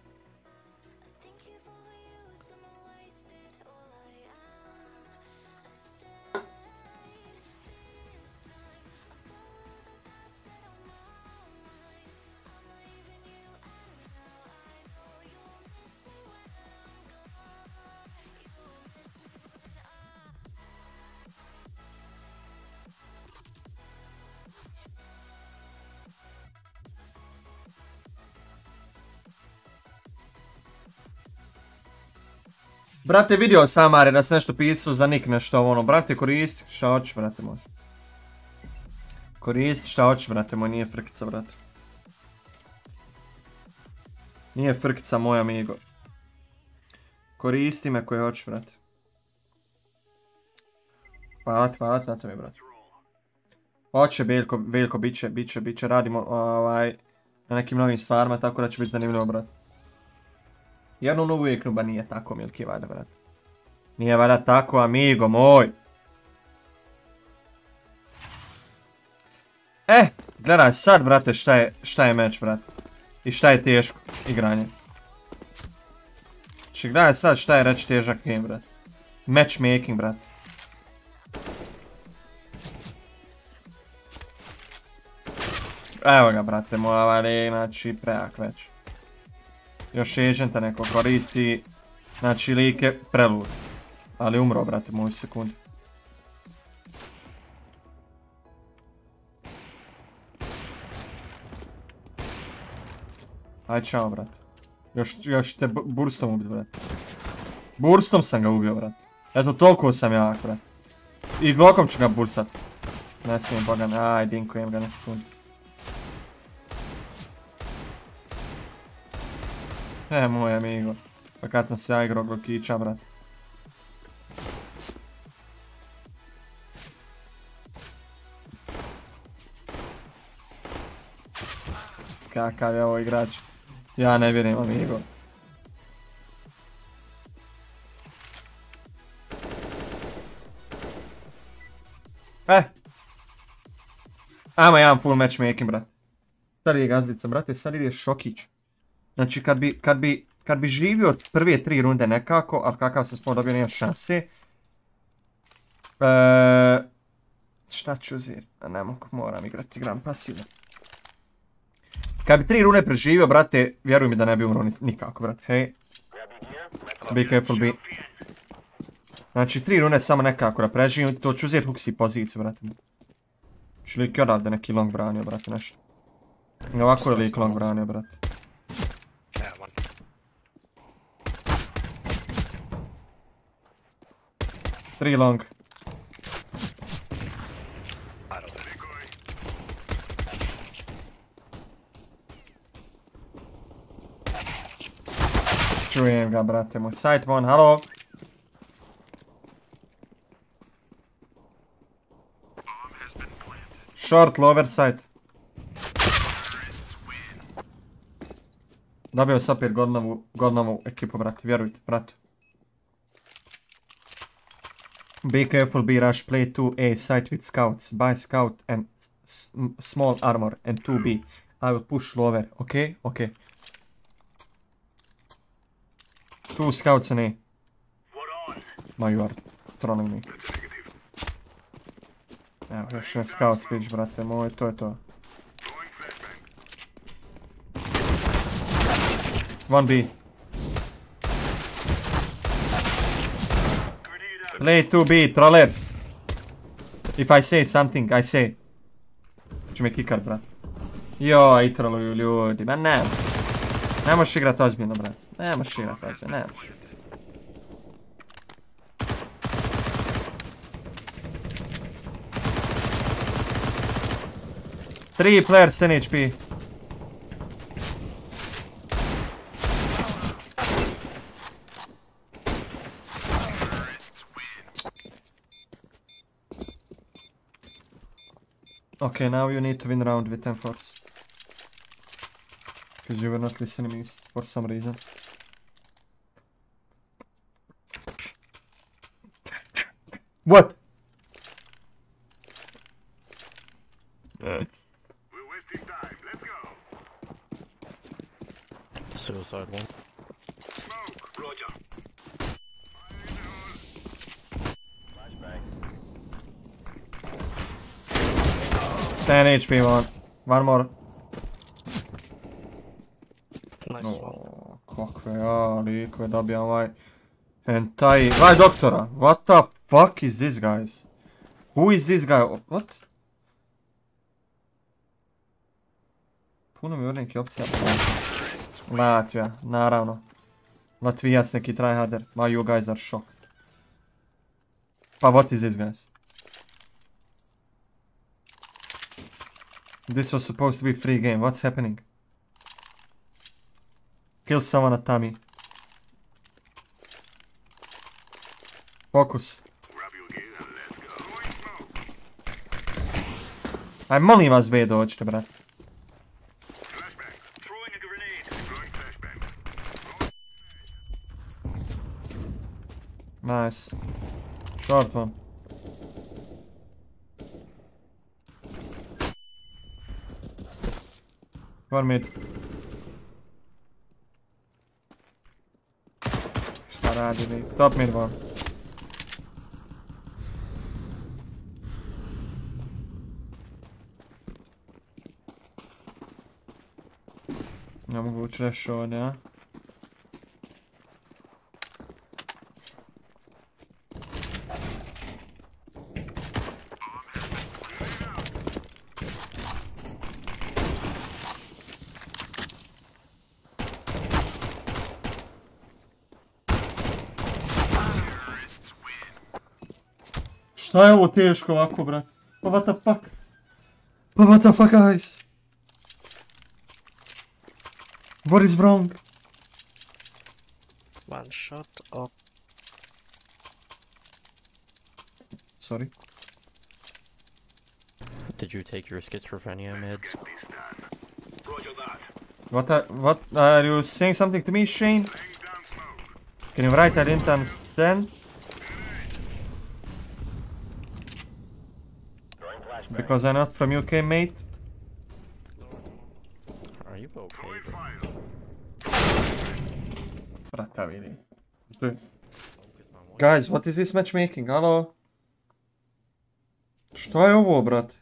Brate, vidio sam, Mare, da si nešto pisao za nick nešto, ono, brate, koristi šta hoćeš, brate moj. Koristi šta hoćeš, brate moj, nije frkica, brate. Nije frkica, moj amigo. Koristi me koje hoćeš, brate. Hvala ti, hvala na tome, brate. Hoće, Veljko, biće, radimo, na nekim novim stvarima, tako da će biti zanimljivo, brate. Jednom novu eknuba nije tako, Milki, valjda, brat. Nije valjda tako, amigo moj. Eh, gledaj sad, brate, šta je meč, brate. I šta je teško igranje. Znači, gledaj sad šta je reći težak game, brate. Matchmaking, brate. Evo ga, brate, moja valjda, znači, prejak već. Još agenta neko koristi, znači lik je prelud, ali umro, brate, moju sekundu. Aj, čao, brate. Još te burstom ubiti, brate. Burstom sam ga ubio, brate. Eto, toliko sam jak, brate. I glokom ću ga bursat. Ne smijem, boga me, aj, dinkujem ga na sekundu. E, moj amigo, pa kad sam se ja igrao Glokića, brat. Kakav je ovo igrač, ja ne vjerujem, amigo. E! Ajmo jedan full matchmaking, brat. Sad je gazdica, brate, sad je šokić. Znači, kad bi živio prve tri runde nekako, ali kakav se smo dobio, nema šanse. Šta ću uzeti? Ne mogu, moram igrati, igram pasivno. Kad bi tri runde preživio, brate, vjeruj mi da ne bi umro nikako, brate, hej. Be careful, be. Znači, tri runde samo nekako da preživim, to ću uzeti huksi poziciju, brate. Znači, lik je odavde neki long branio, brate, nešto. I ovako je lik long branio, brate. Three long. Čujem ga, brate moj. Site one, halo. Short, lower site. Dobio sam opet godnovu ekipu, brate, vjerujte, brate. Be careful, be rush, play 2A site with scouts, buy scout and small armor and 2B. I will push lower, okay? Okay. Two scouts on A. Ma, you are trolling me. Evo, još jedan scout speech, brate moj, to je to. 1B. Play 2B, trollers. If I say something, I say. Sad ću me kikat, brat. Joj, i troluju ljudi, ma ne. Ne moš igrat ozbiljno, brat. Ne moš igrat ozbiljno, ne moš. Three players in HP. Okay, now you need to win round with 10 force. Because you were not listening me for some reason. What? outside one. Stand HP one. One more. Nice. Oh, kakve ja likve dobijam ovaj hentai. Vaj doktora. What the fuck is this guys? Who is this guy? What? Puno mi odnijek opcija. Latvija, naravno. Latvijac neki tryharder. Why you guys are shocked? Pa what is this guys? This was supposed to be free game. What's happening? Kill someone at Tommy. Focus. Aj molim vas B dođite brat. Nice. Short one. One mid. Šta radili? Top mid one. Ne mogu ući reš ovdje, a? Šta je ovo teško ovako, brat? Pa what the fuck? Pa what the fuck, guys? What is wrong? One shot up. Sorry. Did you take your schizophrenia meds? What are you saying something to me, Shane? Can you write? I didn't understand. Because I'm not from UK, mate. Are you okay? Dude. Guys, what is this matchmaking? Hello? Šta je ovo, brate?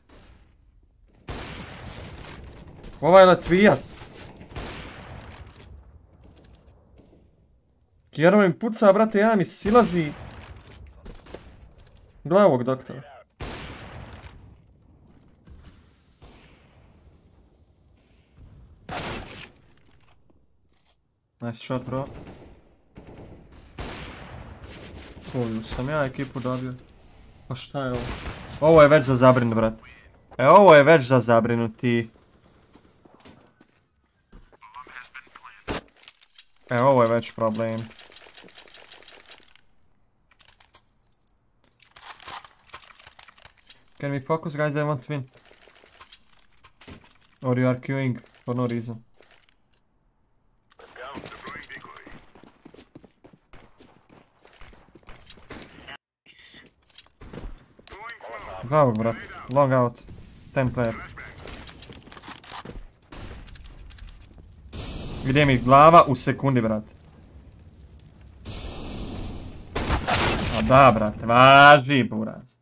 Ovaj Latvijac. Kjero im puca, brate, ja mi silazi. Gledaj ovog doktora. Nice shot, bro. Koju sam ja ekipu dobio. Pa šta je ovo? Ovo je već za zabrinut, brat. E, ovo je već za zabrinuti. E, ovo je već problem. Can we focus, guys? I want to win. Or you are queuing for no reason. Bravo, brat. Long out. 10 players. Ide mi glava u sekundi, brat. A da, brate. Važi, buraz.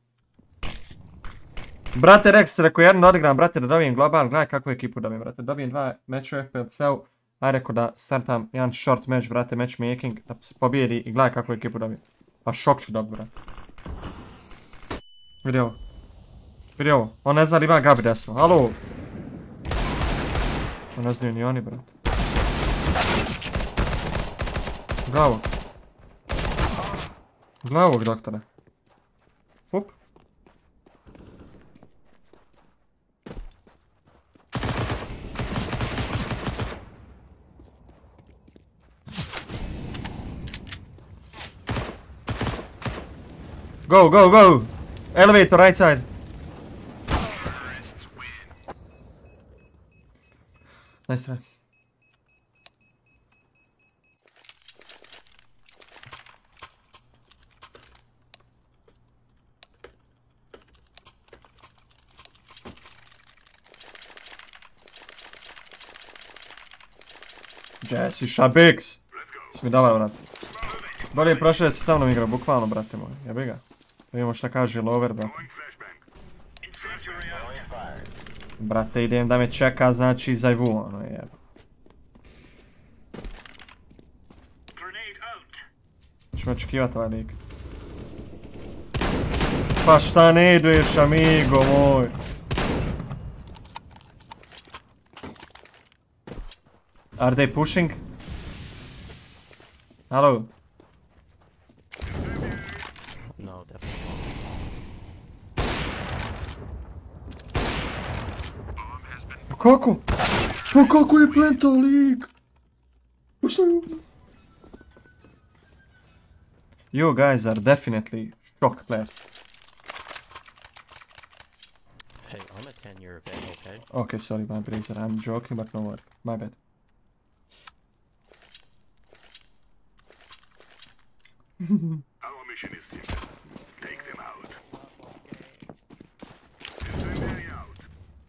Brate, Rex, reko jedno odigram, brate, da dobijem global. Gledaj kakvu ekipu dobijem, brate. Dobijem dva meča u FPL-C-u. Aj reko da startam jedan short match, brate, matchmaking. Da se pobijedi i gledaj kakvu ekipu dobijem. Pa šok ću dobi, brate. Vidi ovo. Vidi ovo. On ne zna da ima Gabi desno. Halo! On ne znaju ni oni, brat. Glavo. Glavog doktora. Up. Go, go, go! Elevator, right side. Nice try. Jesse Šabix! Si mi davao, brate. Bolje je prošao da si sa mnom igrao, bukvalno, brate moj. Jebe ga. Da vidimo šta kaže Lover, brate. Brate, idem da me čeka, znači, zajvu, ono jeba. Čemo očekivat ovaj lik. Pa šta ne iduješ, amigo moj? Are they pushing? Hello? No, definitely not. Kako? Pa kako je plentao lik? Pa šta je ovdje? You guys are definitely shock players. Hey, I'm a 10-year vet, okay? Okay, sorry, my bracer. I'm joking, but no worry. My bad. Our mission is simple. Take them out.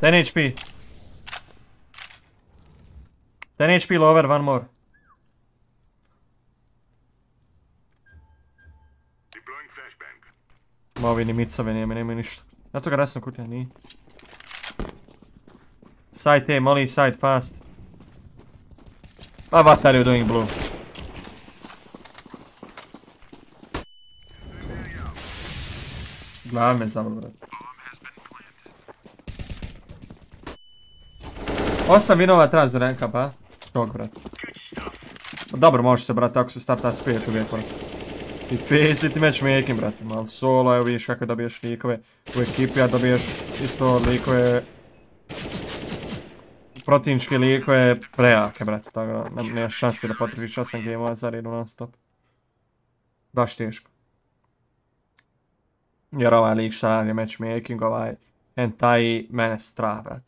Ten HP. 10 HP lower, one more. Movi ni micove nemaju ništa. Zato ga rasno kutija nije. Side A, molly side fast. Ah, what are you doing, blue? Glav me zavol, brate. 8 vinova treba za ranka, pa? Šok, brat. Dobro, može se, brat, ako se starta s 5 uvijek, brat. I faceti matchmaking, brat. Malo solo, evo vidiš kako dobiješ likove u ekipi, a dobiješ isto likove... Protivničke likove prejake, brat. Tako da, nema šansi da potrebiš 8 gameova za redu non stop. Baš teško. Jer ovaj lik šta radi matchmaking, ovaj... Hentai, mene strah, brat.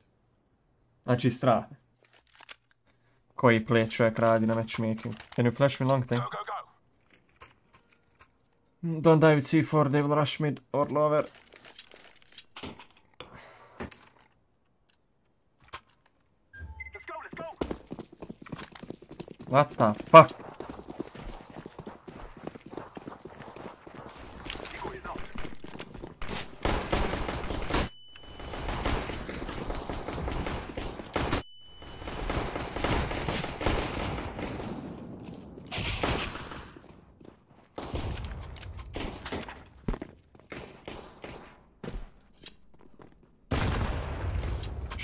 Znači strah. Koji play čovjek radi na matchmaking. Can you flash me long time? Don't dive with C4, they will rush mid or lower. What the fuck?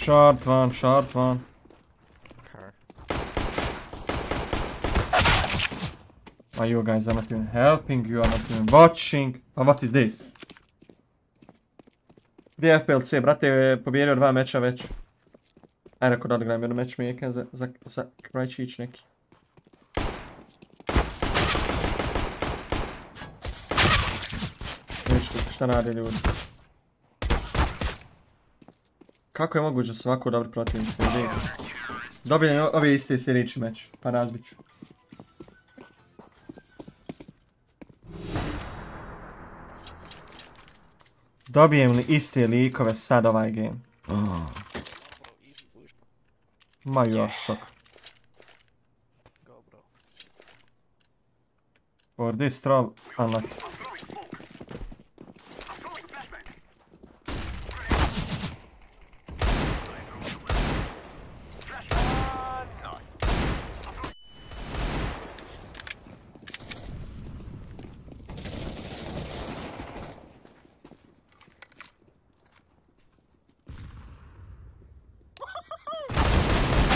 Short one, short one. Why you guys are not even helping, you are not even watching. And what is this? Gdje je FPL-C, brate je pobjerio 2 meča već. Ajde ako da odgledam jedno matchmaker za krajčić neki. Šta radi ljudi? Kako je moguće da su ovako dobri protivnici? Dobijem ove iste sirići meč, pa razbiću. Dobijem li iste likove sad ovaj game? Ma još šok. For this troll, unlucky.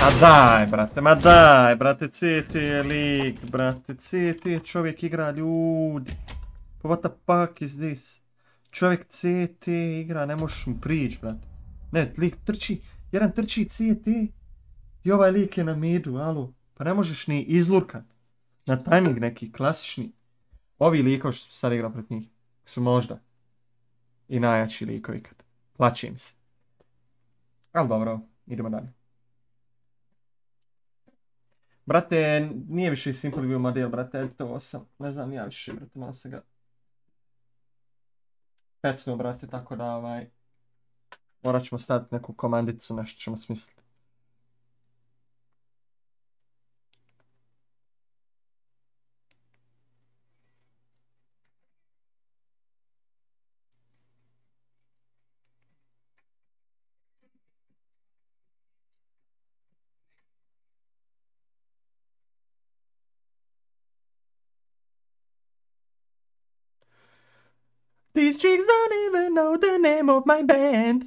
A daj, brate, ma daj, brate, CT league, brate, CT, čovjek igra, ljudi. Pa what the fuck is this? Čovjek CT igra, ne možeš mu prići, brate. Ne, lik trči, jedan trči CT i ovaj lik je na midu, alo. Pa ne možeš ni izlurkat. Na timing neki, klasični. Ovi likovi što sad igra pred njih su možda i najjači likovi ikad. Plačim se. Ali dobro, idemo dalje. Brate, nije više simple view model, brate, edito 8, ne znam, ja više, brate, malo se ga pecno, brate, tako da, morat ćemo staviti neku komandicu, nešto ćemo smisliti. These chicks don't even know the name of my band.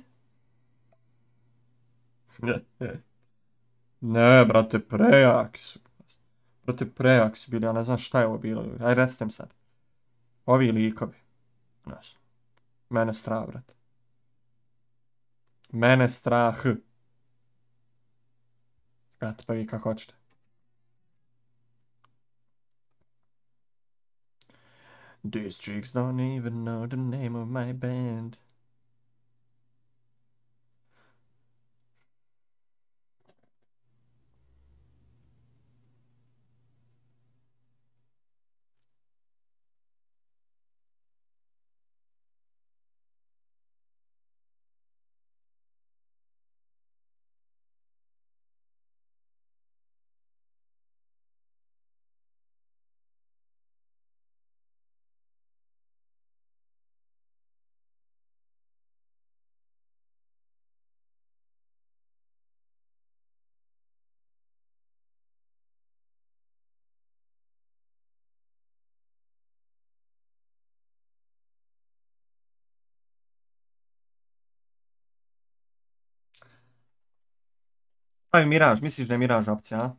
Ne, brate, prejaki su. Brate, prejaki su bili, ja ne znam šta je ovo bilo. Aj, restem sad. Ovi likovi. Znaš, mene strah, brate. Mene strah. Brate, pa vi kako hoćete. These chicks don't even know the name of my band. Stavi Mirage, misliš da je Mirage opcija, a?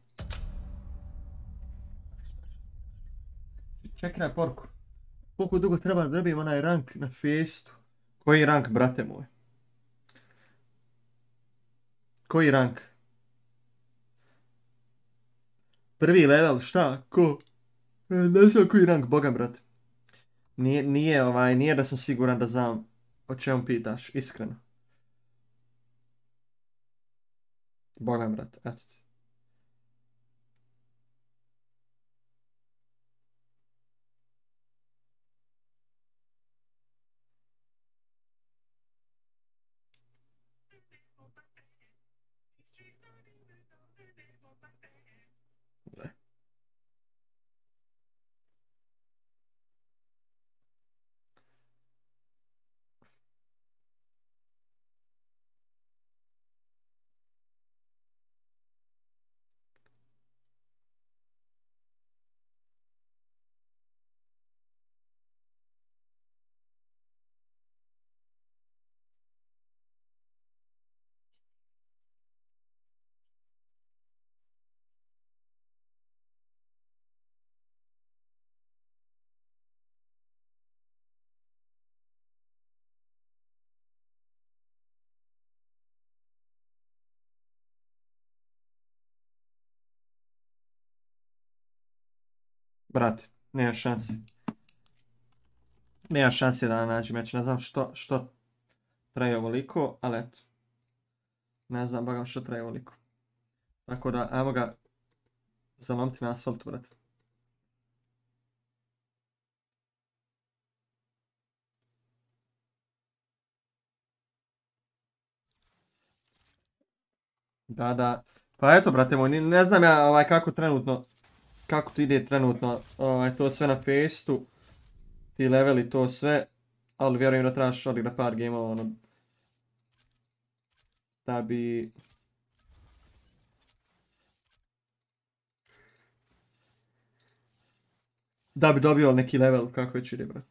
Čekaj porku. Koliko dugo treba da dobijem onaj rank na festu? Koji rank, brate moj? Koji rank? Prvi level, šta? Ko? Ne znam koji rank, boga brate. Nije da sam siguran da znam o čemu pitaš, iskreno. Boga, brate, eto ti. Brate, nema šansi. Nema šansi da nađem meč. Ne znam što traje ovoliko, ali eto. Ne znam bagam što traje ovoliko. Tako da, ajmo ga zalomiti na asfaltu, brate. Da, da. Pa eto, brate moj, ne znam ja kako trenutno... Kako to ide trenutno, to sve na festu, ti leveli, to sve, ali vjerujem da trebaš odigrat par gameova, ono, da bi... Da bi dobio neki level, kako već ide, brate.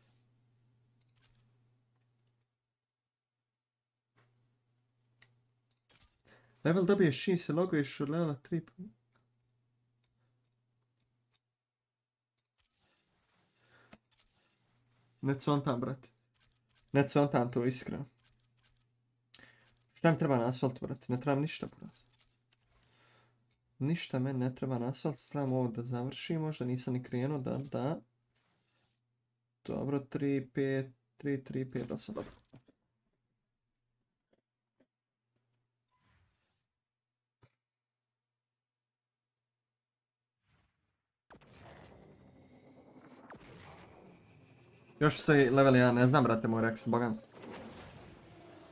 Level W5 se loguje još levela 3. Net se on tam, brate. Net se on tam, to je iskreno. Šta mi treba na asfaltu, brate? Ne trebam ništa, brate. Ništa meni ne treba na asfalt. Trebam ovo da završim, možda nisam ni krenuo, da. Dobro, 3, 5, 3, 3, 5, 8, dobro. Još postoji level 1, ne znam, brate moj, reks, bogan.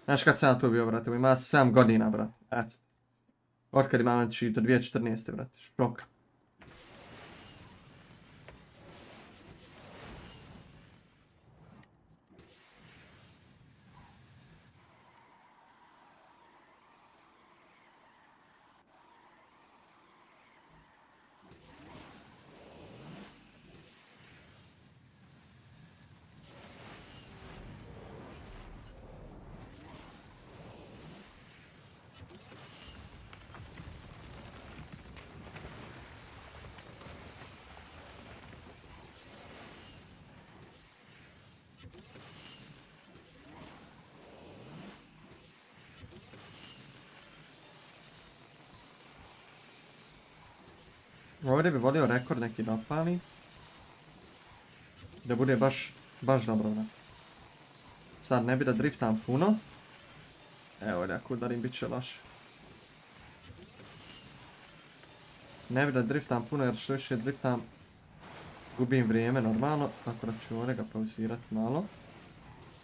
Znaš kad sam tu bio, brate moj, ima 7 godina, brate, eto. Otkad imam, znači, do 2014, brate, šok. Ovdje bi volio rekord neki da opali. Da bude baš dobro. Sad ne bi da driftam puno. Evo ovdje ako udarim bit će laš. Ne bi da driftam puno jer što više driftam gubim vrijeme normalno. Tako da ću ovdje ga pauzirati malo.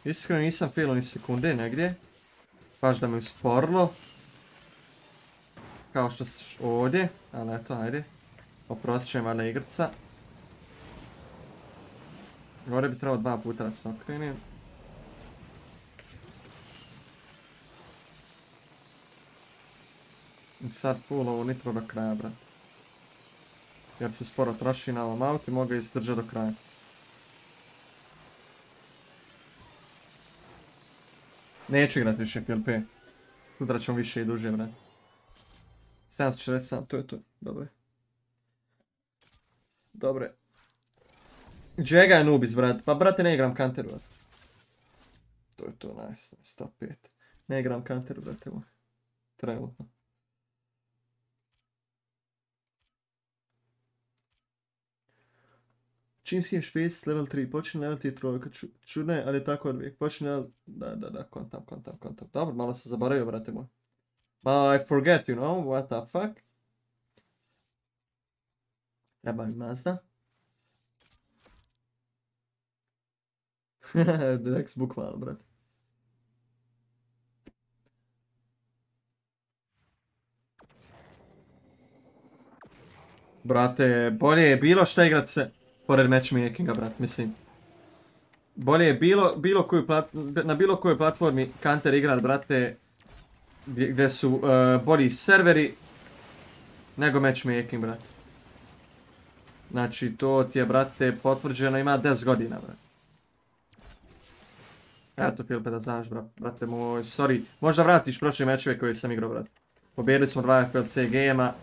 Iskreno nisam failo ni sekunde negdje. Baš da me usporilo. Kao što ovdje. Ali eto, ajde. Oprostit će vana igrca. Gore bi trebalo 2 puta da se okrenim. I sad pull ovo nitro do kraja, brat. Jer se sporo troši na ovom autu i mogu ga izdržati do kraja. Neću igrati više PLP. Sutra ćemo više i duže, brat. 747, to je to. Dobro je. Dobre. Džega je Anubis, brate. Pa, brate, ne igram counter, brate. To je to, nice. 105. Ne igram counter, brate. Trenutno. Čim si ješ face, level 3. Počne level 3 trojka. Čudno je, ali je tako odvijek. Počne level... Da, kontam. Dobro, malo sam zaboravio, brate moj. Malo I forget, you know? What the fuck? Treba mi Mazda. Direkt bukvalno, brate. Brate, bolje je bilo šta igrat se pored matchmakinga, brat, mislim. Bolje je na bilo kojoj platformi counter igrat, brate, gdje su bolji serveri nego matchmaking, brate. Znači, to ti je, brate, potvrđeno, ima 10 godina, brate. Eto, Filipe, da znaš, brate moj, sorry. Možda vratiš prošle mečeve koje sam igrao, brate. Pobjedili smo 2 FPL-C gema.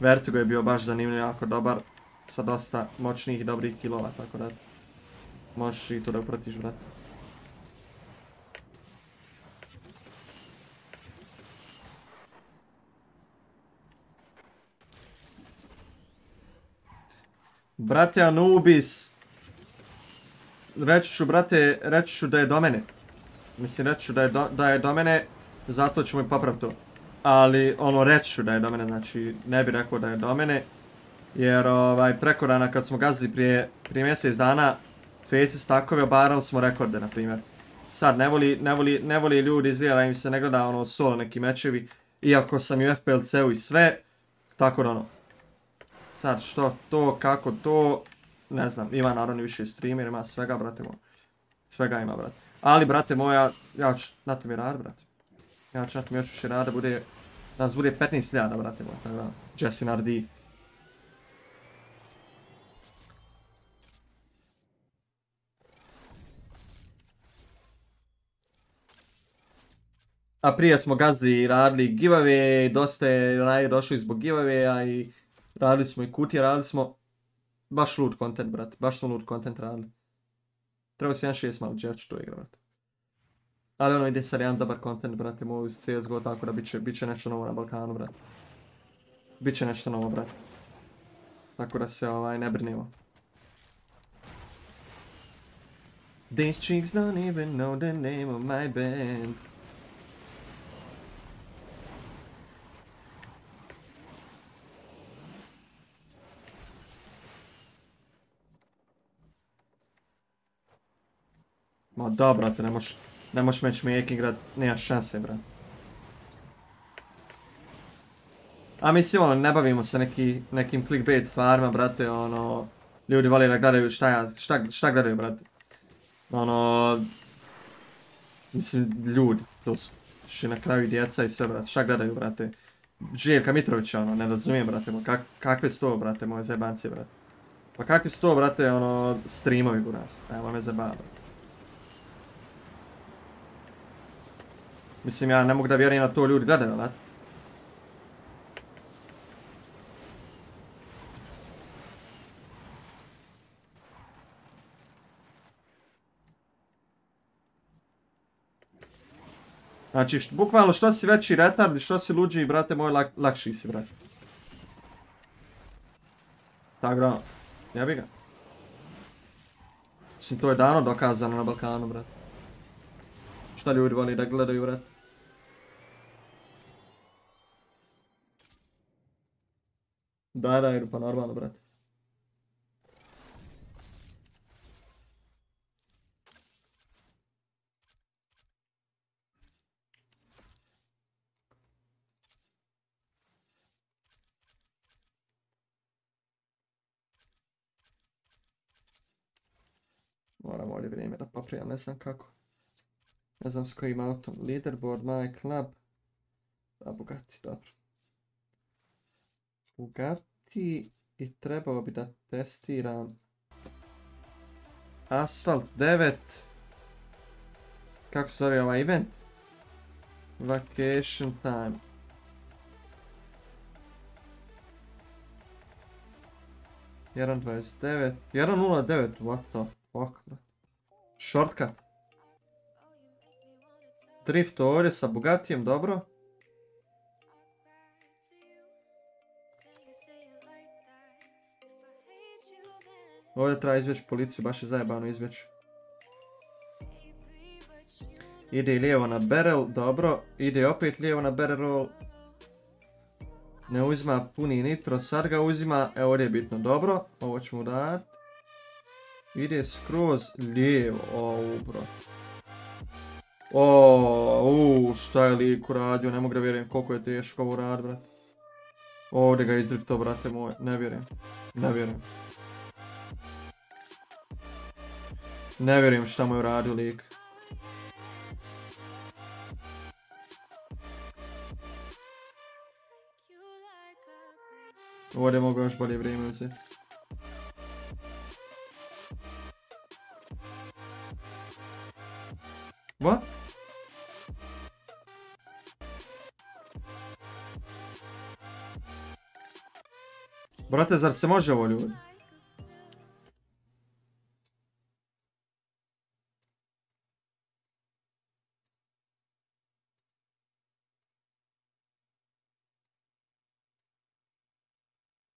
Vertigo je bio baš zanimljiv, jako dobar. Sa dosta moćnih i dobrih kilova, tako da... Možeš i to da upratiš, brate. Brate Anubis, reći ću da je do mene, mislim reći ću da je do mene, zato ću mi popraviti to, ali ono reći ću da je do mene, znači ne bih rekao da je do mene, jer preko dana kad smo gazili prije mjesec dana, faces takove obarali smo rekorde na primjer, sad ne voli ljudi izgleda da im se ne gleda ono solo neki mečevi, iako sam i u FPL-C-u i sve, tako da ono. Sad što to, kako to, ne znam, ima naravno više streamer, ima svega, brate moj. Svega ima, brate. Ali, brate moja, ja ću na to mi rad, brate. Ja ću na to mi još više rada, nas bude 15.000, brate moj, tako da, Jessin RD. A prije smo gazdi radili giveaway, dosta je došli zbog giveawaya i radili smo i kutije, radili smo baš lud content, brate, baš smo lud content radili. Treba si jedan 6 malo džerč to igra, brate. Ali ono ide sad jedan dobar content, brate, moj uz CSGO, tako da bit će nešto novo na Balkanu, brate. Biće nešto novo, brate. Tako da se ne brinimo. These chicks don't even know the name of my band. Ma da, brate, ne moš matchmaking, brate, nema šanse, brate. A mislim, ne bavimo se nekim clickbait stvarima, brate, ljudi vole da gledaju šta gledaju, brate. Mislim, ljudi, to su na kraju djeca i sve, brate, šta gledaju, brate. Željka Mitrovića, ne razumijem, brate, kakve su to, brate, moje zajebanci, brate. Pa kakve su to, brate, streamovi u nas, evo me zajebava, brate. Mislim, ja ne mogu da vjerujem na to ljudi gledaju, brate. Znači, bukvalno što si veći retard i što si luđi, brate moj, lakši si, brate. Tako da, jebi ga. Mislim, to je davno dokazano na Balkanu, brate. Šta ljudi voli da gledaju, brate. Da, jer pa normalno, brate. Moram ovdje vrijeme da poprijem, ne znam kako. Ne znam s kojim autom. Leaderboard, my club. Da, Bugatti, dobro. Bugatti i trebao bi da testiram. Asphalt 9. Kako se zove ovaj event? Vacation time. Jedan 29. Jedan 09, what the fuck, bro. Shortcut. Drift ovdje sa Bugatijem, dobro. Ovdje treba izbjeći policiju, baš je zajebano izbjeći. Ide lijevo na barrel, dobro. Ide opet lijevo na barrel roll. Ne uzima puni nitro, sad ga uzima. Evo ovdje je bitno, dobro. Ovo ćemo dati. Ide skroz lijevo, ovu bro. Oooo, šta je lik uradio, ne mogu da vjerujem koliko je teško ovo rad, brate. Ovdje ga je izriftao, brate moje, ne vjerujem. Ne vjerujem šta mu je uradio lik. Ovdje mogu još bolje vrijeme uzeti. What? Brate, zar se može ovo ljudi?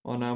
Ona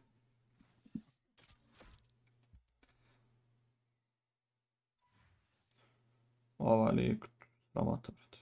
Ova lik, sramota, brate.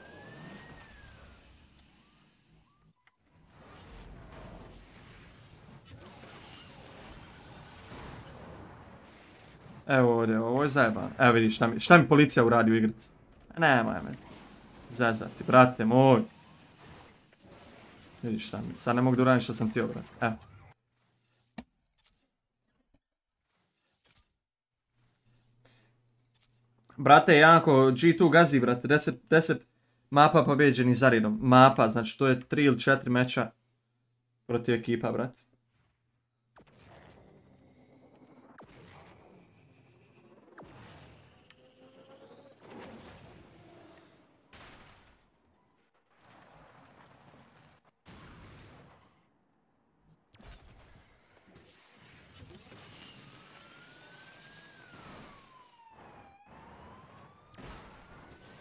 Evo ovdje, ovo je zajebano. Evo vidi šta mi policija uradi u igrici. Nemaj me. Zazati, brate moj. Vidiš šta mi, sad ne mogu da uradim što sam ti obrati. Evo. Brate, jako G2 gazi, brate. 10 mapa pobeđeni za redom. Mapa, znači to je 3 ili 4 meča protiv ekipa, brate.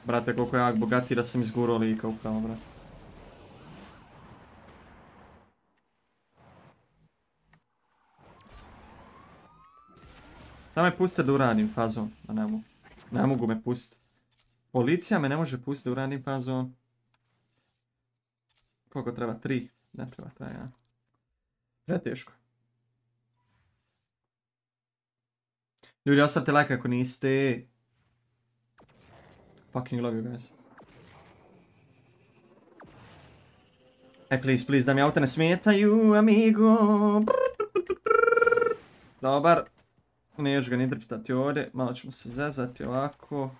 Brate, koliko je jak bogatiji da sam izgurao lika upravo, brate. Samo me puste da uradim fazon, a ne mogu. Ne mogu me pustiti. Policija me ne može pustiti da uradim fazon. Koliko treba? 3. Ne treba taj, ja. Preteško. Ljudi, ostavite like ako niste. Fucking love you guys. Hey, please, please, da mi auta ne smetaju, amigo. Dobar. Neću ga ni driftati ovdje. Malo ćemo se zezati ovako.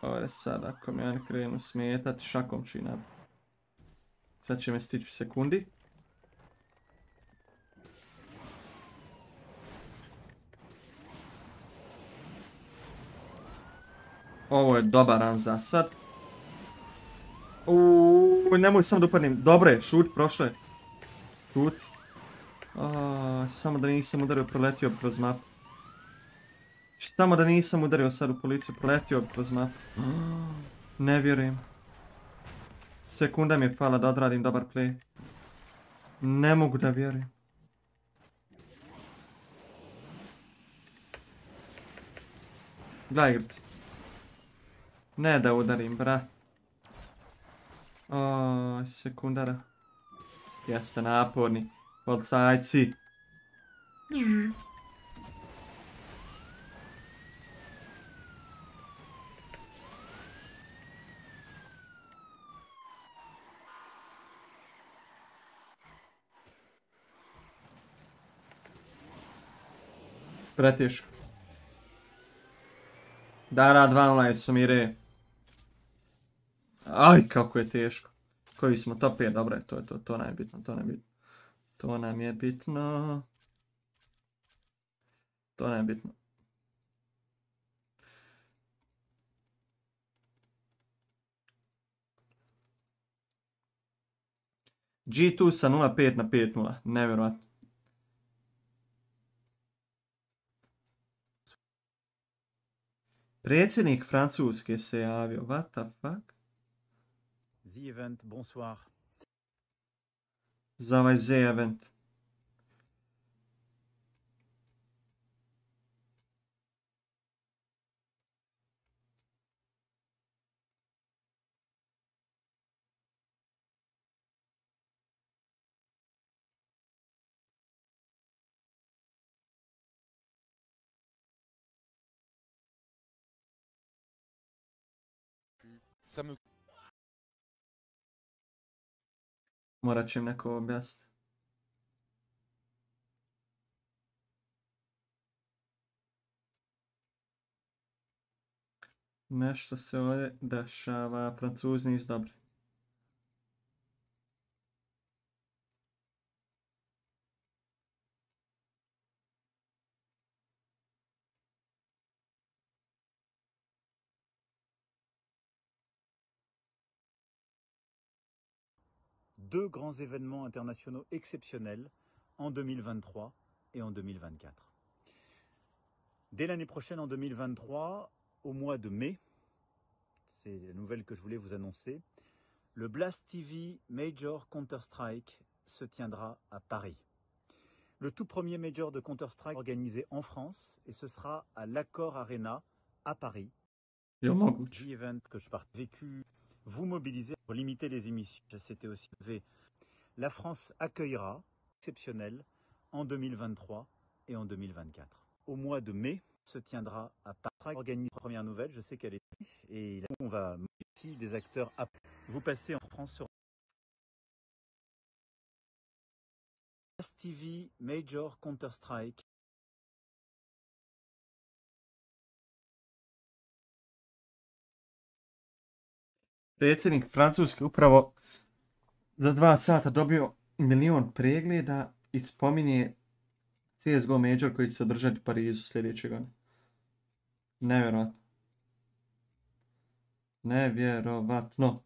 Ovdje sad, ako mi oni krenu smetati, šakom ću i na... Sad će me stići u sekundi. Ovo je dobar run za sad. Uuuu, nemoj samo da upadnem. Dobro je, šut, prošlo je. Šut. Samo da nisam udario, proletio bi kroz mapu. Samo da nisam udario sad u policiju, proletio bi kroz mapu. Ne vjerujem. Sekunda mi je fala da odradim dobar play. Ne mogu da vjerujem. Gledaj igrici. Ne da udarim, brat. Ooooj, sekundara. Jeste naporni. Policajci. Preteško. Dara 12 su mi re. Aj, kako je teško. Koji smo top 5, dobro je, to je to, to nam je bitno, to nam je bitno. To nam je bitno. To nam je bitno. G2 sa 0.5 na 5.0, nevjerojatno. Predsjednik Francuske se javio, what the fuck? The event, bonsoir. Za ovaj The event. Morat će im neko objasniti. Nešto se ovdje dešava, Francuzi nisu dobri. Deux grands événements internationaux exceptionnels en 2023 et en 2024. Dès l'année prochaine, en 2023, au mois de mai, c'est la nouvelle que je voulais vous annoncer, le Blast TV Major Counter-Strike se tiendra à Paris. Le tout premier Major de Counter-Strike organisé en France, et ce sera à l'Accor Arena à Paris. Un event que je partage vécu. Vous mobilisez pour limiter les émissions. C'était aussi V. La France accueillera exceptionnel en 2023 et en 2024. au mois de mai, se tiendra à Paris. Organise première nouvelle, je sais qu'elle est et là, on va aussi des acteurs à vous passer en France sur TV, Major, Counter-Strike. Predsjednik Francuske upravo za 2 sata dobio 1 milion pregleda i spominje CSGO Major koji će se održati u Parizu sljedeće godine. Nevjerojatno. Nevjerovatno.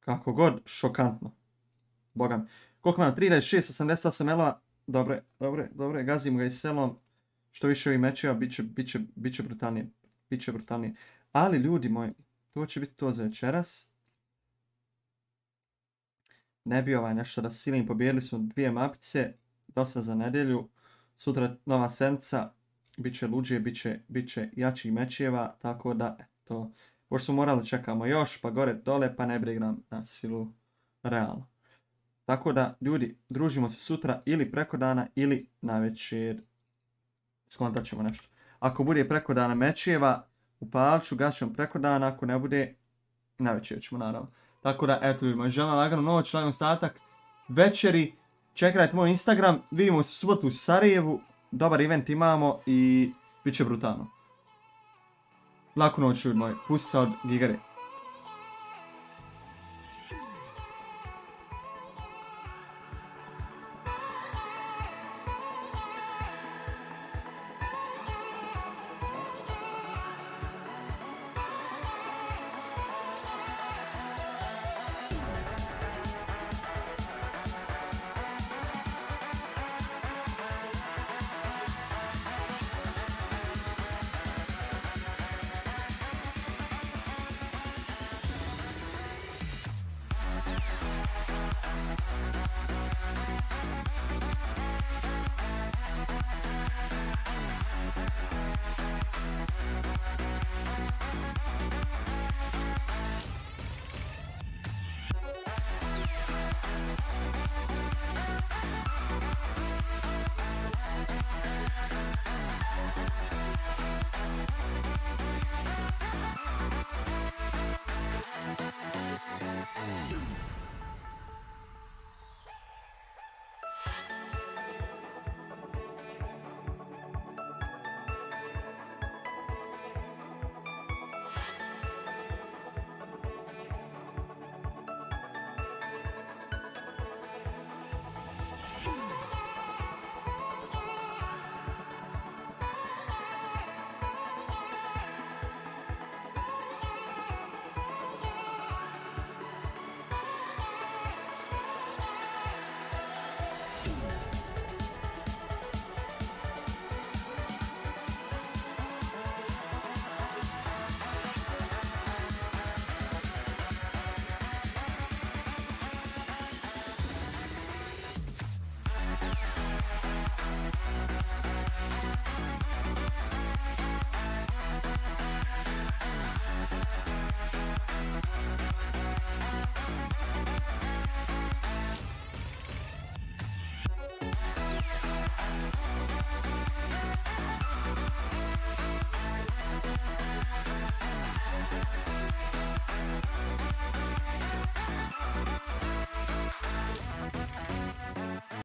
Kako god, šokantno. Boga mi. Koliko imam? 36, 88 L-a. Dobre, gazimo ga i selom. Što više ovih mečeva, bit će brutalnije. Ali ljudi moji, to će biti to za večeras. Ne bi nešto da silim, pobjedili smo 2 mapice. Dosta za nedjelju. Sutra nova sedmica. Biće luđe, biće jačih mečeva. Tako da, eto. Pošto smo morali čekamo još, pa gore dole, pa ne brigram na silu. Realno. Tako da, ljudi, družimo se sutra ili preko dana ili na večer. Skontat ćemo nešto. Ako bude preko dana mečeva, upalit ću, gasit ćemo preko dana. Ako ne bude, na večer ćemo naravno. Tako da, eto vidimo, želim lagano noć, lagan ostatak večeri. Čekajte moj Instagram, vidimo se u subotu u Sarajevu. Dobar event imamo i bit će brutalno. Laku noć, ljudi moji, pusti se od Gigare.